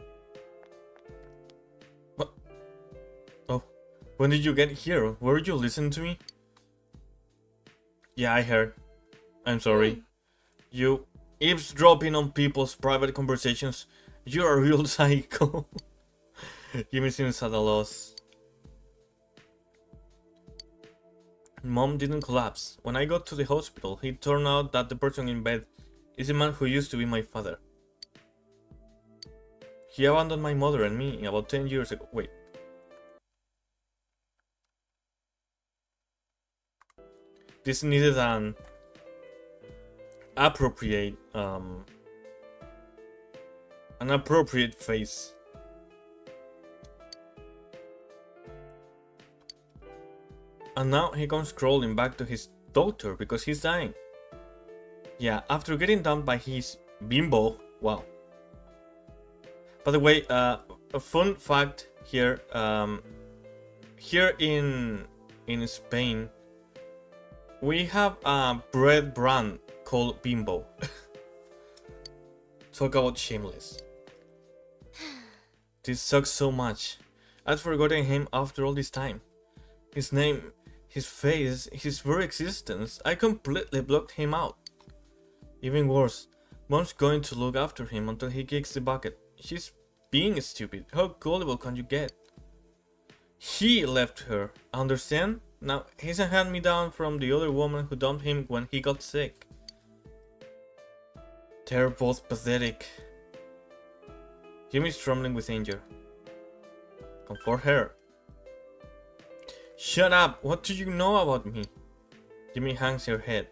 What? Oh, when did you get here? Were you listening to me? Yeah, I heard. I'm sorry. Mm. You eavesdropping on people's private conversations. You're a real psycho. Yumi seems at a loss. Mom didn't collapse. When I got to the hospital, it turned out that the person in bed is the man who used to be my father. He abandoned my mother and me about ten years ago. Wait. This needed an appropriate, um, an appropriate face. And now he comes crawling back to his doctor because he's dying. Yeah, after getting dumped by his bimbo, wow. By the way, uh, a fun fact here, um, here in in Spain, we have a bread brand called Bimbo. Talk about shameless. This sucks so much. I'd forgotten him after all this time. His name, his face, his very existence, I completely blocked him out. Even worse, Mom's going to look after him until he kicks the bucket. She's being stupid. How gullible can you get? He left her, understand? Now, he's a hand-me-down from the other woman who dumped him when he got sick. They're both pathetic. Yumi's trembling with anger. Comfort her. Shut up! What do you know about me? Yumi hangs her head.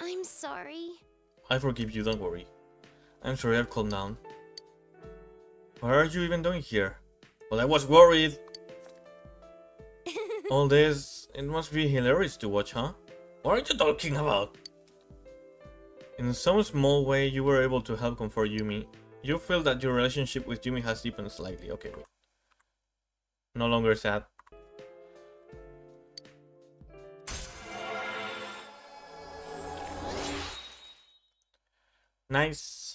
I'm sorry. I forgive you, don't worry. I'm sorry I've calmed down. What are you even doing here? Well, I was worried. All this, it must be hilarious to watch, huh? What are you talking about? In some small way, you were able to help comfort Yumi. You feel that your relationship with Yumi has deepened slightly. Okay, wait. No longer sad. Nice.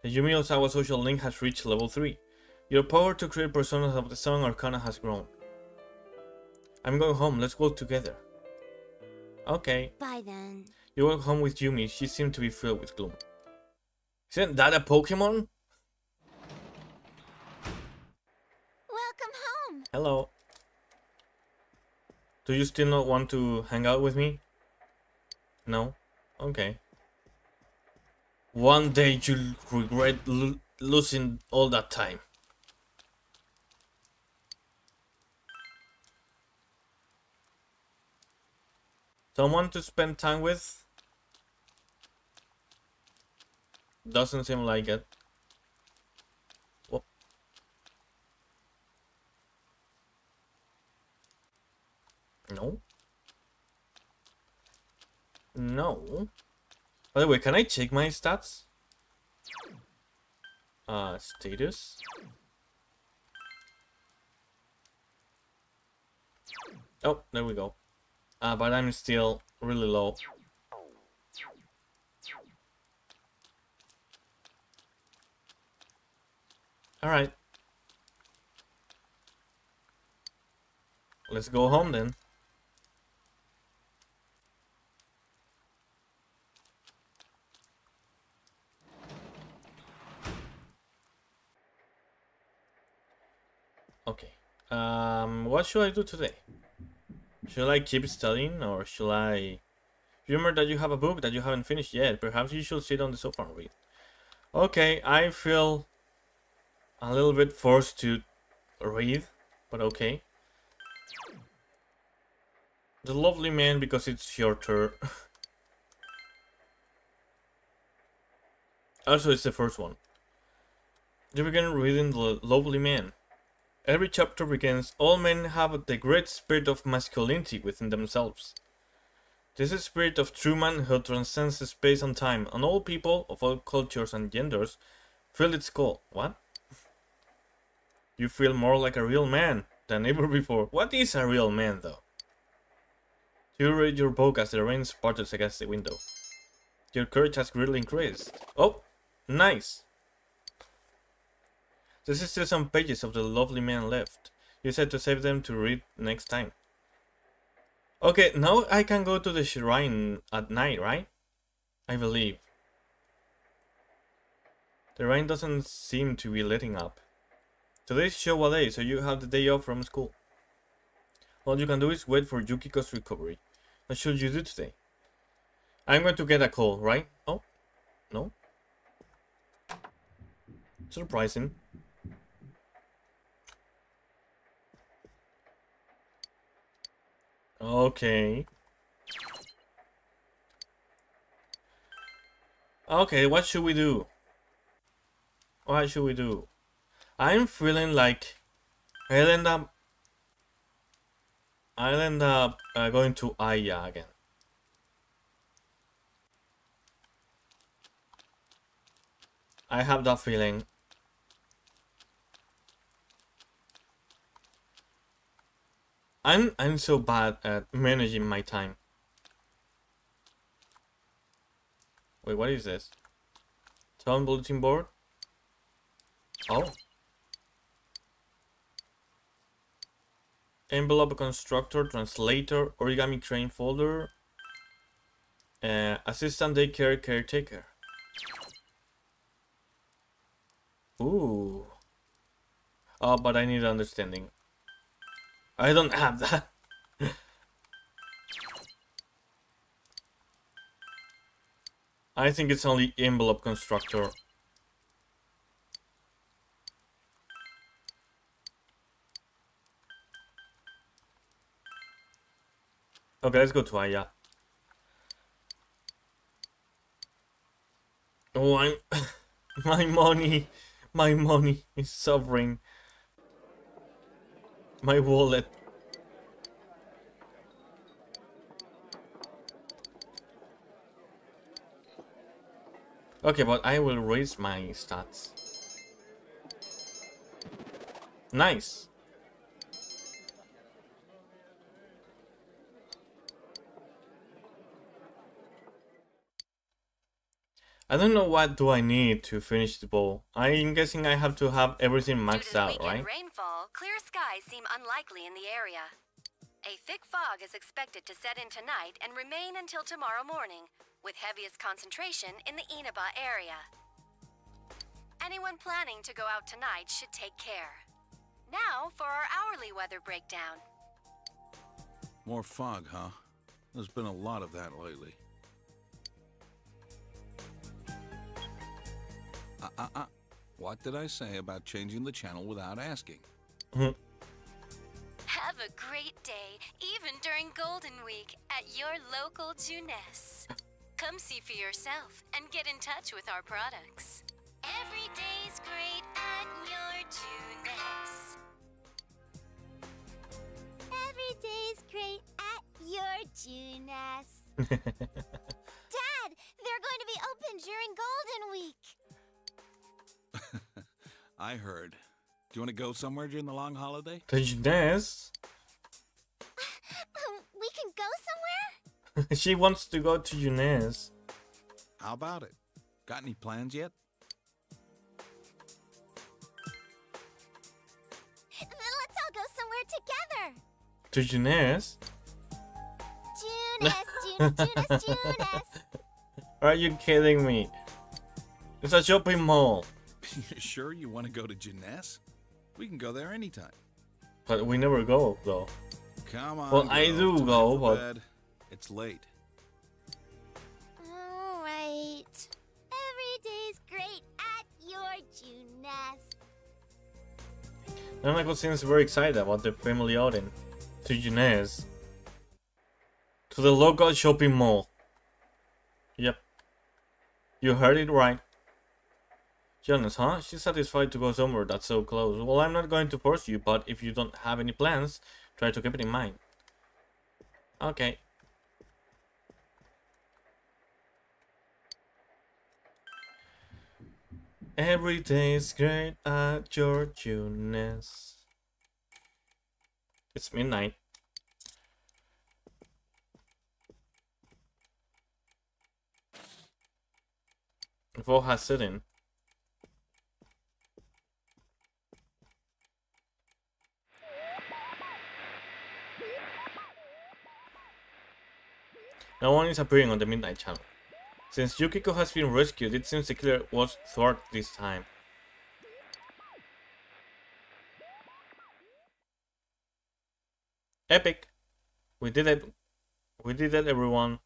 The Yumi Osawa social link has reached level three. Your power to create personas of the Seven Arcana has grown. I'm going home, let's walk together. Okay. Bye then. You walk home with Yumi, she seemed to be filled with gloom. Isn't that a Pokemon? Welcome home! Hello. Do you still not want to hang out with me? No? Okay. One day you'll regret lo losing all that time. Someone to spend time with? Doesn't seem like it. Whoa. No. No. By the way, can I check my stats? Uh, status. Oh, there we go. Uh, but I'm still really low. Alright. Let's go home then. Okay, um, what should I do today? Should I keep studying or should I... Remember that you have a book that you haven't finished yet. Perhaps you should sit on the sofa and read. Okay, I feel a little bit forced to read, but okay. The lovely man, because it's your turn. Also, it's the first one. You begin reading The Lovely Man. Every chapter begins, all men have the great spirit of masculinity within themselves. This is the spirit of true manhood transcends space and time, and all people, of all cultures and genders, feel its call. What? You feel more like a real man than ever before. What is a real man, though? You read your book as the rain spatters against the window. Your courage has greatly increased. Oh, nice! This is still some pages of The Lovely Man left. You said to save them to read next time. Okay, now I can go to the shrine at night, right? I believe. The rain doesn't seem to be letting up. Today's Showa day, so you have the day off from school. All you can do is wait for Yukiko's recovery. What should you do today? I'm going to get a call, right? Oh, no. Surprising. Okay. Okay, what should we do? What should we do? I'm feeling like I'll end up I'll end up uh, going to Aiya again. I have that feeling. I'm I'm so bad at managing my time. Wait, what is this? Town bulletin board? Oh. Envelope constructor, translator, origami crane folder, uh, assistant daycare caretaker. Ooh. Oh, but I need understanding. I don't have that. I think it's only envelope constructor. Okay, let's go to Aiya. Oh, I'm... my money, my money is suffering. My wallet. Okay, but I will raise my stats. Nice. I don't know what do I need to finish the bowl. I'm guessing I have to have everything maxed out, right? Rainfall, clear skies seem unlikely in the area. A thick fog is expected to set in tonight and remain until tomorrow morning, with heaviest concentration in the Inaba area. Anyone planning to go out tonight should take care. Now for our hourly weather breakdown. More fog, huh? There's been a lot of that lately. Uh, uh, uh. What did I say about changing the channel without asking? Mm-hmm. Have a great day, even during Golden Week, at your local Junes. Come see for yourself and get in touch with our products. Every day's great at your Junes. Every day's great at your Junes. Dad, they're going to be open during Golden Week. I heard. Do you want to go somewhere during the long holiday? Did you dance? We can go somewhere? She wants to go to Junes. How about it? Got any plans yet? Then let's all go somewhere together. To Junes? Junes, Junes, Junes, Junes. Are you kidding me? It's a shopping mall. You sure you want to go to Junes? We can go there anytime. But we never go, though. Come on. Well, girl, I do go, but bed. It's late. All right. Every day's great at your Junes. Nanako seems very excited about their family outing to Junes, to the local shopping mall. Yep, you heard it right. Junes, huh? She's satisfied to go somewhere that's so close. Well, I'm not going to force you, but if you don't have any plans, try to keep it in mind. Okay. Every day is great at your Junes. It's midnight. Vo has sitting. No one is appearing on the Midnight Channel. Since Yukiko has been rescued, it seems the killer was thwarted this time. Epic! We did it! We did it, everyone!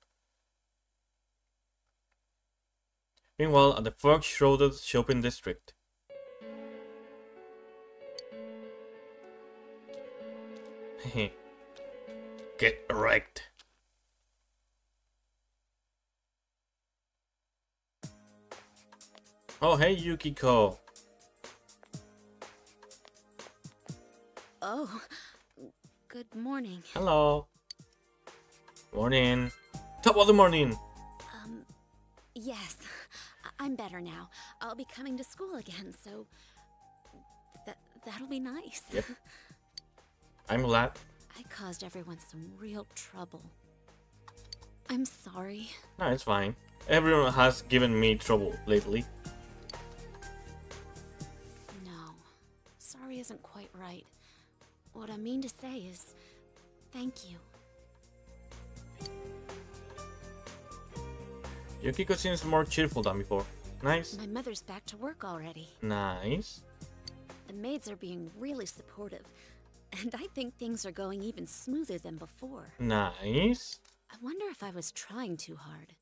Meanwhile, at the fog-shrouded shopping district. Hehe. Get wrecked! Oh, hey, Yukiko. Oh, good morning. Hello. Morning. Top of the morning. Um, yes, I'm better now. I'll be coming to school again, so that that'll be nice. Yep. I'm glad. I caused everyone some real trouble. I'm sorry. No, it's fine. Everyone has given me trouble lately. Isn't quite right. What I mean to say is thank you. Yukiko seems more cheerful than before. Nice. My mother's back to work already. Nice. The maids are being really supportive, and I think things are going even smoother than before. Nice. I wonder if I was trying too hard.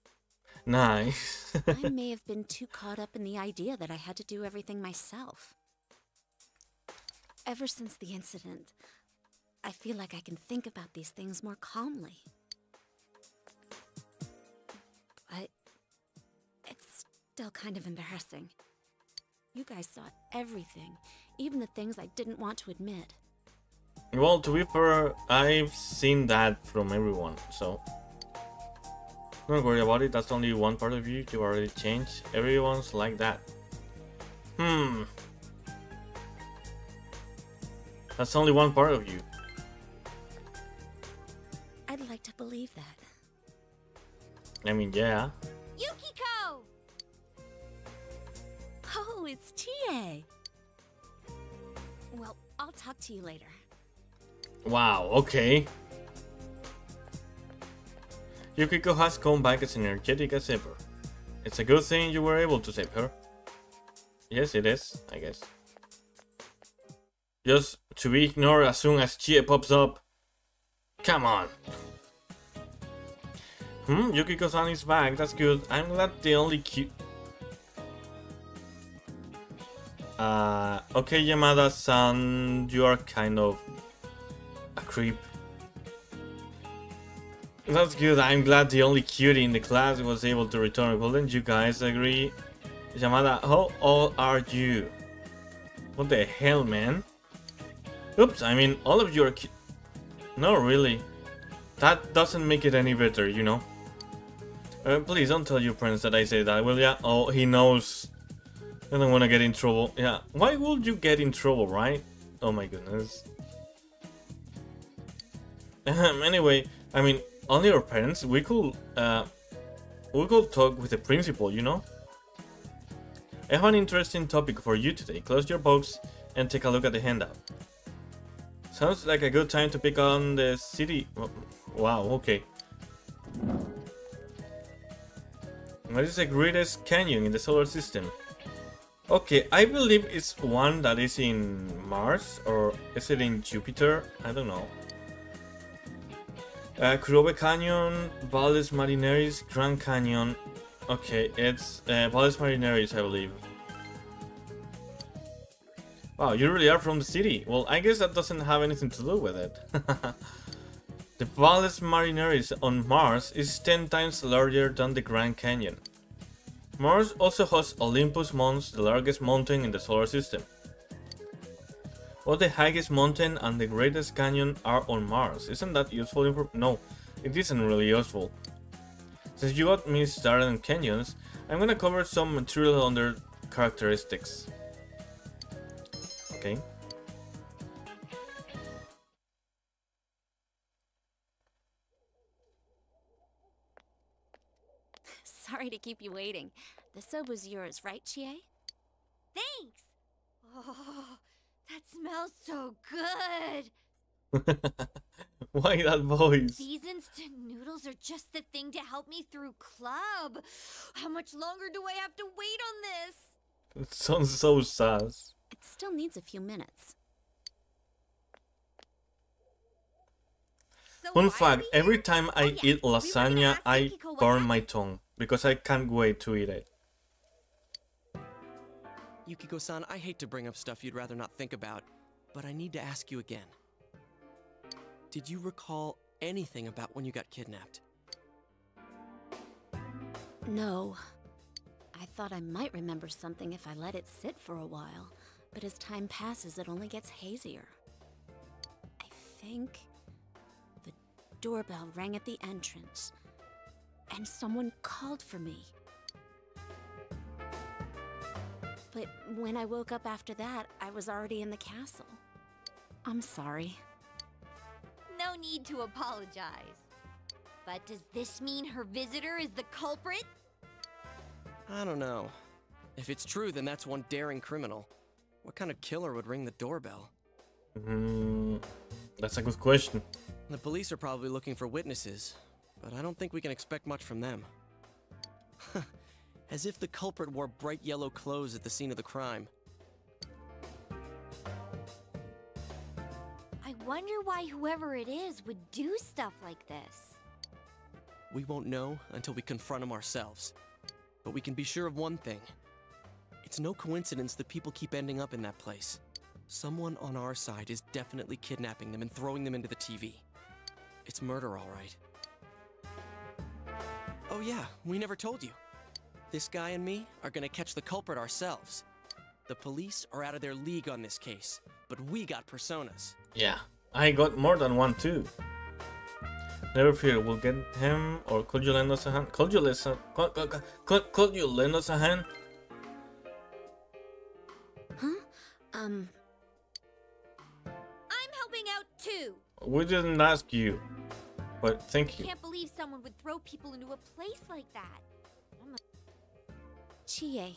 Nice. I may have been too caught up in the idea that I had to do everything myself. Ever since the incident, I feel like I can think about these things more calmly. But it's still kind of embarrassing. You guys saw everything, even the things I didn't want to admit. Well, to be fair, I've seen that from everyone, so don't worry about it. That's only one part of you. You already changed. Everyone's like that. Hmm. That's only one part of you. I'd like to believe that. I mean, yeah. Yukiko! Oh, it's Chie. Well, I'll talk to you later. Wow, okay. Yukiko has come back as energetic as ever. It's a good thing you were able to save her. Yes, it is, I guess. Just to be ignored as soon as Chie pops up. Come on. Hmm, Yukiko-san is back. That's good. I'm glad the only cute. Uh, okay, Yamada-san, you are kind of a creep. That's good. I'm glad the only cutie in the class was able to return. Wouldn't you guys agree? Yamada, how old are you? What the hell, man? Oops, I mean, all of you are cute. No, really. That doesn't make it any better, you know? Uh, please don't tell your friends that I say that, will ya? Oh, he knows. I don't want to get in trouble. Yeah, why would you get in trouble, right? Oh my goodness. Anyway, I mean, only our parents, we could, uh, we could talk with the principal, you know? I have an interesting topic for you today. Close your books and take a look at the handout. Sounds like a good time to pick on the city. Wow, okay. What is the greatest canyon in the solar system? Okay, I believe it's one that is in Mars, or is it in Jupiter? I don't know. Uh, Kurobe Canyon, Valles Marineris, Grand Canyon. Okay, it's uh, Valles Marineris, I believe. Wow, you really are from the city. Well, I guess that doesn't have anything to do with it. The Valles Marineris on Mars is ten times larger than the Grand Canyon. Mars also hosts Olympus Mons, the largest mountain in the solar system. Both the highest mountain and the greatest canyon are on Mars. Isn't that useful information? No, it isn't really useful. Since you got me started on canyons, I'm gonna cover some material on their characteristics. Okay. Sorry to keep you waiting. The soap was yours, right, Chie? Thanks! Oh, that smells so good! Why that voice? These instant noodles are just the thing to help me through club. How much longer do I have to wait on this? It sounds so sus. It still needs a few minutes. So fun fact, every time I oh, yeah. eat lasagna, we I burn my tongue because I can't wait to eat it. Yukiko-san, I hate to bring up stuff you'd rather not think about, but I need to ask you again. Did you recall anything about when you got kidnapped? No. I thought I might remember something if I let it sit for a while, but as time passes, it only gets hazier. I think the doorbell rang at the entrance, and someone called for me. But when I woke up after that, I was already in the castle. I'm sorry. No need to apologize. But does this mean her visitor is the culprit? I don't know. If it's true, then that's one daring criminal. What kind of killer would ring the doorbell? Hmm, that's a good question. The police are probably looking for witnesses, but I don't think we can expect much from them. As if the culprit wore bright yellow clothes at the scene of the crime. I wonder why whoever it is would do stuff like this. We won't know until we confront him ourselves. But we can be sure of one thing. It's no coincidence that people keep ending up in that place. Someone on our side is definitely kidnapping them and throwing them into the T V. It's murder, all right. Oh yeah, we never told you. This guy and me are gonna catch the culprit ourselves. The police are out of their league on this case, but we got personas. Yeah. I got more than one too. Never fear, we'll get him. Or could you lend us a hand? Could you listen? Could, could, could, could you lend us a hand? Huh? Um. I'm helping out too. We didn't ask you, but thank you. I can't believe someone would throw people into a place like that. I'm a Chie.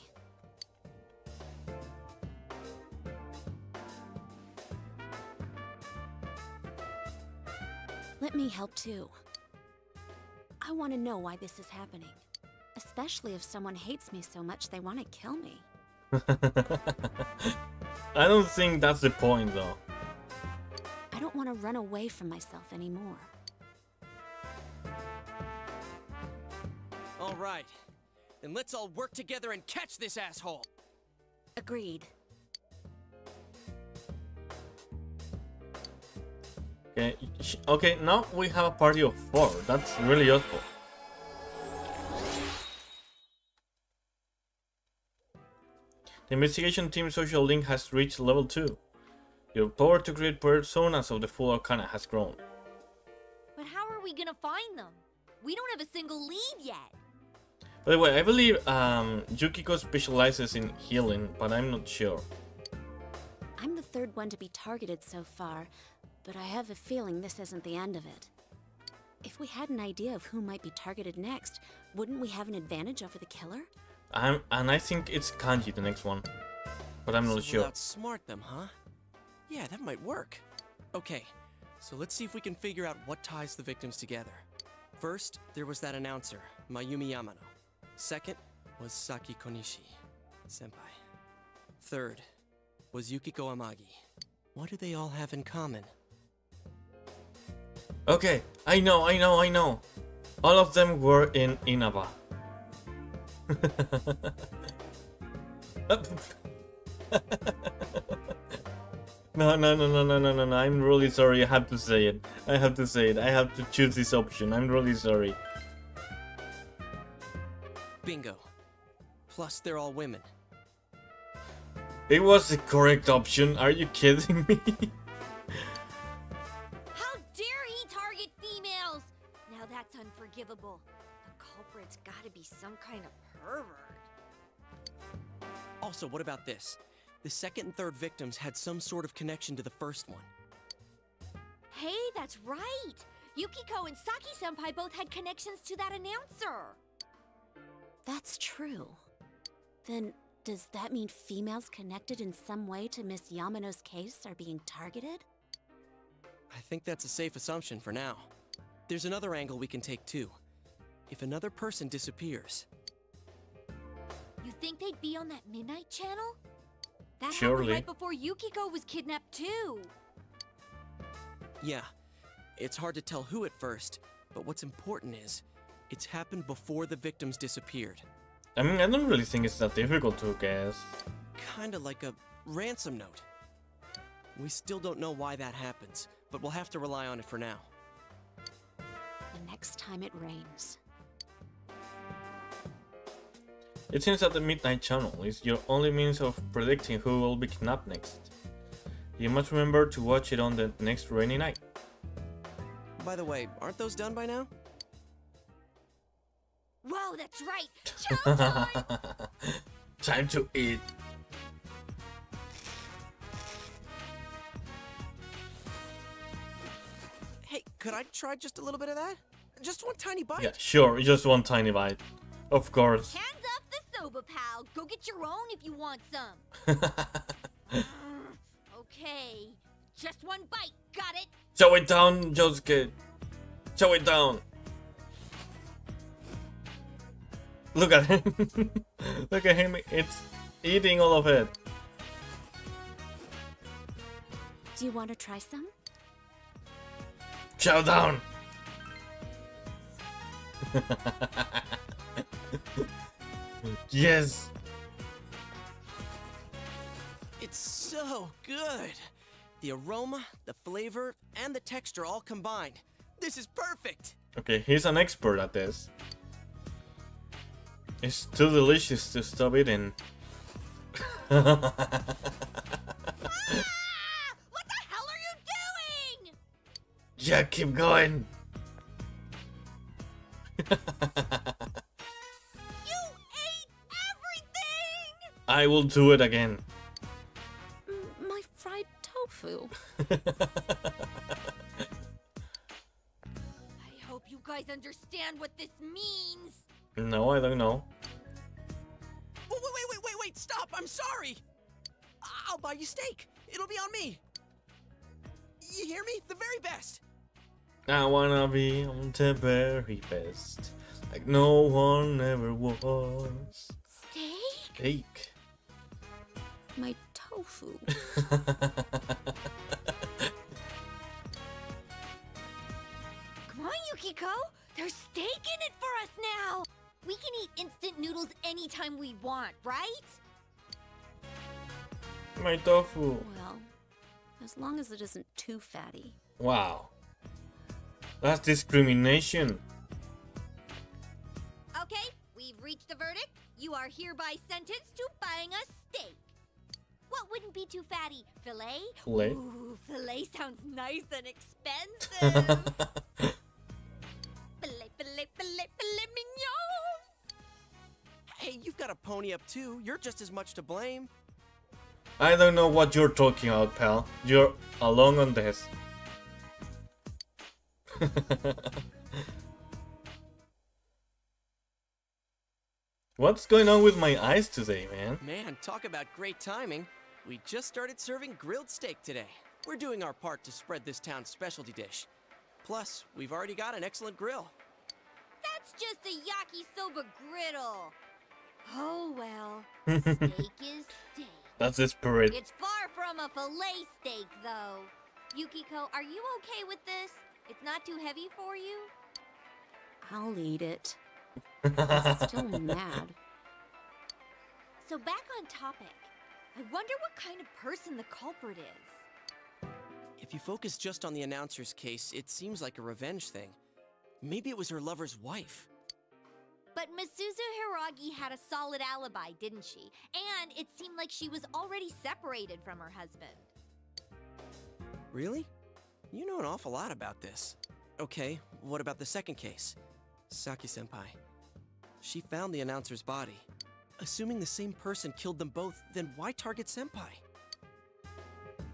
Let me help too. I want to know why this is happening. Especially if someone hates me so much they want to kill me. I don't think that's the point though. I don't want to run away from myself anymore. Alright, then let's all work together and catch this asshole! Agreed. Okay, okay, now we have a party of four. That's really useful. The investigation team social link has reached level two. Your power to create personas of the full arcana has grown. But how are we gonna find them? We don't have a single lead yet. By the way, I believe um, Yukiko specializes in healing, but I'm not sure. I'm the third one to be targeted so far. But I have a feeling this isn't the end of it. If we had an idea of who might be targeted next, wouldn't we have an advantage over the killer? I'm, and I think it's Kanji, the next one. But I'm not sure. Outsmart them, huh? Yeah, that might work. Okay, so let's see if we can figure out what ties the victims together. First, there was that announcer, Mayumi Yamano. Second was Saki Konishi, senpai. Third was Yukiko Amagi. What do they all have in common? Okay, I know, I know, I know. All of them were in Inaba. No, no, no, no, no, no, no, no, I'm really sorry, I have to say it. I have to say it, I have to choose this option, I'm really sorry. Bingo. Plus, they're all women. It was the correct option, are you kidding me? How dare he target females? Now that's unforgivable. The culprit's gotta be some kind of pervert. Also, what about this? The second and third victims had some sort of connection to the first one. Hey, that's right! Yukiko and Saki-senpai both had connections to that announcer! That's true. Then, does that mean females connected in some way to Miss Yamano's case are being targeted? I think that's a safe assumption for now. There's another angle we can take too. If another person disappears... You think they'd be on that Midnight Channel? That happened right before Yukiko was kidnapped too. Yeah, it's hard to tell who at first, but what's important is it's happened before the victims disappeared. I mean, I don't really think it's that difficult to guess. Kinda like a ransom note. We still don't know why that happens, but we'll have to rely on it for now. The next time it rains. It seems that the Midnight Channel is your only means of predicting who will be kidnapped next. You must remember to watch it on the next rainy night. By the way, aren't those done by now? Whoa, that's right! Time to eat! Hey, could I try just a little bit of that? Just one tiny bite? Yeah, sure, just one tiny bite. Of course. Hands up the soba, pal. Go get your own if you want some. mm, okay. Just one bite. Got it? Chow it down, Josuke. Chow it down. Look at him. Look at him. It's eating all of it. Do you want to try some? Chow down. Yes! It's so good! The aroma, the flavor, and the texture all combined. This is perfect! Okay, he's an expert at this. It's too delicious to stop eating. Ah! What the hell are you doing? Yeah, keep going! I will do it again. My fried tofu. I hope you guys understand what this means. No, I don't know. Wait, wait, wait, wait, wait, stop. I'm sorry. I'll buy you steak. It'll be on me. You hear me? The very best. I wanna be on the very best. Like no one ever was. Steak? Steak. My tofu. Come on, Yukiko. There's steak in it for us now. We can eat instant noodles anytime we want, right? My tofu. Well, as long as it isn't too fatty. Wow. That's discrimination. Okay, we've reached the verdict. You are hereby sentenced to buying us steak. What wouldn't be too fatty? Filet? Filet? Ooh, filet sounds nice and expensive. Filet, filet, filet, filet mignon. Hey, you've got a pony up too. You're just as much to blame. I don't know what you're talking about, pal. You're alone on this. What's going on with my eyes today, man? Man, talk about great timing. We just started serving grilled steak today. We're doing our part to spread this town's specialty dish. Plus, we've already got an excellent grill. That's just a yakisoba griddle. Oh, well. Steak is steak. That's his parade. It's far from a filet steak, though. Yukiko, are you okay with this? It's not too heavy for you? I'll eat it. I'm still mad. So back on topic. I wonder what kind of person the culprit is. If you focus just on the announcer's case, it seems like a revenge thing. Maybe it was her lover's wife. But Misuzu Hiragi had a solid alibi, didn't she? And it seemed like she was already separated from her husband. Really? You know an awful lot about this. Okay, what about the second case? Saki-senpai. She found the announcer's body. Assuming the same person killed them both, then why target Senpai?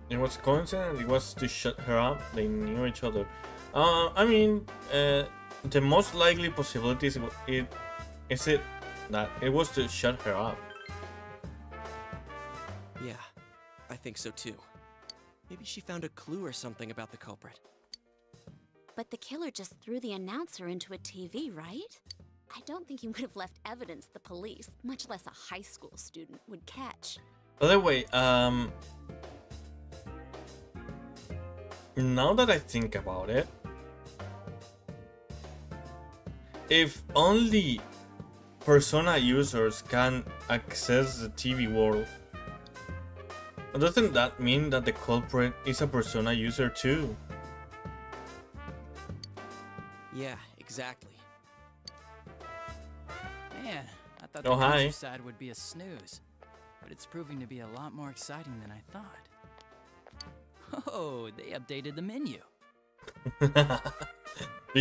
It was coincidence, it was to shut her up, they knew each other. Uh, I mean, uh, the most likely possibility is it, is it that it was to shut her up. Yeah, I think so too. Maybe she found a clue or something about the culprit. But the killer just threw the announcer into a T V, right? I don't think he would have left evidence the police, much less a high school student, would catch. By the way, um... now that I think about it, if only Persona users can access the T V world, doesn't that mean that the culprit is a Persona user too? Yeah, exactly. Man, I thought the user side would be a snooze, but it's proving to be a lot more exciting than I thought. Oh, they updated the menu. Do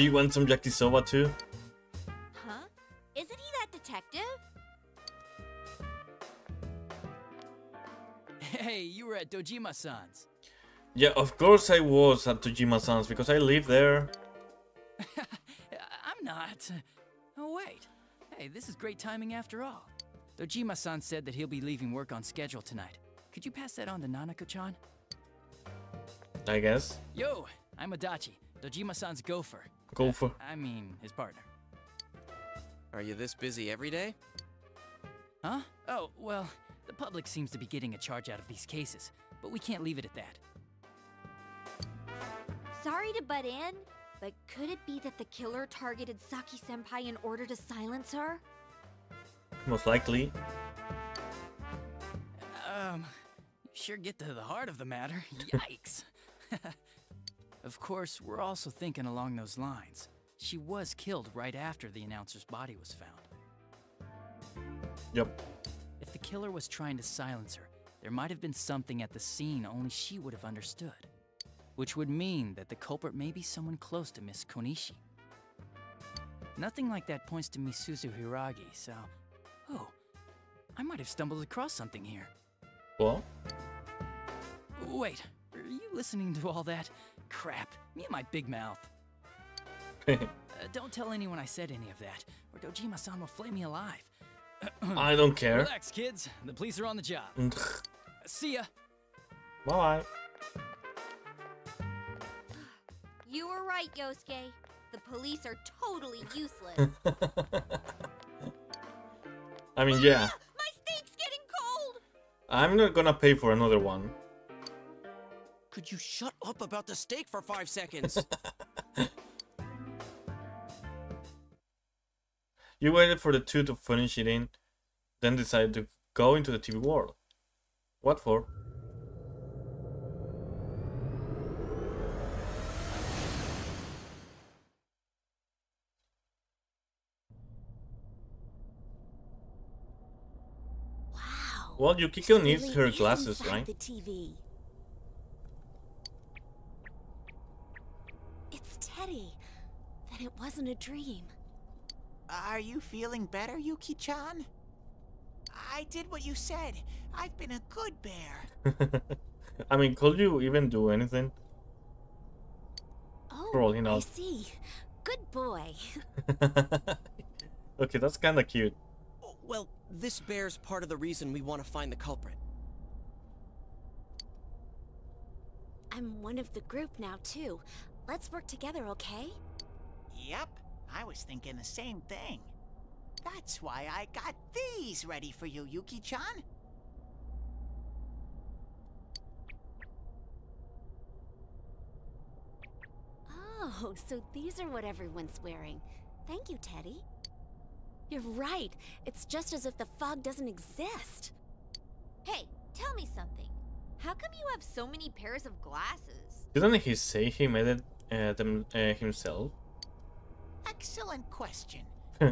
you want some yakisoba too? Huh? Isn't he that detective? Hey, you were at Dojima-san's. Yeah, of course I was at Dojima-san's because I live there. I'm not. Oh, wait. Hey, this is great timing after all. Dojima-san said that he'll be leaving work on schedule tonight. Could you pass that on to Nanako-chan? I guess. Yo, I'm Adachi, Dojima-san's gopher. Gopher. Uh, I mean, his partner. Are you this busy every day? Huh? Oh, well, the public seems to be getting a charge out of these cases, but we can't leave it at that. Sorry to butt in, but could it be that the killer targeted Saki-senpai in order to silence her? Most likely. Um, you sure get to the heart of the matter. Yikes. Of course, we're also thinking along those lines. She was killed right after the announcer's body was found. Yep. If the killer was trying to silence her, there might have been something at the scene only she would have understood. Which would mean that the culprit may be someone close to Miss Konishi. Nothing like that points to Misuzu Hiragi, so... Oh, I might have stumbled across something here. Well? Wait. Are you listening to all that? Crap, me and my big mouth. uh, don't tell anyone I said any of that, or Dojima-san will flay me alive. I don't care. Relax, kids. The police are on the job. uh, see ya. Bye. You were right, Yosuke. The police are totally useless. I mean, yeah. My steak's getting cold. I'm not gonna pay for another one. Could you shut up about the steak for five seconds? You waited for the two to finish eating, then decided to go into the T V world. What for? Wow. Well, Yukiko needs her glasses, right? The T V. Teddy, then it wasn't a dream. Are you feeling better, Yuki-chan? I did what you said. I've been a good bear. I mean, could you even do anything? Oh, probably not. I see. Good boy. Okay, that's kind of cute. Well, this bear's part of the reason we want to find the culprit. I'm one of the group now, too. Let's work together, okay? Yep, I was thinking the same thing. That's why I got these ready for you, Yuki-chan. Oh, so these are what everyone's wearing. Thank you, Teddy. You're right. It's just as if the fog doesn't exist. Hey, tell me something. How come you have so many pairs of glasses? Didn't he say he made it uh, them, uh, himself? Excellent question.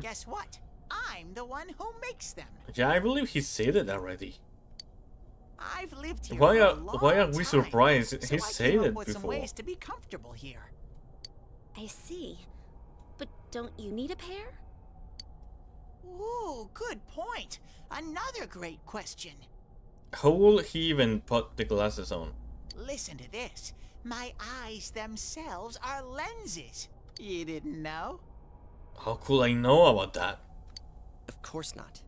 Guess what? I'm the one who makes them. Yeah, I believe he said it already. I've lived here why are a long why are we surprised time, he so said it before? Some ways to be comfortable here. I see. But don't you need a pair? Ooh, good point. Another great question. How will he even put the glasses on? Listen to this. My eyes themselves are lenses. You didn't know? How could I know about that? Of course not.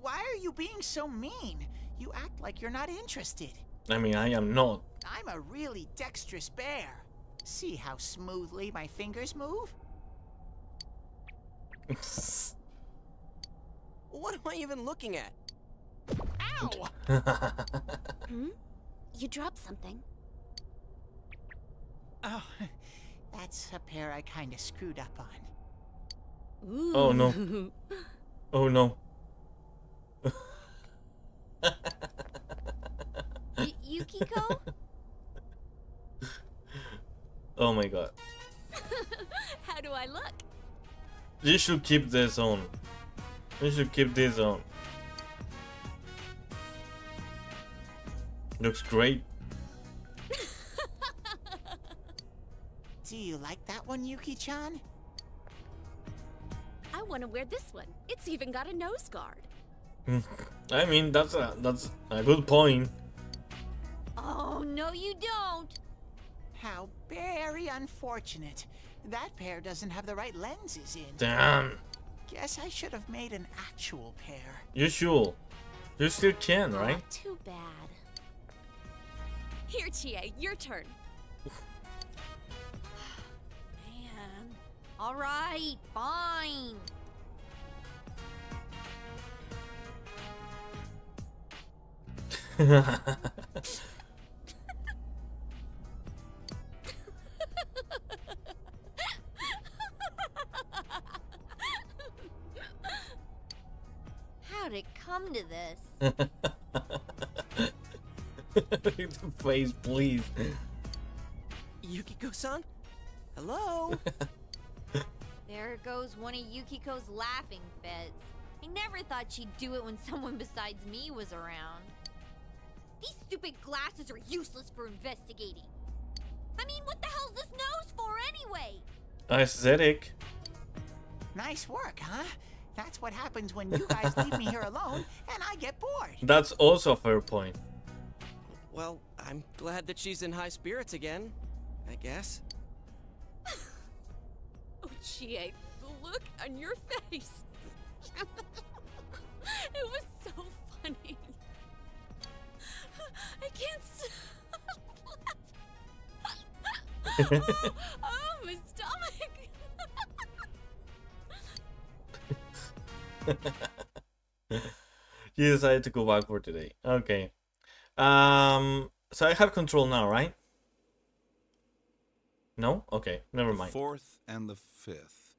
Why are you being so mean? You act like you're not interested. I mean, I am not. I'm a really dexterous bear. See how smoothly my fingers move? What am I even looking at? Ow! Hmm? You dropped something. Oh, that's a pair I kind of screwed up on. Ooh. Oh no. Oh no. Y Yukiko? Oh my god. How do I look? You should keep this on. You should keep this on. Looks great. Do you like that one, Yuki-chan? I want to wear this one. It's even got a nose guard. I mean, that's a that's a good point. Oh no, you don't. How very unfortunate. That pair doesn't have the right lenses in. Damn. Guess I should have made an actual pair. You sure? You still can, right? Not too bad. Here, Chie, your turn. Man. All right, fine. How'd it come to this? The face, please. Yukiko-san? Hello? There goes one of Yukiko's laughing fits. I never thought she'd do it when someone besides me was around. These stupid glasses are useless for investigating. I mean, what the hell's this nose for anyway? Aesthetic. Nice work, huh? That's what happens when you guys leave me here alone and I get bored. That's also a fair point. Well, I'm glad that she's in high spirits again, I guess. Oh, Chie, the look on your face. It was so funny. I can't stop. oh, oh, my stomach. You decided to go back for today. Okay. Um, so I have control now, right? No? Okay, never mind. The fourth and the fifth.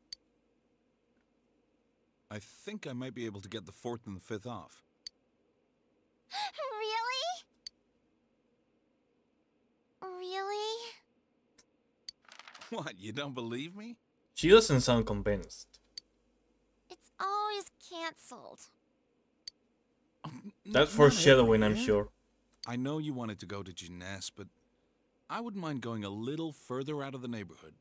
I think I might be able to get the fourth and the fifth off. Really? Really? What, you don't believe me? She doesn't sound convinced. It's always cancelled. That's foreshadowing, I'm sure. I know you wanted to go to Junes, but I wouldn't mind going a little further out of the neighborhood.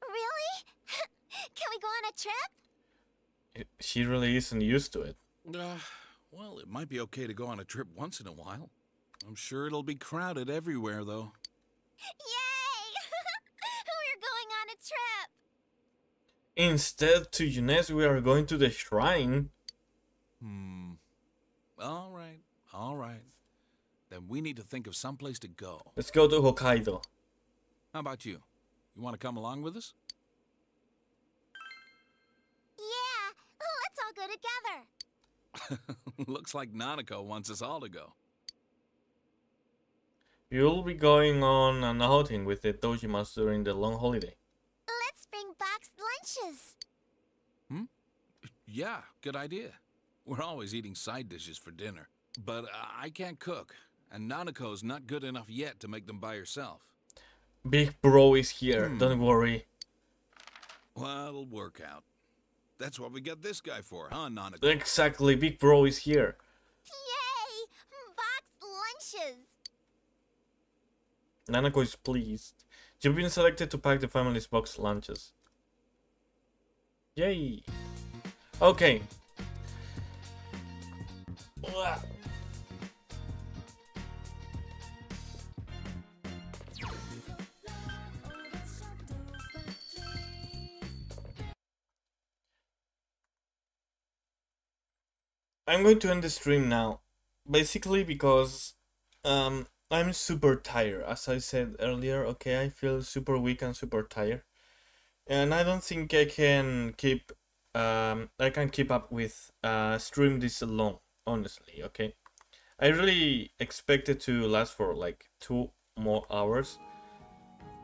Really? Can we go on a trip? It, she really isn't used to it. Uh, well, it might be okay to go on a trip once in a while. I'm sure it'll be crowded everywhere, though. Yay! We're going on a trip! Instead to Junes, we are going to the shrine. Hmm. All right. All right. Then we need to think of some place to go. Let's go to Hokkaido. How about you? You want to come along with us? Yeah. Let's all go together. Looks like Nanako wants us all to go. You'll be going on an outing with the Dojimas during the long holiday. Let's bring boxed lunches. Hmm? Yeah, good idea. We're always eating side dishes for dinner, but I can't cook. And Nanako's not good enough yet to make them by herself. Big bro is here, hmm. Don't worry. Well, it'll work out. That's what we got this guy for, huh, Nanako? Exactly, big bro is here. Yay! Boxed lunches! Nanako is pleased. You've been selected to pack the family's boxed lunches. Yay! Okay. Ugh. I'm going to end the stream now, basically because um, I'm super tired, as I said earlier, okay, I feel super weak and super tired, and I don't think I can keep, um, I can keep up with uh, stream this long, honestly, okay. I really expected to last for like two more hours,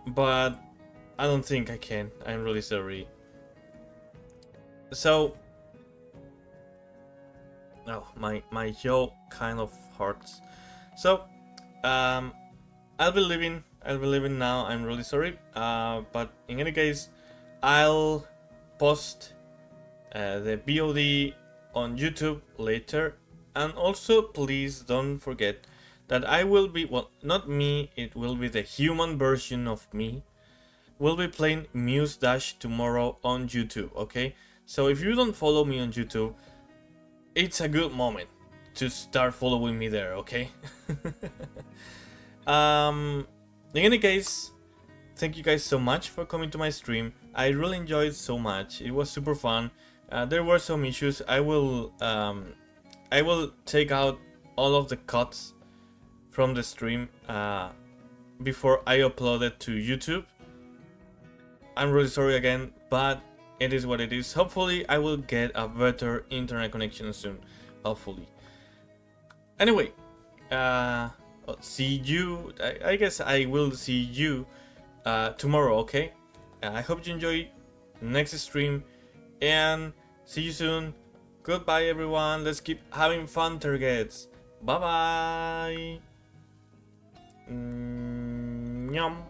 but I don't think I can, I'm really sorry. So. Oh, my, my jaw kind of hurts. So, um, I'll be leaving, I'll be leaving now, I'm really sorry. Uh, but in any case, I'll post uh, the V O D on YouTube later. And also, please don't forget that I will be, well, not me, it will be the human version of me. We'll be playing Muse Dash tomorrow on YouTube, okay? So if you don't follow me on YouTube, it's a good moment to start following me there, okay? um, in any case, thank you guys so much for coming to my stream. I really enjoyed so much. It was super fun. Uh, there were some issues. I will, um, I will take out all of the cuts from the stream uh, before I upload it to YouTube. I'm really sorry again, but it is what it is. Hopefully, I will get a better internet connection soon. Hopefully. Anyway, uh, see you. I, I guess I will see you uh, tomorrow, okay? I hope you enjoy next stream. And see you soon. Goodbye, everyone. Let's keep having fun, targets. Bye-bye. Mm-hmm.